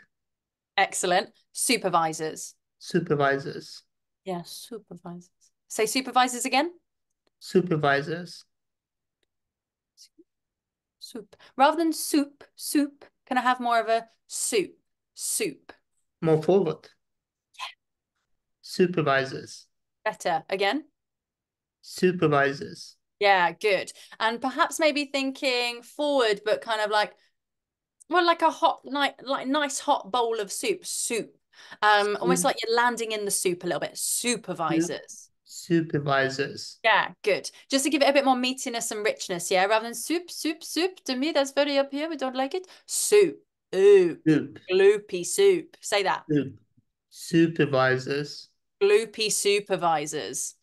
Excellent. Supervisors. Supervisors. Yeah, supervisors. Say supervisors again. Supervisors. Soup. Rather than soup, soup, can I have more of a soup? Soup. More forward. Yeah. Supervisors. Better. Again. Supervisors. Yeah, good. And perhaps maybe thinking forward, but kind of like, well, like a hot, like nice hot bowl of soup. Soup. Almost like you're landing in the soup a little bit. Supervisors. Supervisors. Yeah, good. Just to give it a bit more meatiness and richness, yeah? Rather than soup, soup, soup. To me, that's very up here. We don't like it. Soup. Ooh. Soup. Gloopy soup. Say that. Soup. Supervisors. Gloopy supervisors.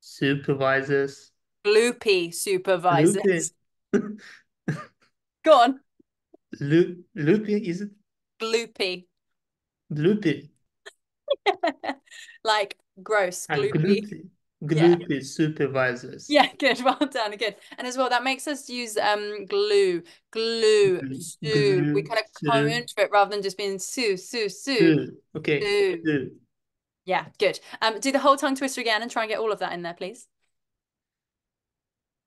Supervisors. Gloopy supervisors. Gloopy. Go on. Loopy, is it? Gloopy. Gloopy. Like gross, gloopy. Gloopy, yeah. Supervisors. Yeah, good. Well done. Good. And as well, that makes us use glue, sue. We kind of come into it rather than just being sue. Okay. Sue. Yeah, good. Do the whole tongue twister again and try and get all of that in there, please.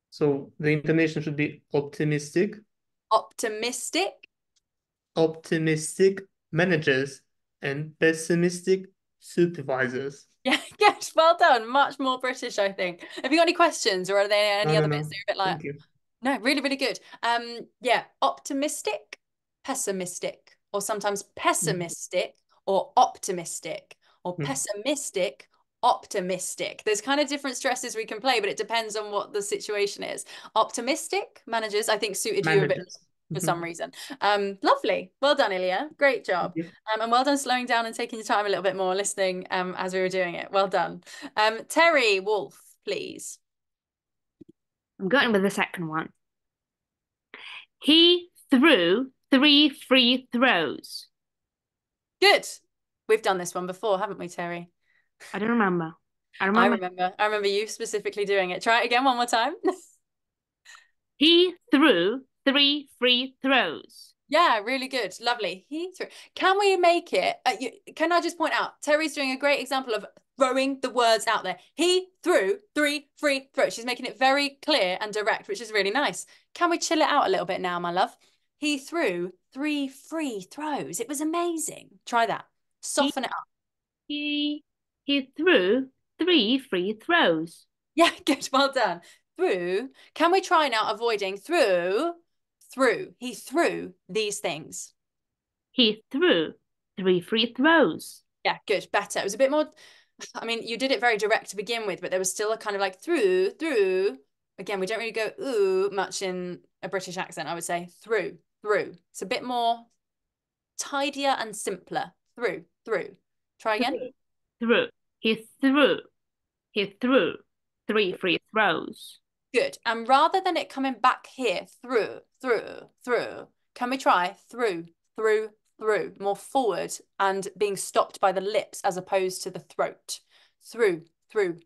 So the intonation should be optimistic. Optimistic. Optimistic managers and pessimistic supervisors. Yeah, yes, well done. Much more British, I think. Have you got any questions, or are there any other bits that are a bit like? Thank you. No, really, really good. Yeah, optimistic, pessimistic, or sometimes pessimistic or optimistic, or pessimistic, optimistic. There's kind of different stresses we can play, but it depends on what the situation is. Optimistic managers, I think, suited managers. You a bit. For some reason. Lovely. Well done, Ilya. Great job. And well done slowing down and taking your time a little bit more, listening as we were doing it. Well done. Terry Wolf, please. I'm going with the second one. He threw 3 free throws. Good. We've done this one before, haven't we, Terry? I don't remember. I remember you specifically doing it. Try it again one more time. He threw 3 free throws. Yeah, really good. Lovely. He threw. Can we make it? Can I just point out, Terry's doing a great example of throwing the words out there. He threw 3 free throws. She's making it very clear and direct, which is really nice. Can we chill it out a little bit now, my love? He threw 3 free throws. It was amazing. Try that. Soften it up. He threw 3 free throws. Yeah, good. Well done. Through. Can we try now avoiding through? He threw these things. He threw 3 free throws. Yeah, good. Better. It was a bit more, I mean, you did it very direct to begin with, but there was still a kind of like through. Again, we don't really go ooh much in a British accent, I would say. Through. It's a bit more tidier and simpler. Through. Try again. Through. He threw 3 free throws. Good. And rather than it coming back here, through, can we try through, more forward and being stopped by the lips as opposed to the throat? Through. Through.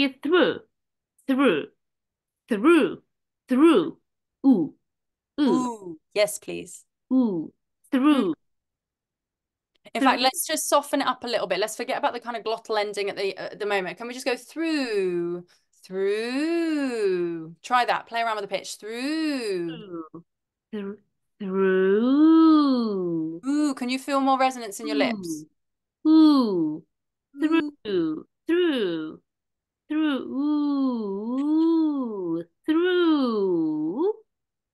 He threw. Ooh. Ooh. Ooh. Yes, please. Ooh. Through. In fact, let's just soften it up a little bit. Let's forget about the kind of glottal ending at the moment. Can we just go through? Through. Try that. Play around with the pitch. Through. Through. Through. Ooh, can you feel more resonance in your lips? Ooh. Through. Through. Through. Ooh. Through.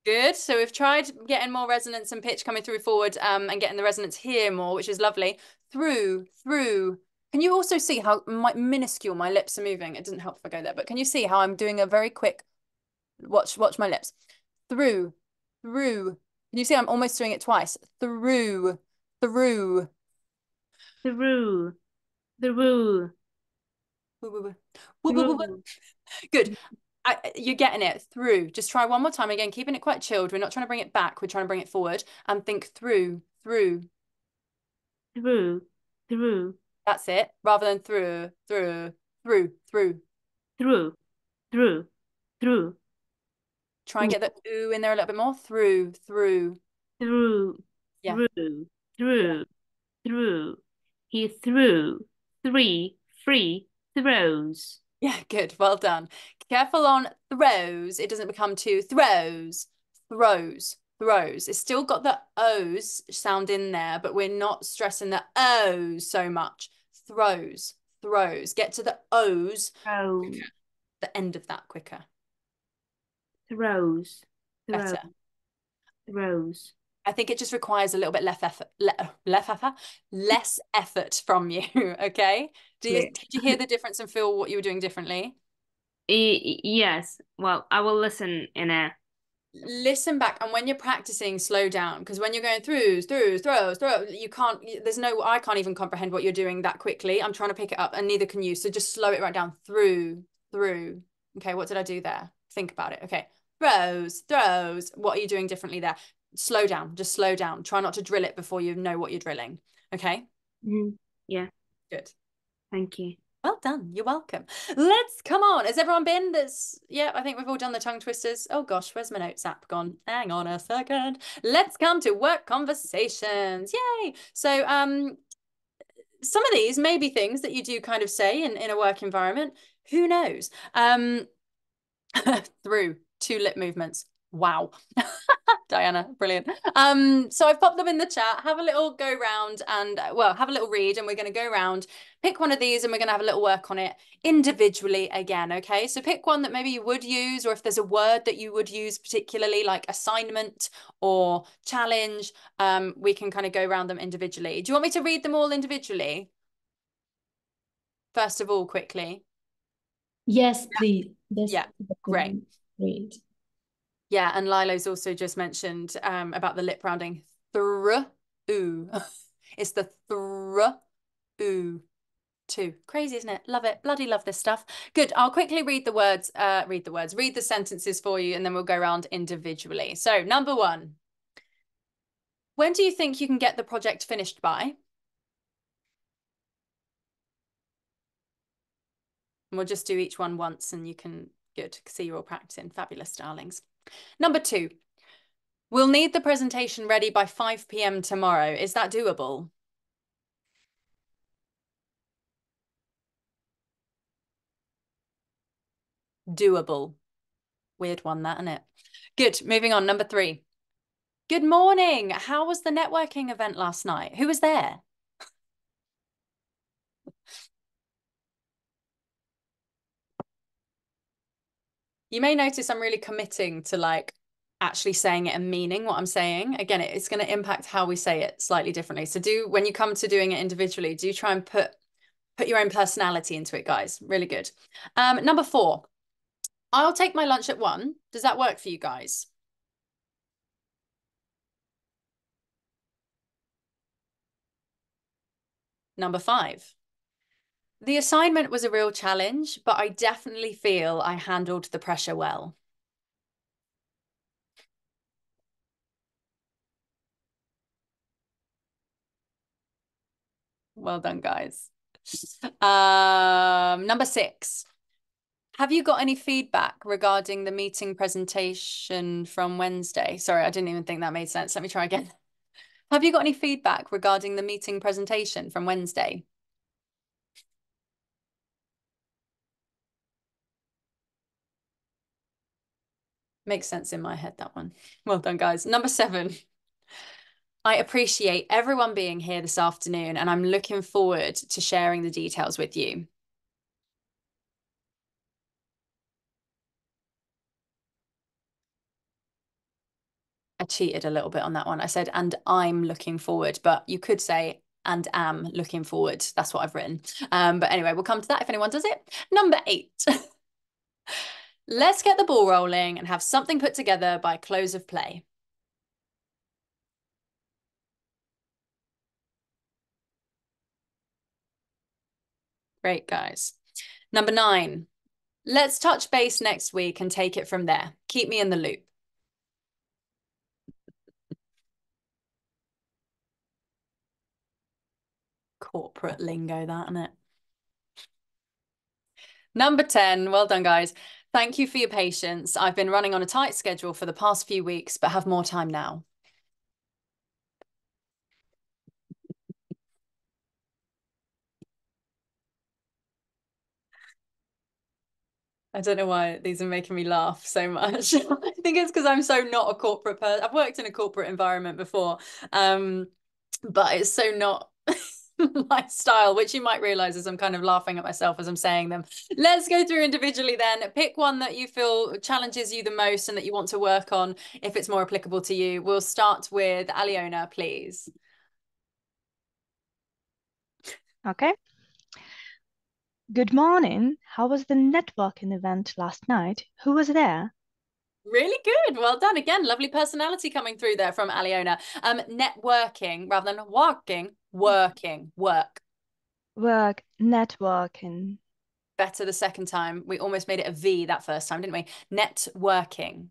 Good. So we've tried getting more resonance and pitch coming through forward and getting the resonance here more, which is lovely. Through. Through. Can you also see how minuscule my lips are moving? It doesn't help if I go there, but can you see how I'm doing a very quick watch my lips? Through. Through. Can you see I'm almost doing it twice? Through. Through. Through. Through. Good. You're getting it. Through. Just try one more time again, keeping it quite chilled. We're not trying to bring it back. We're trying to bring it forward and think through. Through. Through. Through. That's it. Rather than through. Through. Through. Through. Through. Through. Through. Try and get the ooh in there a little bit more. Through, through. Through, yeah. Through, through, through. He threw 3 free throws. Yeah, good. Well done. Careful on throws. It doesn't become 2 throws. Throws, throws. It's still got the O's sound in there, but we're not stressing the O's so much. Throws, throws. Get to the O's. Oh. The end of that quicker. Throws. Throws. Better. Throws. I think it just requires a little bit less effort from you, okay? Did you hear the difference and feel what you were doing differently? Yes. Well, I will listen in a... Listen back, and when you're practicing, slow down, because when you're going through, you can't, I can't even comprehend what you're doing that quickly. I'm trying to pick it up, and neither can you, so just slow it right down. Through, through. Okay, what did I do there? Think about it. Okay. Throws, throws. What are you doing differently there? Slow down. Just slow down. Try not to drill it before you know what you're drilling. Okay? Mm-hmm. Yeah. Good. Thank you. Well done. You're welcome. Let's come on. Has everyone been? Yeah, I think we've all done the tongue twisters. Oh gosh, where's my notes app gone? Hang on a second. Let's come to work conversations. Yay. So some of these may be things that you do kind of say in a work environment. Who knows? Through 2 lip movements. Wow. Diana, brilliant. So I've popped them in the chat. Have a little go round and, well, have a little read, and we're going to go round, pick one of these, and we're going to have a little work on it individually again, okay? So pick one that maybe you would use, or if there's a word that you would use particularly, like assignment or challenge, we can kind of go round them individually. Do you want me to read them all individually? First of all, quickly. Yes, please. Yeah, great. Yeah, and Lilo's also just mentioned about the lip rounding. Thr-oo. It's the thr-oo. 2. Crazy, isn't it? Love it. Bloody love this stuff. Good. I'll quickly read the words, read the sentences for you, and then we'll go around individually. So, number 1. When do you think you can get the project finished by? And we'll just do each one once, and you can, good, see you're all practicing. Fabulous, darlings. Number 2, we'll need the presentation ready by 5 p.m. tomorrow. Is that doable? Doable. Weird one, that, isn't it? Good, moving on. Number 3. Good morning. How was the networking event last night? Who was there? You may notice I'm really committing to like actually saying it and meaning what I'm saying. Again, it's going to impact how we say it slightly differently. So when you come to doing it individually, do try and put your own personality into it, guys. Really good. Number 4, I'll take my lunch at 1. Does that work for you guys? Number 5. The assignment was a real challenge, but I definitely feel I handled the pressure well. Well done, guys. Number 6. Have you got any feedback regarding the meeting presentation from Wednesday? Sorry, I didn't even think that made sense. Let me try again. Have you got any feedback regarding the meeting presentation from Wednesday? Makes sense in my head, that one. Well done, guys. Number 7. I appreciate everyone being here this afternoon, and I'm looking forward to sharing the details with you. I cheated a little bit on that one. I said, and I'm looking forward, but you could say, and am looking forward. That's what I've written. But anyway, we'll come to that if anyone does it. Number 8. Let's get the ball rolling and have something put together by close of play. Great, guys. Number 9, let's touch base next week and take it from there. Keep me in the loop. Corporate lingo, that, isn't it? Number 10, well done, guys. Thank you for your patience. I've been running on a tight schedule for the past few weeks, but have more time now. I don't know why these are making me laugh so much. I think it's because I'm so not a corporate person. I've worked in a corporate environment before, but it's so not my style, which you might realise as I'm kind of laughing at myself as I'm saying them. Let's go through individually then. Pick one that you feel challenges you the most and that you want to work on if it's more applicable to you. We'll start with Aliona, please. Okay. Good morning. How was the networking event last night? Who was there? Really good. Well done. Again, lovely personality coming through there from Aliona. Networking rather than walking, working, work. Work, networking. Better the second time. We almost made it a V that first time, didn't we? Networking.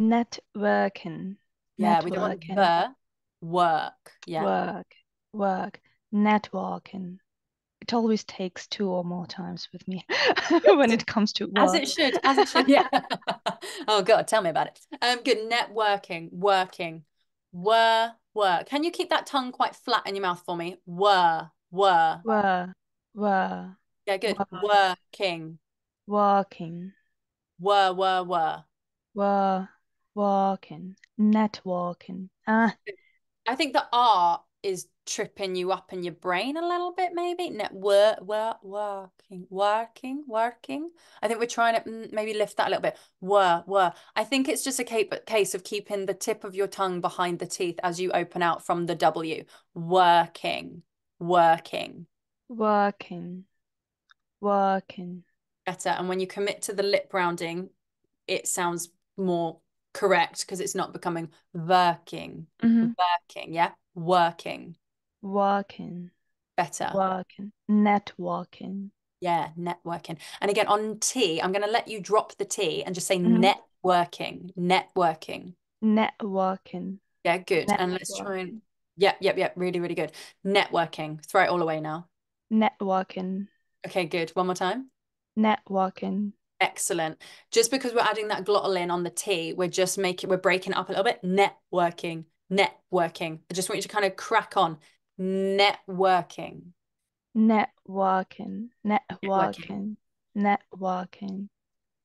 Networking. Yeah, networking. We don't want the work. Yeah. Work, work, networking. It always takes 2 or more times with me when it comes to work. As it should, yeah. Oh, God, tell me about it. Good, networking, working, were. Can you keep that tongue quite flat in your mouth for me? Were. Were. Yeah, good. Were. Working. Working. Were. Were, working, networking. I think the R is tripping you up in your brain a little bit, maybe. Working. I think we're trying to maybe lift that a little bit. Were. I think it's just a case of keeping the tip of your tongue behind the teeth as you open out from the W. Working. Better. And when you commit to the lip rounding, it sounds more correct because it's not becoming working. Mm-hmm. Working, yeah? Working. Better. Working. Networking. Yeah, networking. And again, on T, I'm going to let you drop the T and just say Networking. Yeah, good. Networking. And let's try and... Yep. Really, really good. Networking. Throw it all away now. Networking. Okay, good. One more time. Networking. Excellent. Just because we're adding that glottal in on the T, we're breaking it up a little bit. Networking. I just want you to kind of crack on. Networking.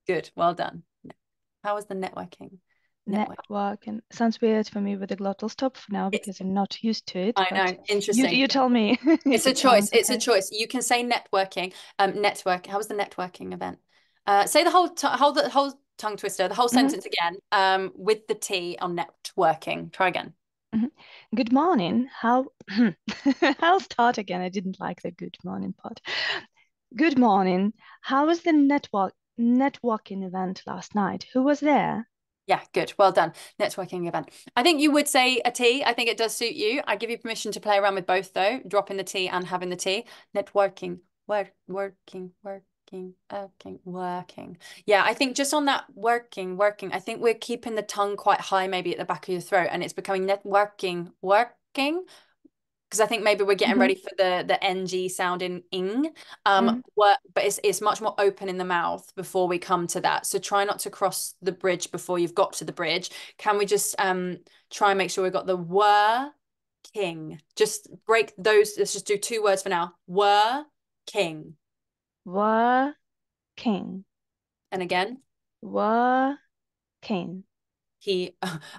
Good. Well done. How was the networking? Networking. Sounds weird for me with the glottal stop for now because I'm not used to it. I know. Interesting. You tell me. It's a choice. It's a choice. You can say networking. Network. How was the networking event? Say the whole tongue twister, the whole sentence again, with the T on networking. Try again. Mm-hmm. Good morning. I'll start again. I didn't like the good morning part. Good morning. How was the networking event last night? Who was there? Yeah, good. Well done. Networking event. I think you would say a T. I think it does suit you. I give you permission to play around with both though, dropping the T and having the T. Networking, working. Yeah, I think just on that working, I think we're keeping the tongue quite high maybe at the back of your throat and it's becoming networking, working, because I think maybe we're getting ready for the NG sounding ing. But it's much more open in the mouth before we come to that. So try not to cross the bridge before you've got to the bridge. Can we just try and make sure we've got the were king? Just break those. Let's just do two words for now. Were king. Were king. And again. Were king.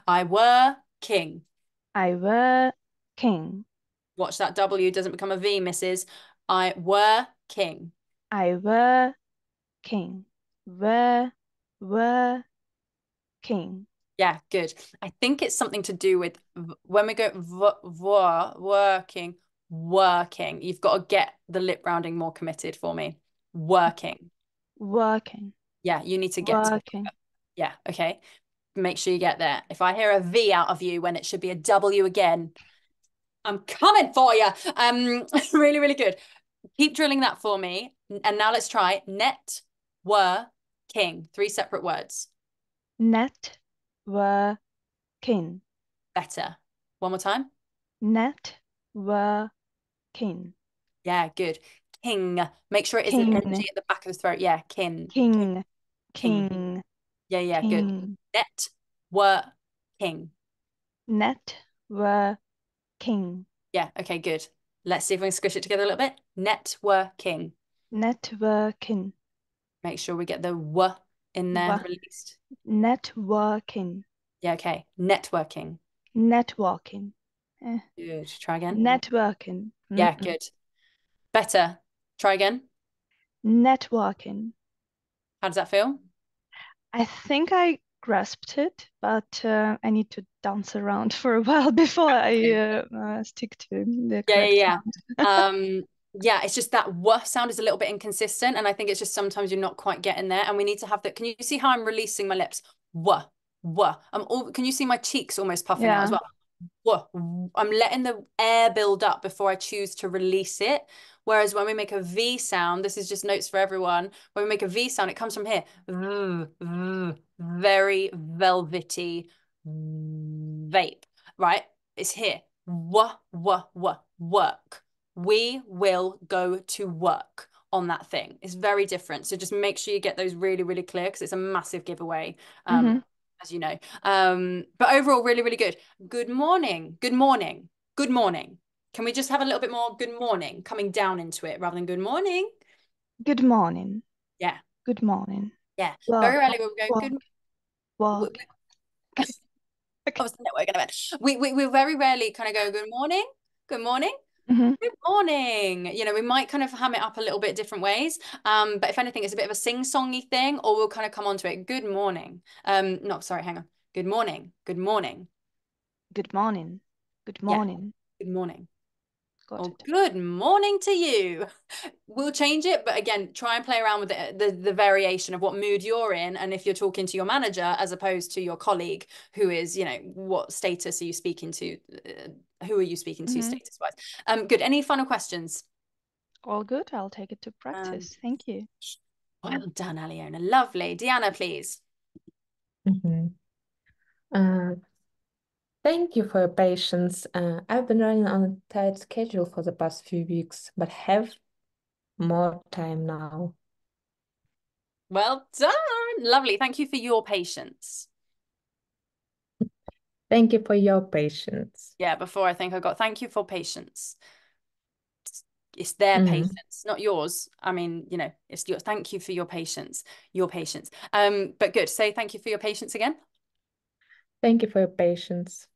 I were king. I were king. Watch that W doesn't become a V, Mrs. I were king. I were king. Were king. Yeah, good. I think it's something to do with when we go working. You've got to get the lip rounding more committed for me. Working. Working. Yeah, you need to get working. Yeah, okay. Make sure you get there. If I hear a V out of you when it should be a W again, I'm coming for you. Really, really good. Keep drilling that for me. And now let's try net, were, king. Three separate words. Net, were, king. Better. One more time. Net, were, king. Yeah, good. King. Make sure it is an energy at the back of the throat. Yeah, kin. King. King. Yeah, yeah, king. Good. Net, were, king. Net, were, king. Yeah, okay, good. Let's see if we can squish it together a little bit. Networking. Networking. Make sure we get the w in there released. Networking. Yeah, okay. Networking. Networking. Good. Try again. Networking. Yeah, good. Better. Try again. Networking. How does that feel? I think I grasped it, but I need to dance around for a while before I stick to the correct sound. Yeah, it's just that w sound is a little bit inconsistent, and I think it's just sometimes you're not quite getting there, and we need to have that. Can you see how I'm releasing my lips? W, w. Can you see my cheeks almost puffing out as well? W. I'm letting the air build up before I choose to release it. Whereas when we make a V sound, this is just notes for everyone. When we make a V sound, it comes from here. Very velvety vape, right? It's here. Work. We will go to work on that thing. It's very different. So just make sure you get those really, really clear, because it's a massive giveaway, as you know. But overall, really, really good. Good morning. Good morning. Good morning. Can we just have a little bit more good morning coming down into it rather than good morning? Good morning. Yeah. Good morning. Yeah. Work. Very rarely we'll go good morning. We very rarely kind of go good morning. Good morning. Good morning. You know, we might kind of ham it up a little bit different ways. But if anything, it's a bit of a sing-songy thing, or we'll kind of come on to it. Good morning. No, sorry, hang on. Good morning. Good morning. Good morning. Good morning. Yeah. Good morning. Oh, good morning to you. We'll change it, but again, try and play around with the variation of what mood you're in, and if you're talking to your manager as opposed to your colleague, who is, you know, what status are you speaking to? Who are you speaking to status-wise? Good. Any final questions? All good. I'll take it to practice. Thank you. Well done, Aliona. Lovely. Deanna, please. Thank you for your patience. I've been running on a tight schedule for the past few weeks, but have more time now. Well done. Lovely. Thank you for your patience. Thank you for your patience. Yeah, before I think I got thank you for patience. It's their patience, not yours. I mean, you know, it's your thank you for your patience, your patience. But good. Say thank you for your patience again. Thank you for your patience.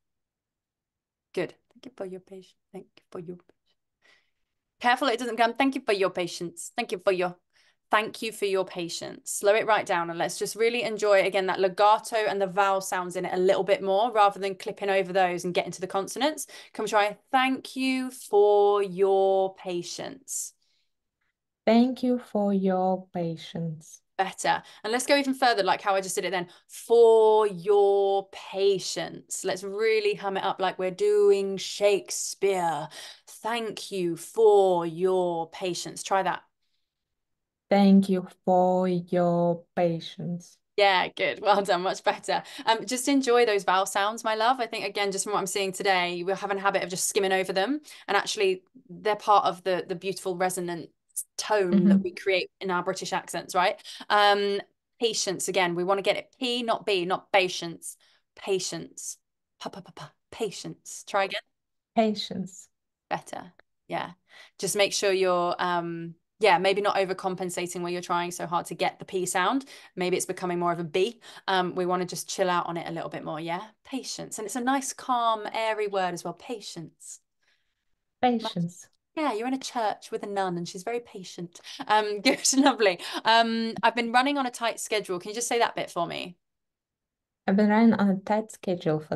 Good. Thank you for your patience. Thank you for your patience. Careful it doesn't come. Thank you for your patience. Thank you for your patience. Slow it right down, and let's just really enjoy, again, that legato and the vowel sounds in it a little bit more rather than clipping over those and getting to the consonants. Come try. Thank you for your patience. Thank you for your patience. Better. And let's go even further, like how I just did it then. For your patience. Let's really hum it up like we're doing Shakespeare. Thank you for your patience. Try that. Thank you for your patience. Yeah, good. Well done. Much better. Just enjoy those vowel sounds, my love. I think, again, just from what I'm seeing today, we have a habit of just skimming over them. And actually, they're part of the beautiful resonant tone mm-hmm. that we create in our British accents, right? Patience, again, we want to get it P, not B, not patience. Patience. Patience. Try again. Patience. Better. Yeah. Just make sure you're... yeah, maybe not overcompensating where you're trying so hard to get the P sound. Maybe it's becoming more of a B. We want to just chill out on it a little bit more, yeah? Patience. And it's a nice, calm, airy word as well, patience. Patience. Yeah, you're in a church with a nun and she's very patient. Good, lovely. I've been running on a tight schedule. Can you just say that bit for me? I've been running on a tight schedule for...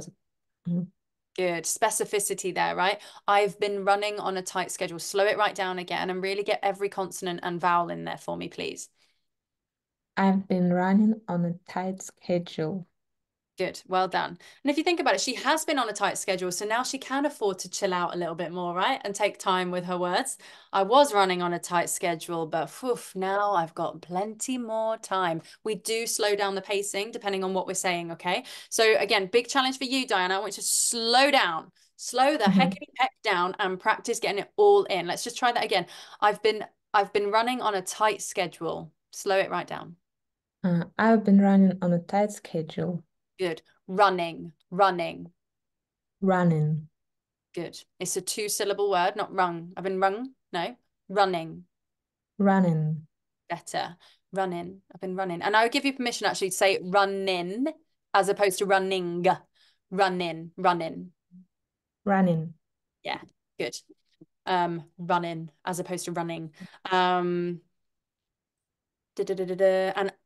Good. Specificity there, right? I've been running on a tight schedule. Slow it right down again and really get every consonant and vowel in there for me, please. I've been running on a tight schedule. Good. Well done. And if you think about it, she has been on a tight schedule, so now she can afford to chill out a little bit more, right? And take time with her words. I was running on a tight schedule, but now I've got plenty more time. We do slow down the pacing depending on what we're saying, okay? So again, big challenge for you, Diana. I want you to slow down. Slow the heckity-peck down and practice getting it all in. Let's just try that again. I've been running on a tight schedule. Slow it right down. I've been running on a tight schedule. Good. Running, running. Running. Good. It's a two-syllable word, not rung. I've been rung. No. Running. Running. Better. Running. I've been running. And I would give you permission actually to say running as opposed to running. Running. Running. Running. Yeah. Good. Running as opposed to running. And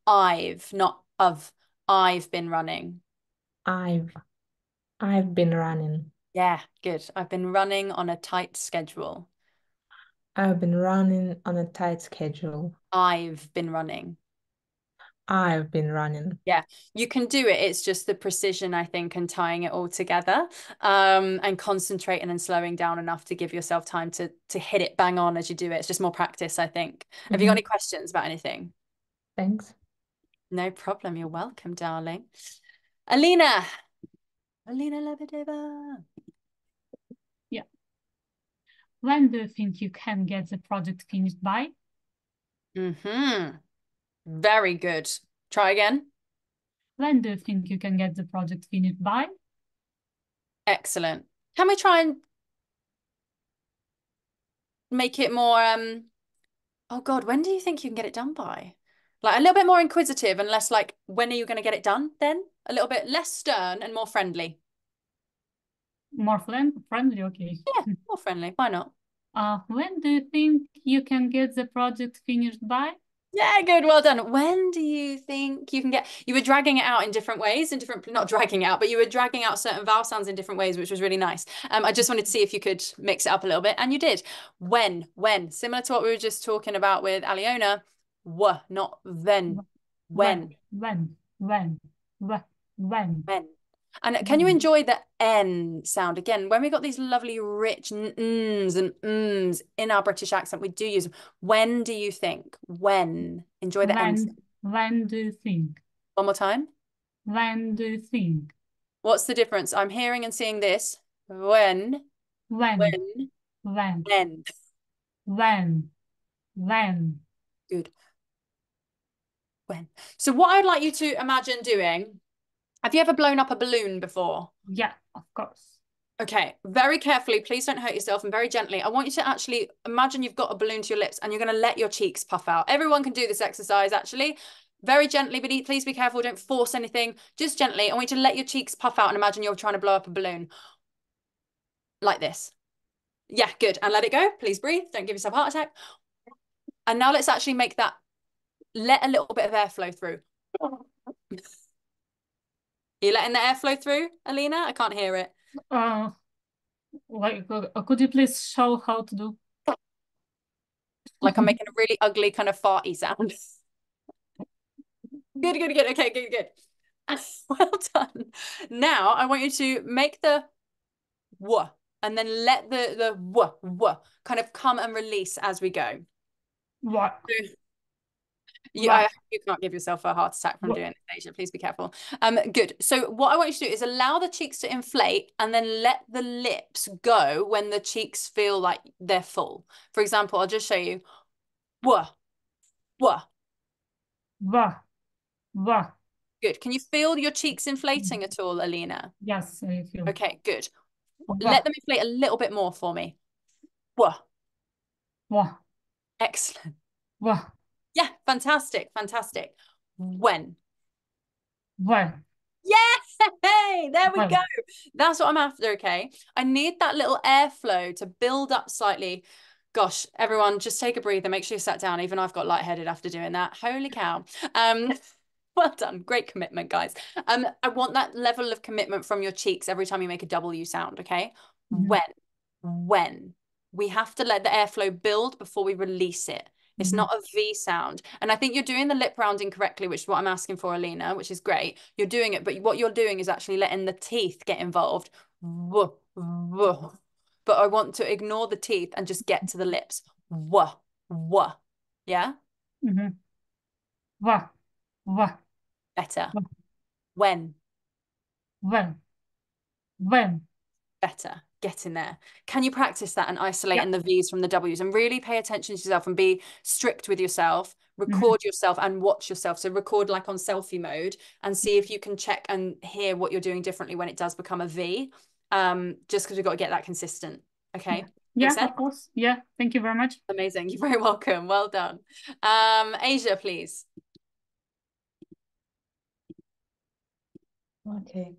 I've, not of. I've been running. I've been running. Yeah, good. I've been running on a tight schedule. I've been running on a tight schedule. I've been running. I've been running. Yeah, you can do it. It's just the precision, I think, and tying it all together and concentrating and slowing down enough to give yourself time to hit it bang on as you do it. It's just more practice, I think. Mm-hmm. Have you got any questions about anything? Thanks. No problem. You're welcome, darling. Alina. Alina Lebedeva. Yeah. When do you think you can get the project finished by? Mm-hmm. Very good. Try again. When do you think you can get the project finished by? Excellent. Can we try and make it more... Oh, God, when do you think you can get it done by? Like a little bit more inquisitive and less like, when are you going to get it done then? A little bit less stern and more friendly. More friendly, okay. Yeah, more friendly. Why not? When do you think you can get the project finished by? Yeah, good. Well done. When do you think you can get... You were dragging it out in different ways, in different... Not dragging out, but you were dragging out certain vowel sounds in different ways, which was really nice. I just wanted to see if you could mix it up a little bit. And you did. When. Similar to what we were just talking about with Aliona. Not then. When. And can you enjoy the N sound again? When we got these lovely rich n's and m's in our British accent, we do use them. When do you think? When. Enjoy the N sound. When do you think? One more time. When do you think? What's the difference? I'm hearing and seeing this. When. Good. When. So what I'd like you to imagine doing, have you ever blown up a balloon before? Yeah, of course. Okay, very carefully, please don't hurt yourself, and very gently. I want you to actually imagine you've got a balloon to your lips and you're going to let your cheeks puff out. Everyone can do this exercise, actually. Very gently, but please be careful, don't force anything. Just gently, I want you to let your cheeks puff out and imagine you're trying to blow up a balloon. Like this. Yeah, good. And let it go. Please breathe. Don't give yourself a heart attack. And now let's actually make that, let a little bit of air flow through. Are you letting the air flow through, Alina? I can't hear it. Could you please show how to do? Like I'm making a really ugly kind of farty sound. Good. Okay, good. Well done. Now I want you to make the wah and then let the wah kind of come and release as we go. What? You can't give yourself a heart attack from doing anaesthesia. Please be careful. Good. So what I want you to do is allow the cheeks to inflate and then let the lips go when the cheeks feel like they're full. For example, I'll just show you. Wah, wah, wah, wah. Good. Can you feel your cheeks inflating at all, Alina? Yes, I feel. Okay, good. Wah. Let them inflate a little bit more for me. Wah, wah. Excellent. Wah. Yeah, fantastic, fantastic. When? When. Yes! Hey, there we go. That's what I'm after, okay? I need that little airflow to build up slightly. Gosh, everyone, just take a breather. Make sure you sat down. Even I've got lightheaded after doing that. Holy cow. Well done. Great commitment, guys. I want that level of commitment from your cheeks every time you make a W sound, okay? Mm-hmm. When. We have to let the airflow build before we release it. It's not a V sound. And I think you're doing the lip round incorrectly, which is what I'm asking for, Alina, which is great. You're doing it, but what you're doing is actually letting the teeth get involved. But I want to ignore the teeth and just get to the lips. Wah, wah. Yeah? Mm-hmm. Wah, wah. Better. Wah. When? When. When. Better. Get in there. Can you practice that and isolate in the V's from the W's and really pay attention to yourself and be strict with yourself? Record yourself and watch yourself. So record like on selfie mode and see if you can check and hear what you're doing differently when it does become a V. Just because we've got to get that consistent. Okay. Yeah, of course. Yeah. Thank you very much. Amazing. You're very welcome. Well done. Asia, please. Okay.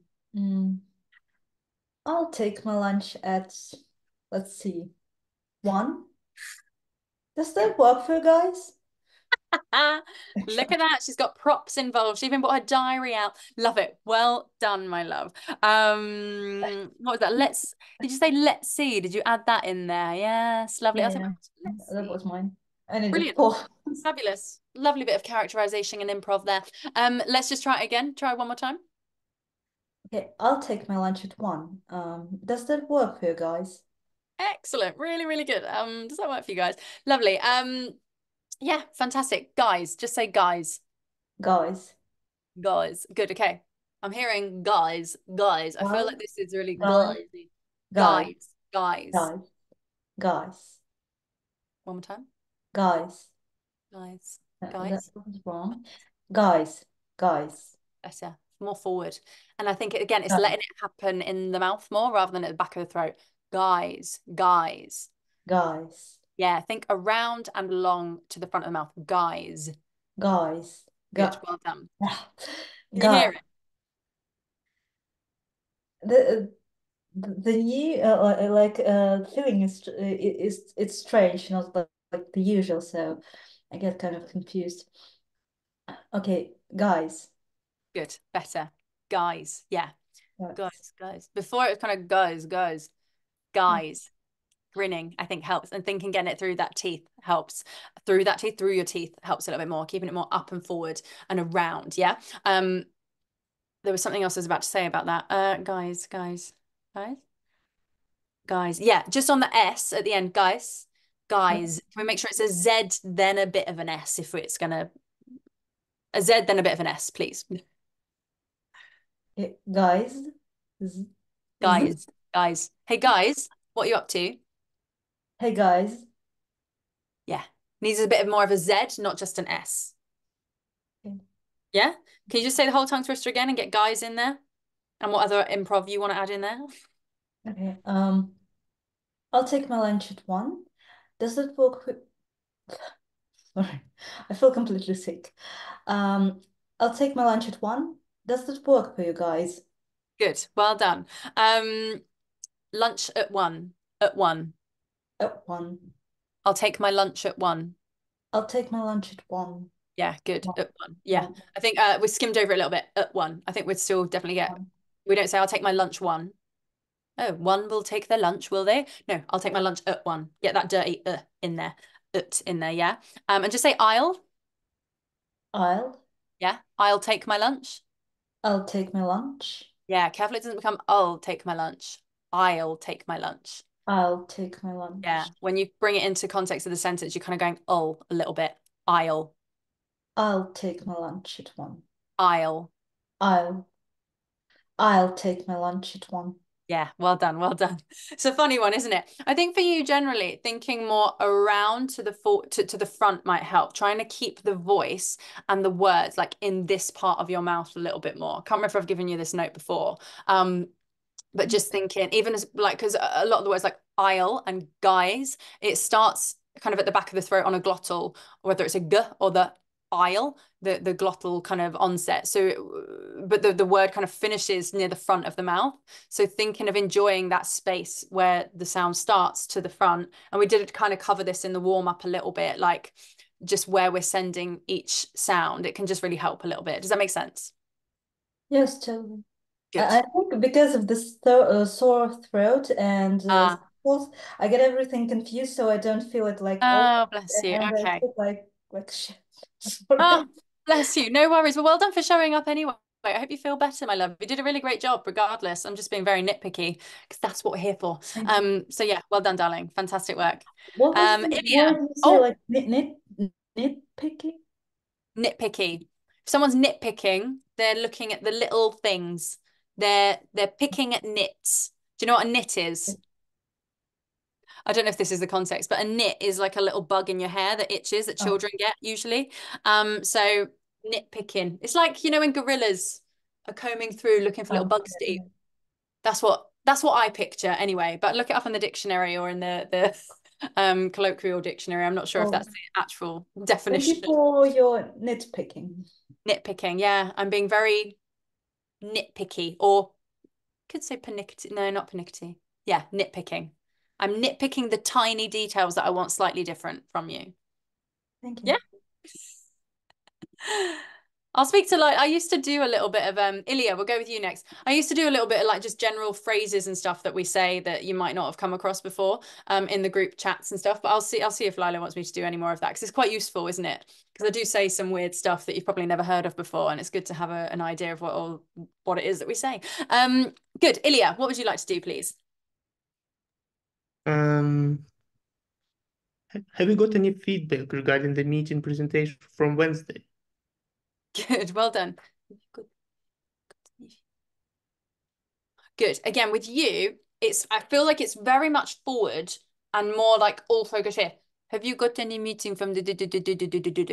I'll take my lunch at, let's see, 1. Does that work for you guys? Look at that. She's got props involved. She even brought her diary out. Love it. Well done, my love. What was that? Did you say let's see? Did you add that in there? Yes. Lovely. Yeah, that was mine. And brilliant. Fabulous. Lovely bit of characterization and improv there. Let's just try it again. Try one more time. Okay, I'll take my lunch at 1. Does that work for you guys? Excellent. Really, really good. Does that work for you guys? Lovely. Yeah, fantastic. Guys, just say guys. Guys. Guys. Good, okay. I'm hearing guys, guys. I feel like this is really guys. Guys. Guys. Guys. Guys. One more time. Guys. Guys. Guys. That was wrong. Guys. Guys. Better. More forward, and I think again it's letting it happen in the mouth more rather than at the back of the throat. Guys, guys, guys. Yeah, think around and along to the front of the mouth. Guys, guys. Good, well done. Can you hear it? The new feeling is strange, not like the usual. So I get kind of confused. Okay, guys. Good, better. Guys, yeah. Yes. Guys. Before it was kind of guys. Grinning, I think, helps. And thinking getting it through that teeth helps. Through your teeth helps a little bit more. Keeping it more up and forward and around, yeah? There was something else I was about to say about that. Guys. Yeah, just on the S at the end. Guys. Can we make sure it's a Z, then a bit of an S if it's going to... A Z, then a bit of an S, please. Guys. Hey, guys, what are you up to? Hey, guys. Yeah, needs a bit of more of a Z, not just an S. Okay. Yeah? Can you just say the whole tongue twister again and get guys in there? And what other improv you want to add in there? Okay. I'll take my lunch at 1. Does it work with... Sorry, I feel completely sick. I'll take my lunch at 1. Does that work for you guys? Good, well done. Lunch at 1. At 1. I'll take my lunch at 1. I'll take my lunch at 1. Yeah, good. At 1. Yeah, I think we skimmed over a little bit. At 1. I think we'd still definitely get. We don't say I'll take my lunch 1. Oh, 1 will take their lunch, will they? No, I'll take my lunch at 1. Get that dirty in there. In there, yeah. And just say I'll. Yeah, I'll take my lunch. I'll take my lunch. Yeah, careful it doesn't become I'll take my lunch. I'll take my lunch. I'll take my lunch. Yeah, when you bring it into context of the sentence, you're kind of going I'll a little bit. I'll. I'll take my lunch at one. I'll take my lunch at one. Yeah, well done, well done. It's a funny one, isn't it? I think for you generally, thinking more around to the front might help, trying to keep the voice and the words like in this part of your mouth a little bit more. I can't remember if I've given you this note before, but just thinking, even as, like, because a lot of the words like I'll and guys, it starts kind of at the back of the throat on a glottal, whether it's a g or the I'll, the glottal kind of onset. So, but the word kind of finishes near the front of the mouth. So thinking of enjoying that space where the sound starts to the front. And we did kind of cover this in the warm up a little bit, like just where we're sending each sound. It can just really help a little bit. Does that make sense? Yes, totally. Good. I think because of this sore throat and I get everything confused, so I don't feel it like. Oh, bless you. Okay. Like shit. Oh, bless you. No worries. Well, well done for showing up anyway. I hope you feel better, my love. You did a really great job regardless. I'm just being very nitpicky because that's what we're here for. So yeah, well done, darling. Fantastic work. What was like nitpicky? Nitpicky. If someone's nitpicking, they're looking at the little things. They're picking at nits. Do you know what a nit is? I don't know if this is the context, but a nit is like a little bug in your hair that itches that children get usually. So nitpicking. It's like, you know, when gorillas are combing through looking for little bugs to eat. That's what I picture anyway, but look it up in the dictionary or in the colloquial dictionary. I'm not sure if that's the actual definition. Thank you for your nitpicking. Nitpicking, yeah. I'm being very nitpicky, or I could say pernickety. No, not pernickety. Yeah, nitpicking. I'm nitpicking the tiny details that I want slightly different from you. Thank you. Yeah. I'll speak to, like, I used to do a little bit of, Ilya, we'll go with you next. I used to do a little bit of like just general phrases and stuff that we say that you might not have come across before in the group chats and stuff. But I'll see if Lila wants me to do any more of that, because it's quite useful, isn't it? Because I do say some weird stuff that you've probably never heard of before, and it's good to have an idea of what it is that we say. Good. Ilya, what would you like to do, please? Have you got any feedback regarding the meeting presentation from Wednesday? Good, well done. Good. Again, with you, I feel like it's very much forward and more like all focus here. Have you got any meeting from the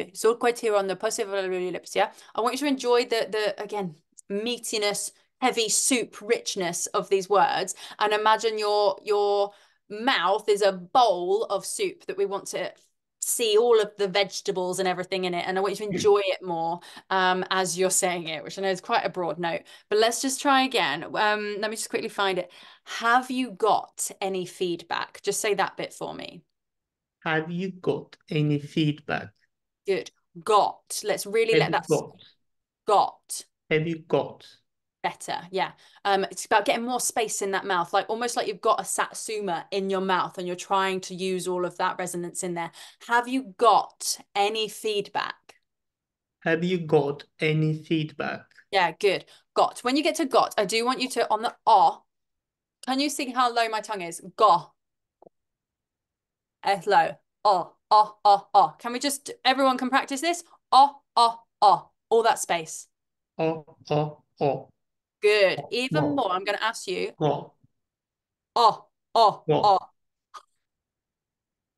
It's all quite here on the passive lips, yeah? I want you to enjoy the again, meatiness, heavy soup richness of these words, and imagine your mouth is a bowl of soup that we want to see all of the vegetables and everything in it, and I want you to enjoy it more as you're saying it, which I know is quite a broad note, but let's just try again. Let me just quickly find it. Have you got any feedback? Just say that bit for me. Have you got any feedback? Good. Got. Let's really let that got. Have you got? Better, yeah. It's about getting more space in that mouth, like almost like you've got a satsuma in your mouth and you're trying to use all of that resonance in there. Have you got any feedback? Have you got any feedback? Yeah, good. Got. When you get to got, I do want you to, on the ah, can you see how low my tongue is? Go. It's low. Oh, oh, oh, oh. Can we just, everyone can practice this? Oh, oh, oh. All that space. Oh, oh, oh. Good. Even more. I'm going to ask you. Oh, oh, oh, oh.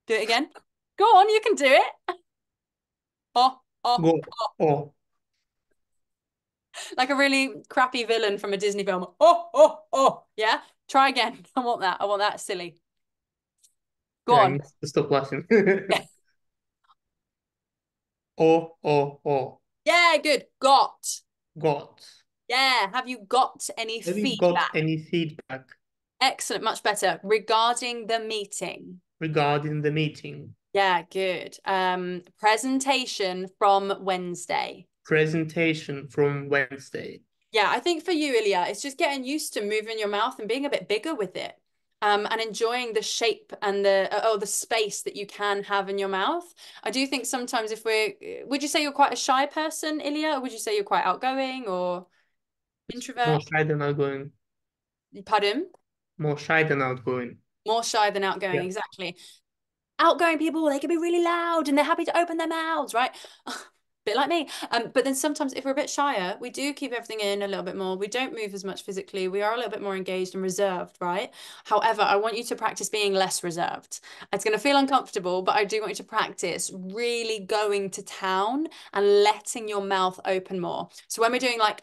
Do it again. Go on, you can do it. Oh, oh, oh, oh. Like a really crappy villain from a Disney film. Oh, oh, oh. Yeah. Try again. I want that. I want that. Silly. Go on. Stop laughing. Yeah. Oh, oh, oh. Yeah. Good. Got. Got. Yeah. Have you got any feedback? Have you got any feedback? Excellent. Much better. Regarding the meeting. Regarding the meeting. Yeah, good. Presentation from Wednesday. Presentation from Wednesday. Yeah, I think for you, Ilya, it's just getting used to moving your mouth and being a bit bigger with it. And enjoying the shape and the space that you can have in your mouth. I do think sometimes if would you say you're quite a shy person, Ilya? Or would you say you're quite outgoing or introvert? More shy than outgoing. Pardon? More shy than outgoing. More shy than outgoing, yeah. Exactly. Outgoing people, they can be really loud and they're happy to open their mouths, right? bit like me. But then sometimes if we're a bit shyer, we do keep everything in a little bit more. We don't move as much physically. We are a little bit more engaged and reserved, right? However, I want you to practice being less reserved. It's going to feel uncomfortable, but I do want you to practice really going to town and letting your mouth open more. So when we're doing like,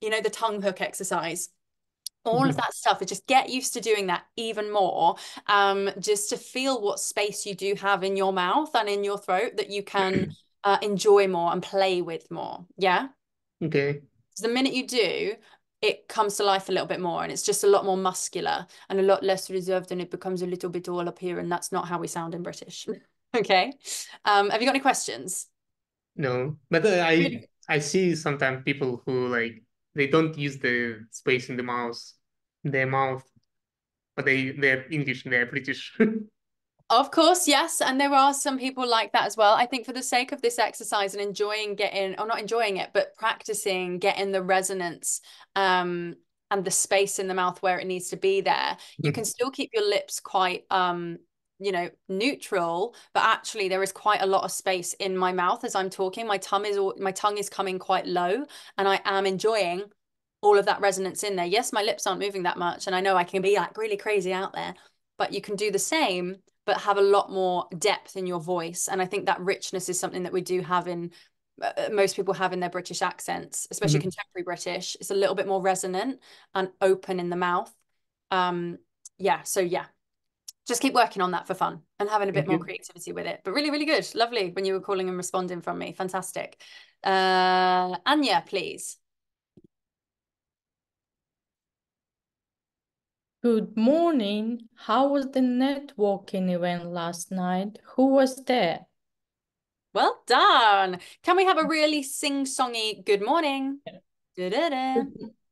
you know, the tongue hook exercise, all of that stuff, is just get used to doing that even more, just to feel what space you do have in your mouth and in your throat that you can enjoy more and play with more. Yeah. Okay. So the minute you do, it comes to life a little bit more, and it's just a lot more muscular and a lot less reserved, and it becomes a little bit all up here, and that's not how we sound in British. Okay. Have you got any questions? No, but I see sometimes people who like, they don't use the space in the mouth, but they're English and they're British. Of course, yes. And there are some people like that as well. I think for the sake of this exercise and enjoying getting, or not enjoying it, but practicing getting the resonance and the space in the mouth where it needs to be there, you can still keep your lips quite you know, neutral, but actually there is quite a lot of space in my mouth as I'm talking. My tongue is coming quite low, and I am enjoying all of that resonance in there. Yes, my lips aren't moving that much, and I know I can be like really crazy out there, but you can do the same, but have a lot more depth in your voice. And I think that richness is something that we do have in, most people have in their British accents, especially contemporary British. It's a little bit more resonant and open in the mouth. Yeah, so yeah. Just keep working on that for fun and having a bit more creativity with it. But really, really good. Lovely when you were calling and responding from me. Fantastic. Anya, please. Good morning. How was the networking event last night? Who was there? Well done. Can we have a really sing-songy good morning? Da-da-da.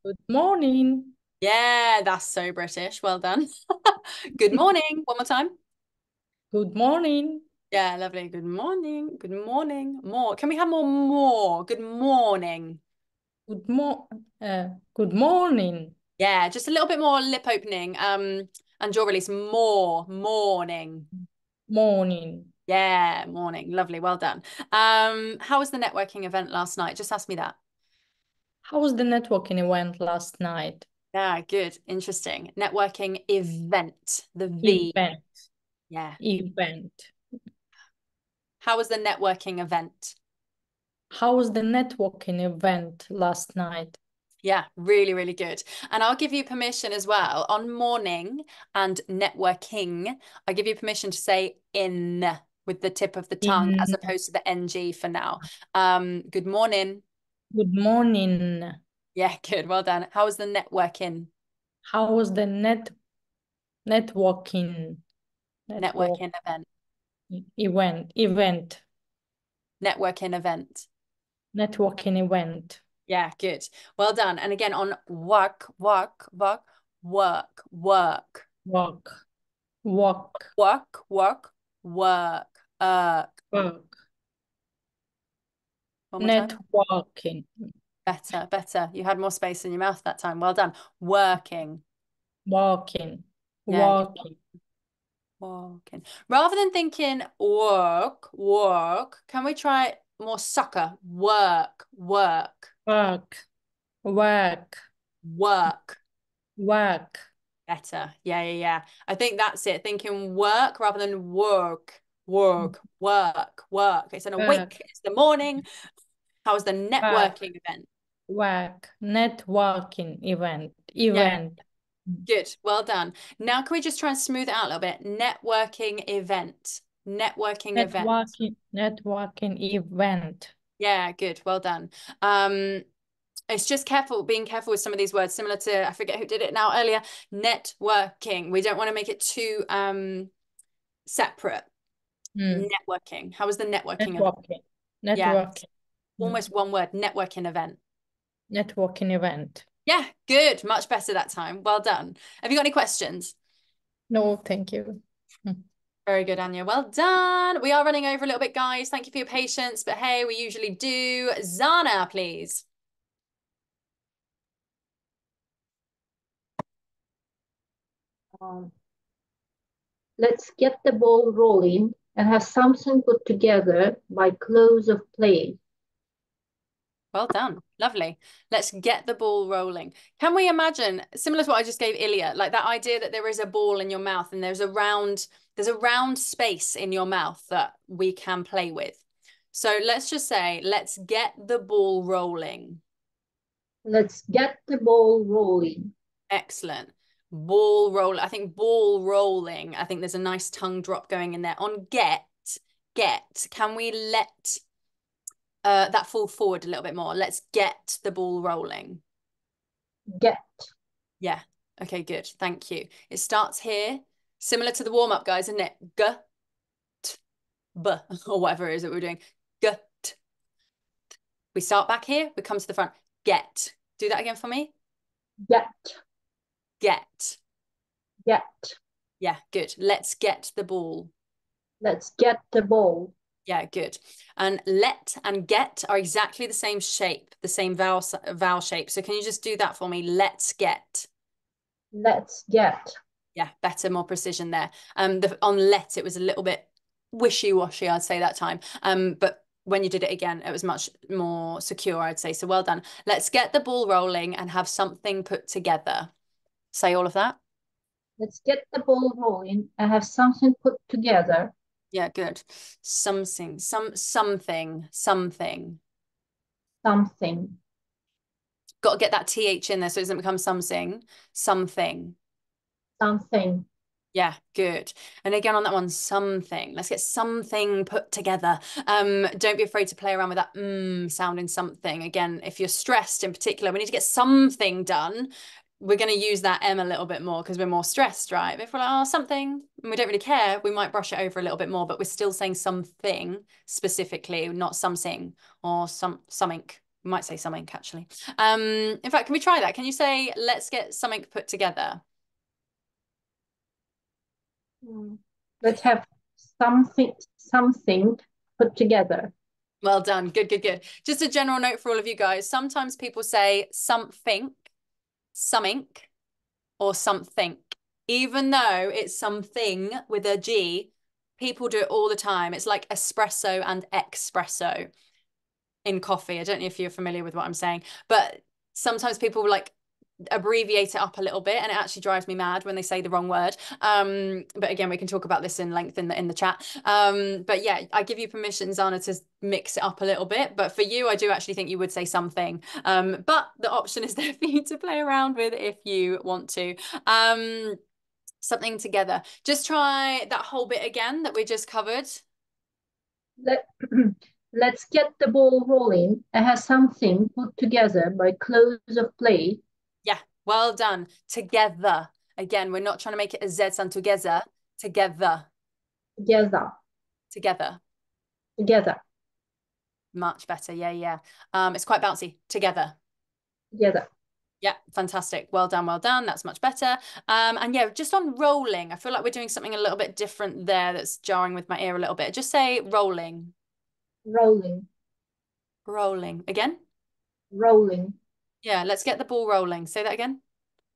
Good morning. Yeah, that's so British. Well done. Good morning. One more time. Good morning. Yeah, lovely. Good morning. Good morning. More. Can we have more? Good morning. Good morning. Yeah, just a little bit more lip opening. And jaw release. More. Morning. Morning. Yeah, morning. Lovely. Well done. How was the networking event last night? Just ask me that. How was the networking event last night? Yeah, good. Interesting. Networking event. The V. Event. Yeah. Event. How was the networking event? How was the networking event last night? Yeah, really, really good. And I'll give you permission as well on morning and networking. I give you permission to say in with the tip of the tongue as opposed to the NG for now. Good morning. Good morning. Yeah, good. Well done. How was the networking? How was the networking event? Networking event. Networking event. Yeah, good. Well done. And again on work. Networking. Better, better. You had more space in your mouth that time. Well done. Working. Walking. Yeah. Walking. Walking. Rather than thinking work, can we try more sucker? Work. Better. Yeah. I think that's it. Thinking work rather than work. It's an awake. It's the morning. How was the networking event? Networking event. Yeah. Good. Well done. Now can we just try and smooth it out a little bit? Networking event. Yeah, good. Well done. It's just being careful with some of these words, similar to, I forget who did it now earlier, networking. We don't want to make it too separate. Networking. How was the networking event? Yeah. Almost one word, networking event. Networking event. Yeah, good. Much better that time. Well done. Have you got any questions? No, thank you. Very good, Anya. Well done. We are running over a little bit, guys. Thank you for your patience. But hey, we usually do. Zana, please. Let's get the ball rolling and have something put together by close of play. Well done. Lovely. Let's get the ball rolling. Can we imagine, similar to what I just gave Ilya, like that idea that there is a ball in your mouth and there's a round space in your mouth that we can play with. So let's just say, let's get the ball rolling. Let's get the ball rolling. Excellent. Ball roll. I think ball rolling. I think there's a nice tongue drop going in there. On get. Can we let... that fall forward a little bit more. Let's get the ball rolling. Get. Yeah. Okay, good. Thank you. It starts here. Similar to the warm-up, guys, isn't it? G, t, b, or whatever it is that we're doing. G, t. We start back here. We come to the front. Get. Do that again for me. Get. Get. Get. Yeah, good. Let's get the ball. Let's get the ball. Yeah, good. And let and get are exactly the same shape, the same vowel shape. So can you just do that for me? Let's get. Let's get. Yeah, better, more precision there. On let, it was a little bit wishy-washy, I'd say that time. But when you did it again, it was much more secure, I'd say. So well done. Let's get the ball rolling and have something put together. Say all of that. Let's get the ball rolling and have something put together. Yeah, good. Something. Got to get that TH in there so it doesn't become something. Something. Yeah, good. And again on that one, something. Let's get something put together. Don't be afraid to play around with that sound in something. Again, if you're stressed in particular, we need to get something done. We're going to use that M a little bit more because we're more stressed, right? If we're like, oh, something, and we don't really care, we might brush it over a little bit more, but we're still saying something specifically, not something or something. We might say something, actually. In fact, can we try that? Can you say, let's get something put together? Let's have something put together. Well done. Good. Just a general note for all of you guys. Sometimes people say something, something, or something, even though it's something with a G. People do it all the time. It's like espresso and expresso in coffee. I don't know if you're familiar with what I'm saying, but sometimes people like abbreviate it up a little bit, and it actually drives me mad when they say the wrong word. But again, we can talk about this in length in the chat. But yeah, I give you permission, Zana, to mix it up a little bit, but for you, I do actually think you would say something. But the option is there for you to play around with if you want to. Something together. Just try that whole bit again that we just covered. Let's get the ball rolling and have something put together by close of play. Yeah, well done. Together. Again, we're not trying to make it a Z sound. Together. Together. Together. Together. Together. Much better. Yeah. It's quite bouncy. Together. Together. Yeah, fantastic. Well done. That's much better. And yeah, just on rolling, I feel like we're doing something a little bit different there that's jarring with my ear a little bit. Just say rolling. Rolling. Rolling. Again? Rolling. Yeah, let's get the ball rolling. Say that again.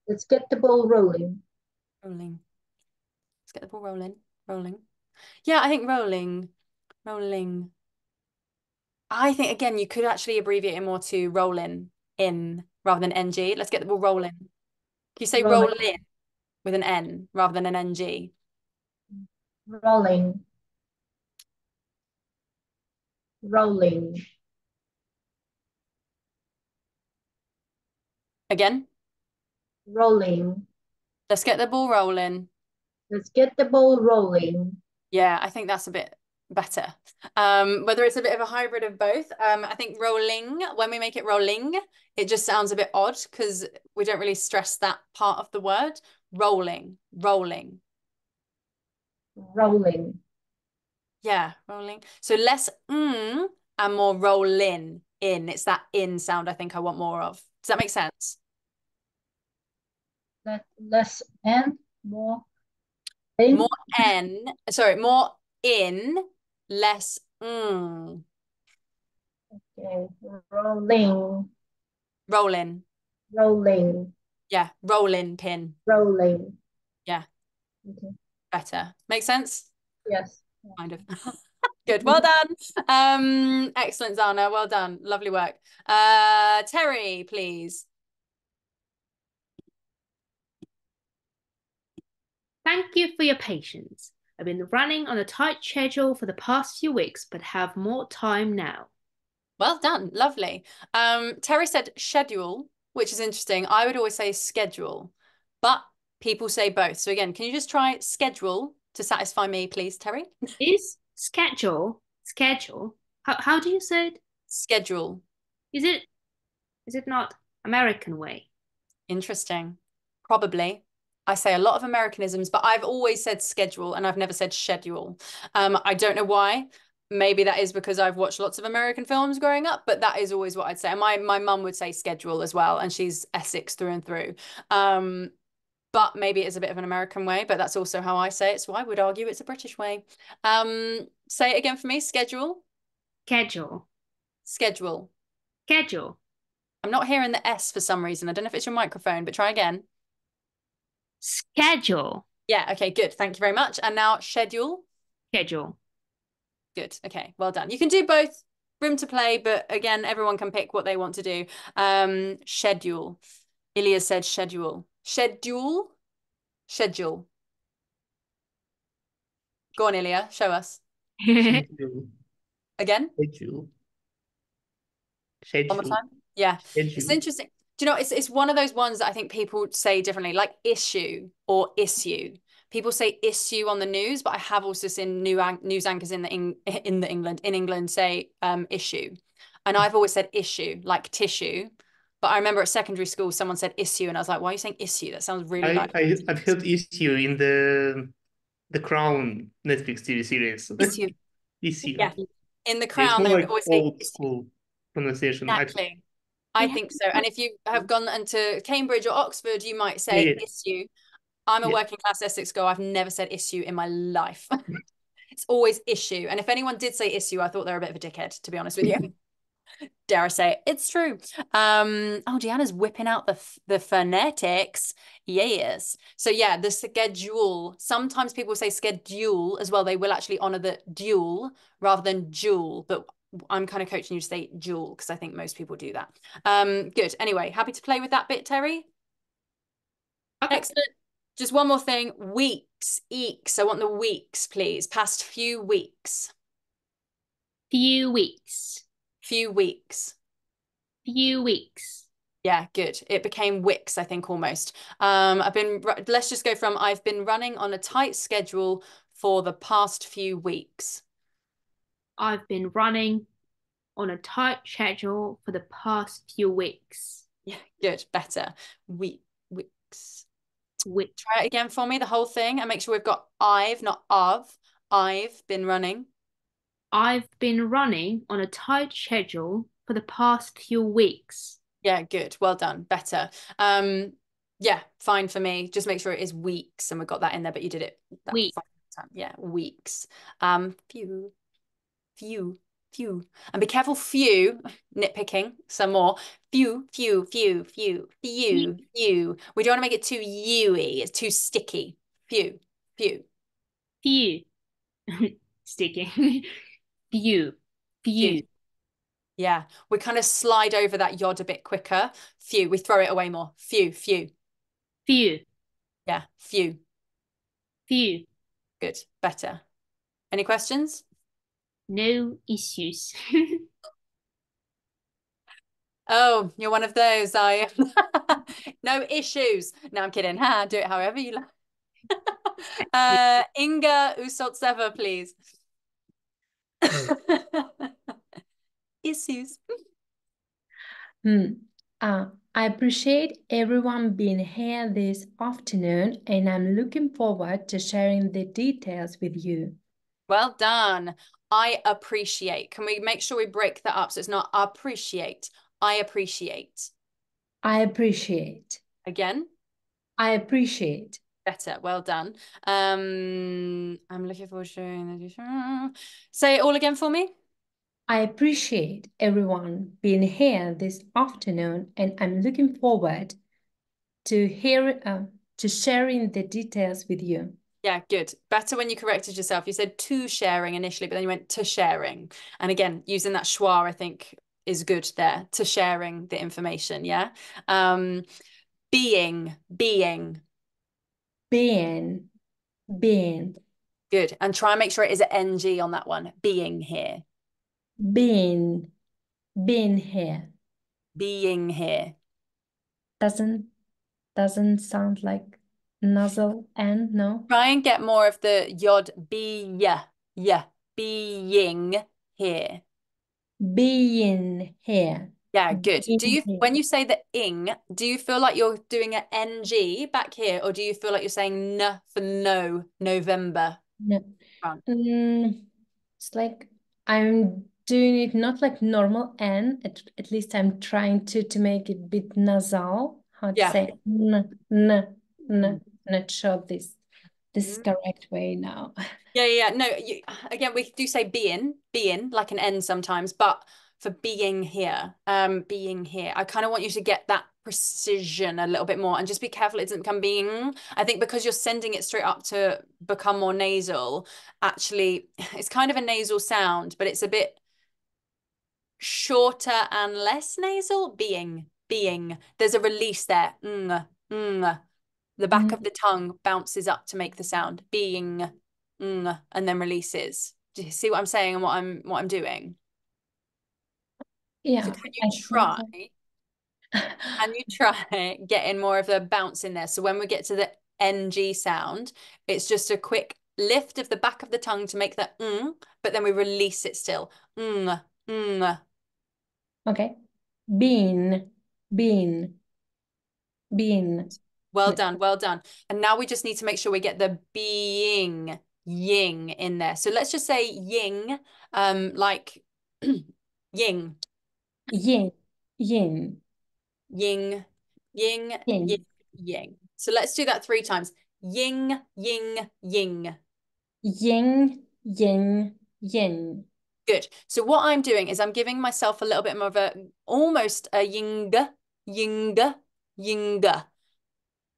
Let's get the ball rolling. Rolling. Let's get the ball rolling. Rolling. Yeah, I think rolling. Rolling. I think, again, you could actually abbreviate it more to roll in, rather than NG. Let's get the ball rolling. Can you say roll in with an N rather than an NG? Rolling. Rolling. Again? Rolling. Let's get the ball rolling. Let's get the ball rolling. Yeah, I think that's a bit better. Whether it's a bit of a hybrid of both, I think rolling, when we make it rolling, it just sounds a bit odd because we don't really stress that part of the word. Rolling. Yeah, rolling. So less and more roll in. It's that in sound I think I want more of. Does that make sense? Less N, more in. More N, sorry, more in, less mm. Okay, rolling. Yeah, rolling pin. Rolling. Yeah, okay. Better. Make sense? Yes. Kind of. Good. Well done. Excellent, Zana. Well done. Lovely work. Terry, please. Thank you for your patience. I've been running on a tight schedule for the past few weeks, but have more time now. Well done. Lovely. Terry said schedule, which is interesting. I would always say schedule, but people say both. So again, can you just try schedule to satisfy me, please, Terry? Is schedule. How do you say it? Schedule. Is it not American way? Interesting. Probably. I say a lot of Americanisms, but I've always said schedule and I've never said schedule. I don't know why. Maybe that is because I've watched lots of American films growing up, but that is always what I'd say. And my mum would say schedule as well, and she's Essex through and through. But maybe it's a bit of an American way, but that's also how I say it. So I would argue it's a British way. Say it again for me. Schedule. Schedule. Schedule. Schedule. I'm not hearing the S for some reason. I don't know if it's your microphone, but try again. Schedule. Yeah, okay, good. Thank you very much. And now schedule. Schedule. Good. Okay, well done. You can do both. Room to play, but again, everyone can pick what they want to do. Schedule. Ilya said schedule. Schedule. Schedule. Go on, Ilya. Show us. Schedule. Again? Schedule. Schedule. One more time? Yeah. Schedule. It's interesting. Do you know, it's one of those ones that I think people say differently, like issue or issue. People say issue on the news, but I have also seen news anchors in England say issue. And I've always said issue, like tissue. But I remember at secondary school, someone said issue, and I was like, why are you saying issue? That sounds really bad. I've heard issue in the Crown Netflix TV series. Issue. Issue. Yeah. In the Crown, they like always old say school pronunciation. Exactly. I think so. And if you have gone into Cambridge or Oxford, you might say issue. I'm a working class Essex girl. I've never said issue in my life. It's always issue. And if anyone did say issue, I thought they were a bit of a dickhead, to be honest with you. Dare I say it? It's true. Oh, Deanna's whipping out the phonetics. Yes. So yeah, the schedule. Sometimes people say schedule as well. They will actually honour the dual rather than jewel, but I'm kind of coaching you to say jewel because I think most people do that. Good. Anyway, happy to play with that bit, Terry? Okay. Excellent. Just one more thing. Weeks. Eeks. I want the weeks, please. Past few weeks. Few weeks. Few weeks. Few weeks. Yeah, good. It became wicks, I think, almost. Let's just go from I've been running on a tight schedule for the past few weeks. I've been running on a tight schedule for the past few weeks. Yeah, good, better. Weeks. Try it again for me, the whole thing, and make sure we've got I've, not of. I've been running. I've been running on a tight schedule for the past few weeks. Yeah, good, well done, better. Yeah, fine for me. Just make sure it is weeks, and we got that in there, but you did it. Weeks. Yeah, weeks. Few, and be careful, few, nitpicking some more. Few. We don't want to make it too ewy, it's too sticky. Few. Sticky. Few. Yeah, we kind of slide over that yod a bit quicker. Few, we throw it away more. Few. Yeah, few. Good, better. Any questions? No issues. Oh, you're one of those, are you? No issues. No, I'm kidding. Do it however you like. Inga Usotseva, please. Issues. I appreciate everyone being here this afternoon, and I'm looking forward to sharing the details with you. Well done. I appreciate. Can we make sure we break that up so it's not appreciate? I appreciate. I appreciate. Again? I appreciate. Better. Well done. I'm looking forward to sharing that. Say it all again for me. I appreciate everyone being here this afternoon, and I'm looking forward to sharing the details with you. Yeah, good. Better when you corrected yourself. You said to sharing initially, but then you went to sharing. And again, using that schwa, I think, is good there, to sharing the information. Yeah. Being. Good. And try and make sure it is an NG on that one. Being here. Being here. Doesn't sound like nasal N, no? Try and get more of the yod, being here. Being here. Yeah, good. Do you, when you say the ing, do you feel like you're doing an NG back here, or do you feel like you're saying N for no, November? No. It's like I'm doing it not like normal N, at least I'm trying to make it a bit nasal. How to say Not sure this is correct way now. Yeah. No, again, we do say being, like an N sometimes, but for being here. I kind of want you to get that precision a little bit more and just be careful it doesn't come being. I think because you're sending it straight up to become more nasal, actually, it's kind of a nasal sound, but it's a bit shorter and less nasal. Being. There's a release there. The back of the tongue bounces up to make the sound. Being, and then releases. Do you see what I'm saying and what I'm doing? Yeah. So can you try getting more of a bounce in there? So when we get to the NG sound, it's just a quick lift of the back of the tongue to make that but then we release it still. Okay. Bean. Well done. And now we just need to make sure we get the being ying in there. So let's just say ying, like ying. Ying. So let's do that 3 times. Ying. Good. So what I'm doing is I'm giving myself a little bit more of a, almost a yinga.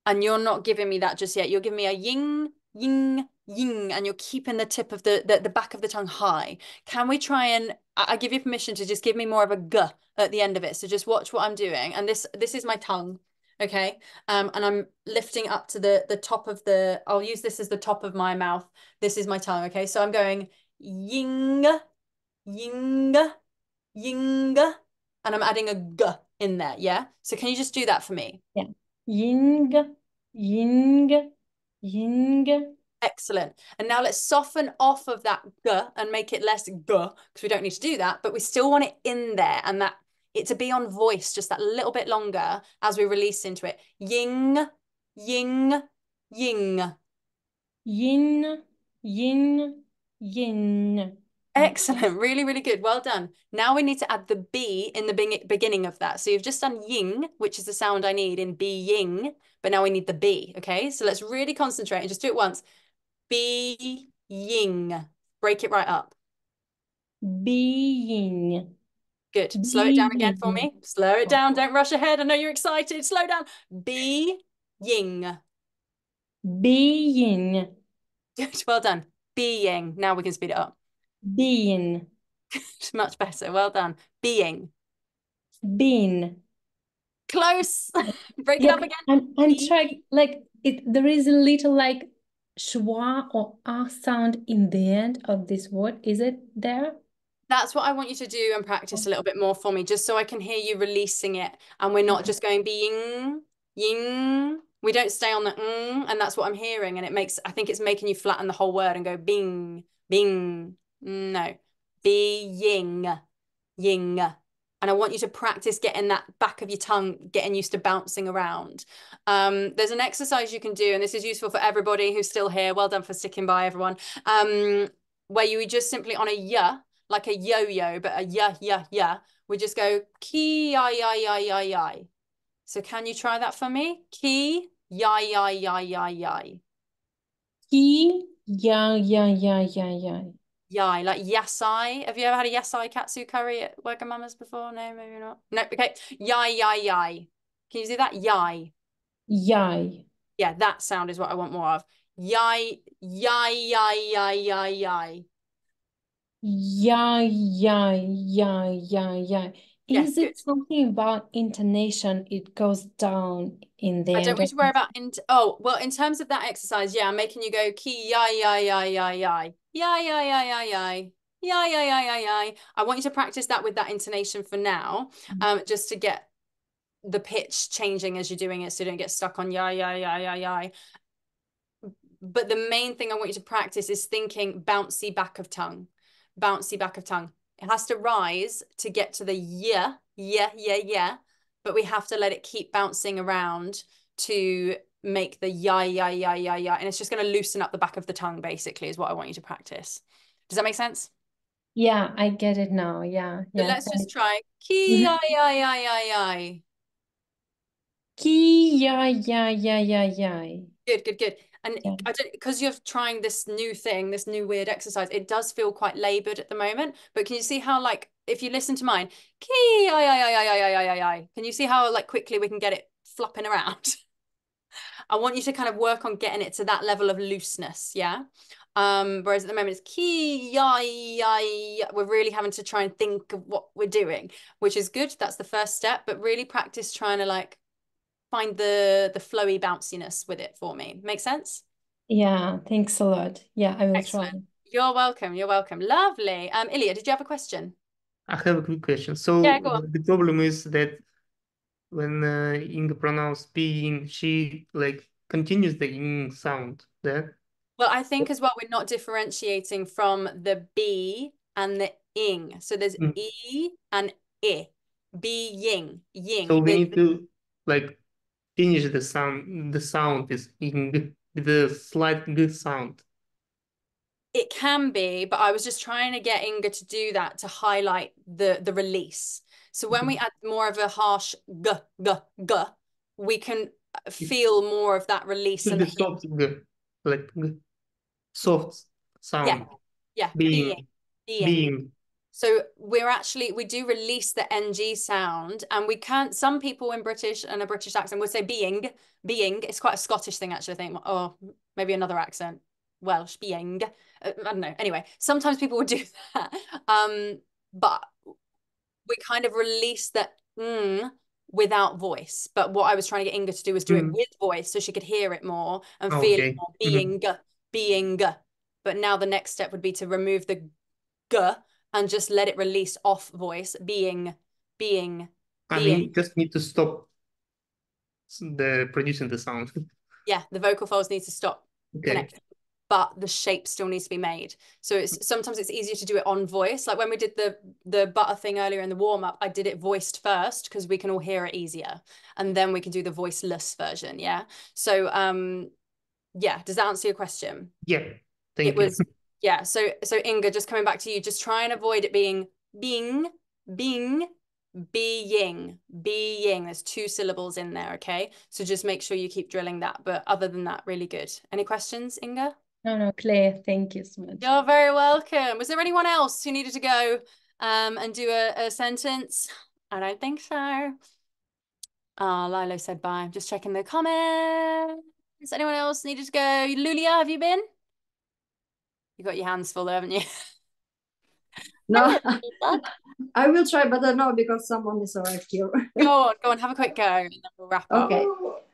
And you're not giving me that just yet. You're giving me a ying. And you're keeping the tip of the back of the tongue high. Can we try and, I give you permission to just give me more of a g at the end of it. So just watch what I'm doing. And this is my tongue. Okay. And I'm lifting up to the top of the, I'll use this as the top of my mouth. This is my tongue. Okay. So I'm going ying. And I'm adding a g in there. Yeah. So can you just do that for me? Yeah. Ying. Excellent. And now let's soften off of that g and make it less g, because we don't need to do that, but we still want it in there, and that it's a beyond voice, just that little bit longer as we release into it. Ying. Yin. Excellent. Really, really good. Well done. Now we need to add the B in the beginning of that. So you've just done ying, which is the sound I need in being, but now we need the B. Okay. So let's really concentrate and just do it once. Being. Break it right up. Being. Good. Being. Slow it down again for me. Slow it down. Don't rush ahead. I know you're excited. Slow down. Being. Good. Well done. Being. Now we can speed it up. Being. Much better. Well done. Bean. Close. Break it up again. I'm trying, like, there is a little like schwa or ah sound in the end of this word. Is it there? That's what I want you to do and practice a little bit more for me, just so I can hear you releasing it. And we're not just going being, ying. We don't stay on the and that's what I'm hearing. And I think it's making you flatten the whole word and go bing. No, being. And I want you to practice getting that back of your tongue, getting used to bouncing around. There's an exercise you can do, and this is useful for everybody who's still here. Well done for sticking by, everyone. Where you just simply on a y, like a yo-yo, but a y. We just go ki-yi-yi-yi-yi. So can you try that for me? Ki-yi-yi-yi-yi-yi. Ki-yi-yi-yi-yi-yi. Yai, like yasai. Have you ever had a yasai katsu curry at Wagamama's before? No, maybe not. No, okay. Yai. Can you do that? Yai. Yeah, that sound is what I want more of. Yay, yay, yay, yay, yay, yay. Yay, yay, yay, yay, yay. Is it something about intonation? It goes down in the... I don't wish to worry about... Oh, well, in terms of that exercise, yeah, I'm making you go key, yay, yay, yay, yay, yay. Yay, yay, yay, yay, yay. Yay, yay, yay, yay. I want you to practice that with that intonation for now, just to get the pitch changing as you're doing it, so you don't get stuck on yay, yay, yay, yay, yay. But the main thing I want you to practice is thinking bouncy back of tongue. Bouncy back of tongue. It has to rise to get to the yeah, but we have to let it keep bouncing around to make the yeah, yeah, yeah, yeah, yeah. And it's just going to loosen up the back of the tongue, basically, is what I want you to practice. Does that make sense? Yeah, I get it now. Yeah. But let's just try ki-ya-ya-ya-ya-ya. Ki-ya-ya-ya-ya-ya. Good. And yeah. I don't, because you're trying this new thing, this new weird exercise, it does feel quite laboured at the moment. But can you see how, like, if you listen to mine, ki-ya-ya-ya-ya-ya-ya-ya-ya. Can you see how, like, quickly we can get it flopping around? I want you to kind of work on getting it to that level of looseness, yeah? Whereas at the moment it's ki-ya-ya-ya. We're really having to try and think of what we're doing, which is good. That's the first step, but really practice trying to, like, find the flowy bounciness with it for me. Make sense? Yeah, thanks a lot. Yeah, I will try. You're welcome. You're welcome. Lovely. Ilya, did you have a question? I have a quick question. So yeah, the problem is that when Inga pronounces P, she like continues the ing sound there. Well, I think as well we're not differentiating from the B and the ing. So there's E and I. B, ying, ying. So we need to like finish the sound. The sound is ing, the slight g sound. It can be, but I was just trying to get Inga to do that to highlight the release. So when we add more of a harsh g, g, g, we can feel more of that release. And the soft g, like g, soft sound. Yeah, yeah. Being. So we're actually, we do release the NG sound, and we can't, some people in British and a British accent would say being, it's quite a Scottish thing actually, I think, or maybe another accent, Welsh, being, I don't know. Anyway, sometimes people would do that, but we kind of release the without voice. But what I was trying to get Inga to do was do it with voice so she could hear it more and feel it more, being. But now the next step would be to remove the g, and just let it release off voice, being. I mean, you just need to stop the producing the sound. Yeah, the vocal folds need to stop connecting, but the shape still needs to be made. So it's sometimes it's easier to do it on voice. Like when we did the butter thing earlier in the warm-up, I did it voiced first because we can all hear it easier. And then we can do the voiceless version, yeah? So, yeah, does that answer your question? Yeah, thank you. Yeah, so Inga, just coming back to you, just try and avoid it being being. There's two syllables in there, okay? So just make sure you keep drilling that. But other than that, really good. Any questions, Inga? No, Claire, thank you so much. You're very welcome. Was there anyone else who needed to go and do a sentence? I don't think so. Oh, Lilo said bye. I'm just checking the comments. Anyone else needed to go? Lulia, have you been? You got your hands full, haven't you? No, I will try, but I know because someone is arrived here. Go on, have a quick go, and then we'll wrap up. Okay.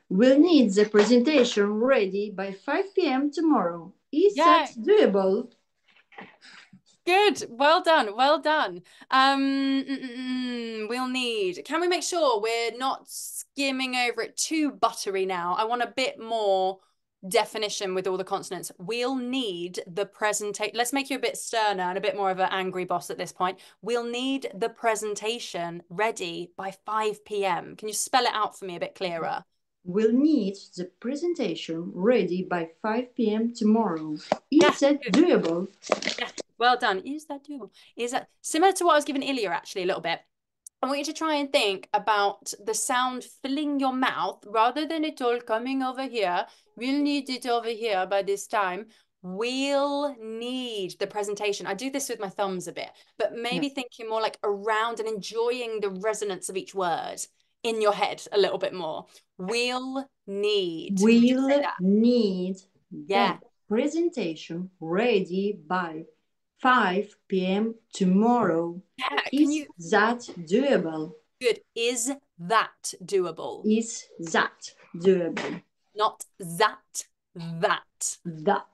We'll need the presentation ready by 5 p.m. tomorrow. Is that doable? Good. Well done. We'll need. Can we make sure we're not skimming over it too buttery now? I want a bit more definition with all the consonants. We'll need the presentation. Let's make you a bit sterner and a bit more of an angry boss at this point. We'll need the presentation ready by 5 p.m. Can you spell it out for me a bit clearer? We'll need the presentation ready by 5 p.m. tomorrow. Is that doable? Yeah. Well done. Is that doable? Is that similar to what I was giving Ilya actually a little bit? I want you to try and think about the sound filling your mouth rather than it all coming over here. We'll need it over here by this time. We'll need the presentation. I do this with my thumbs a bit, but maybe thinking more like around and enjoying the resonance of each word in your head a little bit more. We'll need. We'll need Yeah. Presentation ready by 5 p.m. tomorrow. Yeah. Is that doable? Good. Is that doable? Is that doable? Not that, that. That.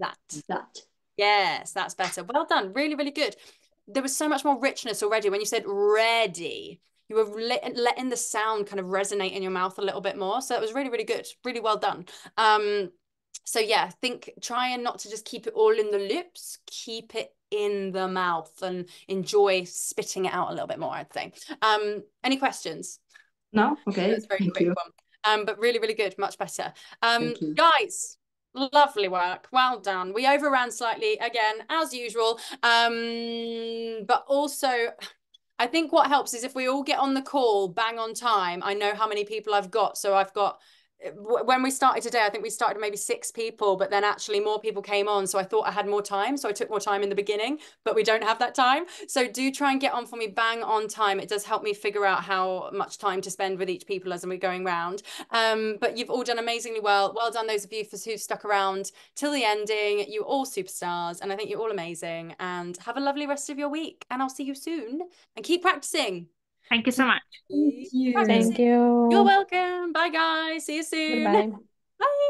That. That. Yes, that's better. Well done. Really, really good. There was so much more richness already when you said ready. You were letting the sound kind of resonate in your mouth a little bit more. So it was really, really good. Really well done. So yeah, trying not to just keep it all in the lips, keep it in the mouth and enjoy spitting it out a little bit more, I'd say. Any questions? No? Okay. That's a very quick one. But really, really good. Much better. Guys, lovely work. Well done. We overran slightly again, as usual. But also... I think what helps is if we all get on the call bang on time. I know how many people I've got. So I've got, when we started today, I think we started maybe 6 people, but then actually more people came on. So I thought I had more time. So I took more time in the beginning, but we don't have that time. So do try and get on for me bang on time. It does help me figure out how much time to spend with each people as we're going round. But you've all done amazingly well. Well done, those of you who stuck around till the ending. You all superstars, and I think you're all amazing. And have a lovely rest of your week. And I'll see you soon. And keep practicing. Thank you so much. Thank you. You're welcome. Bye, guys. See you soon. Bye. Bye.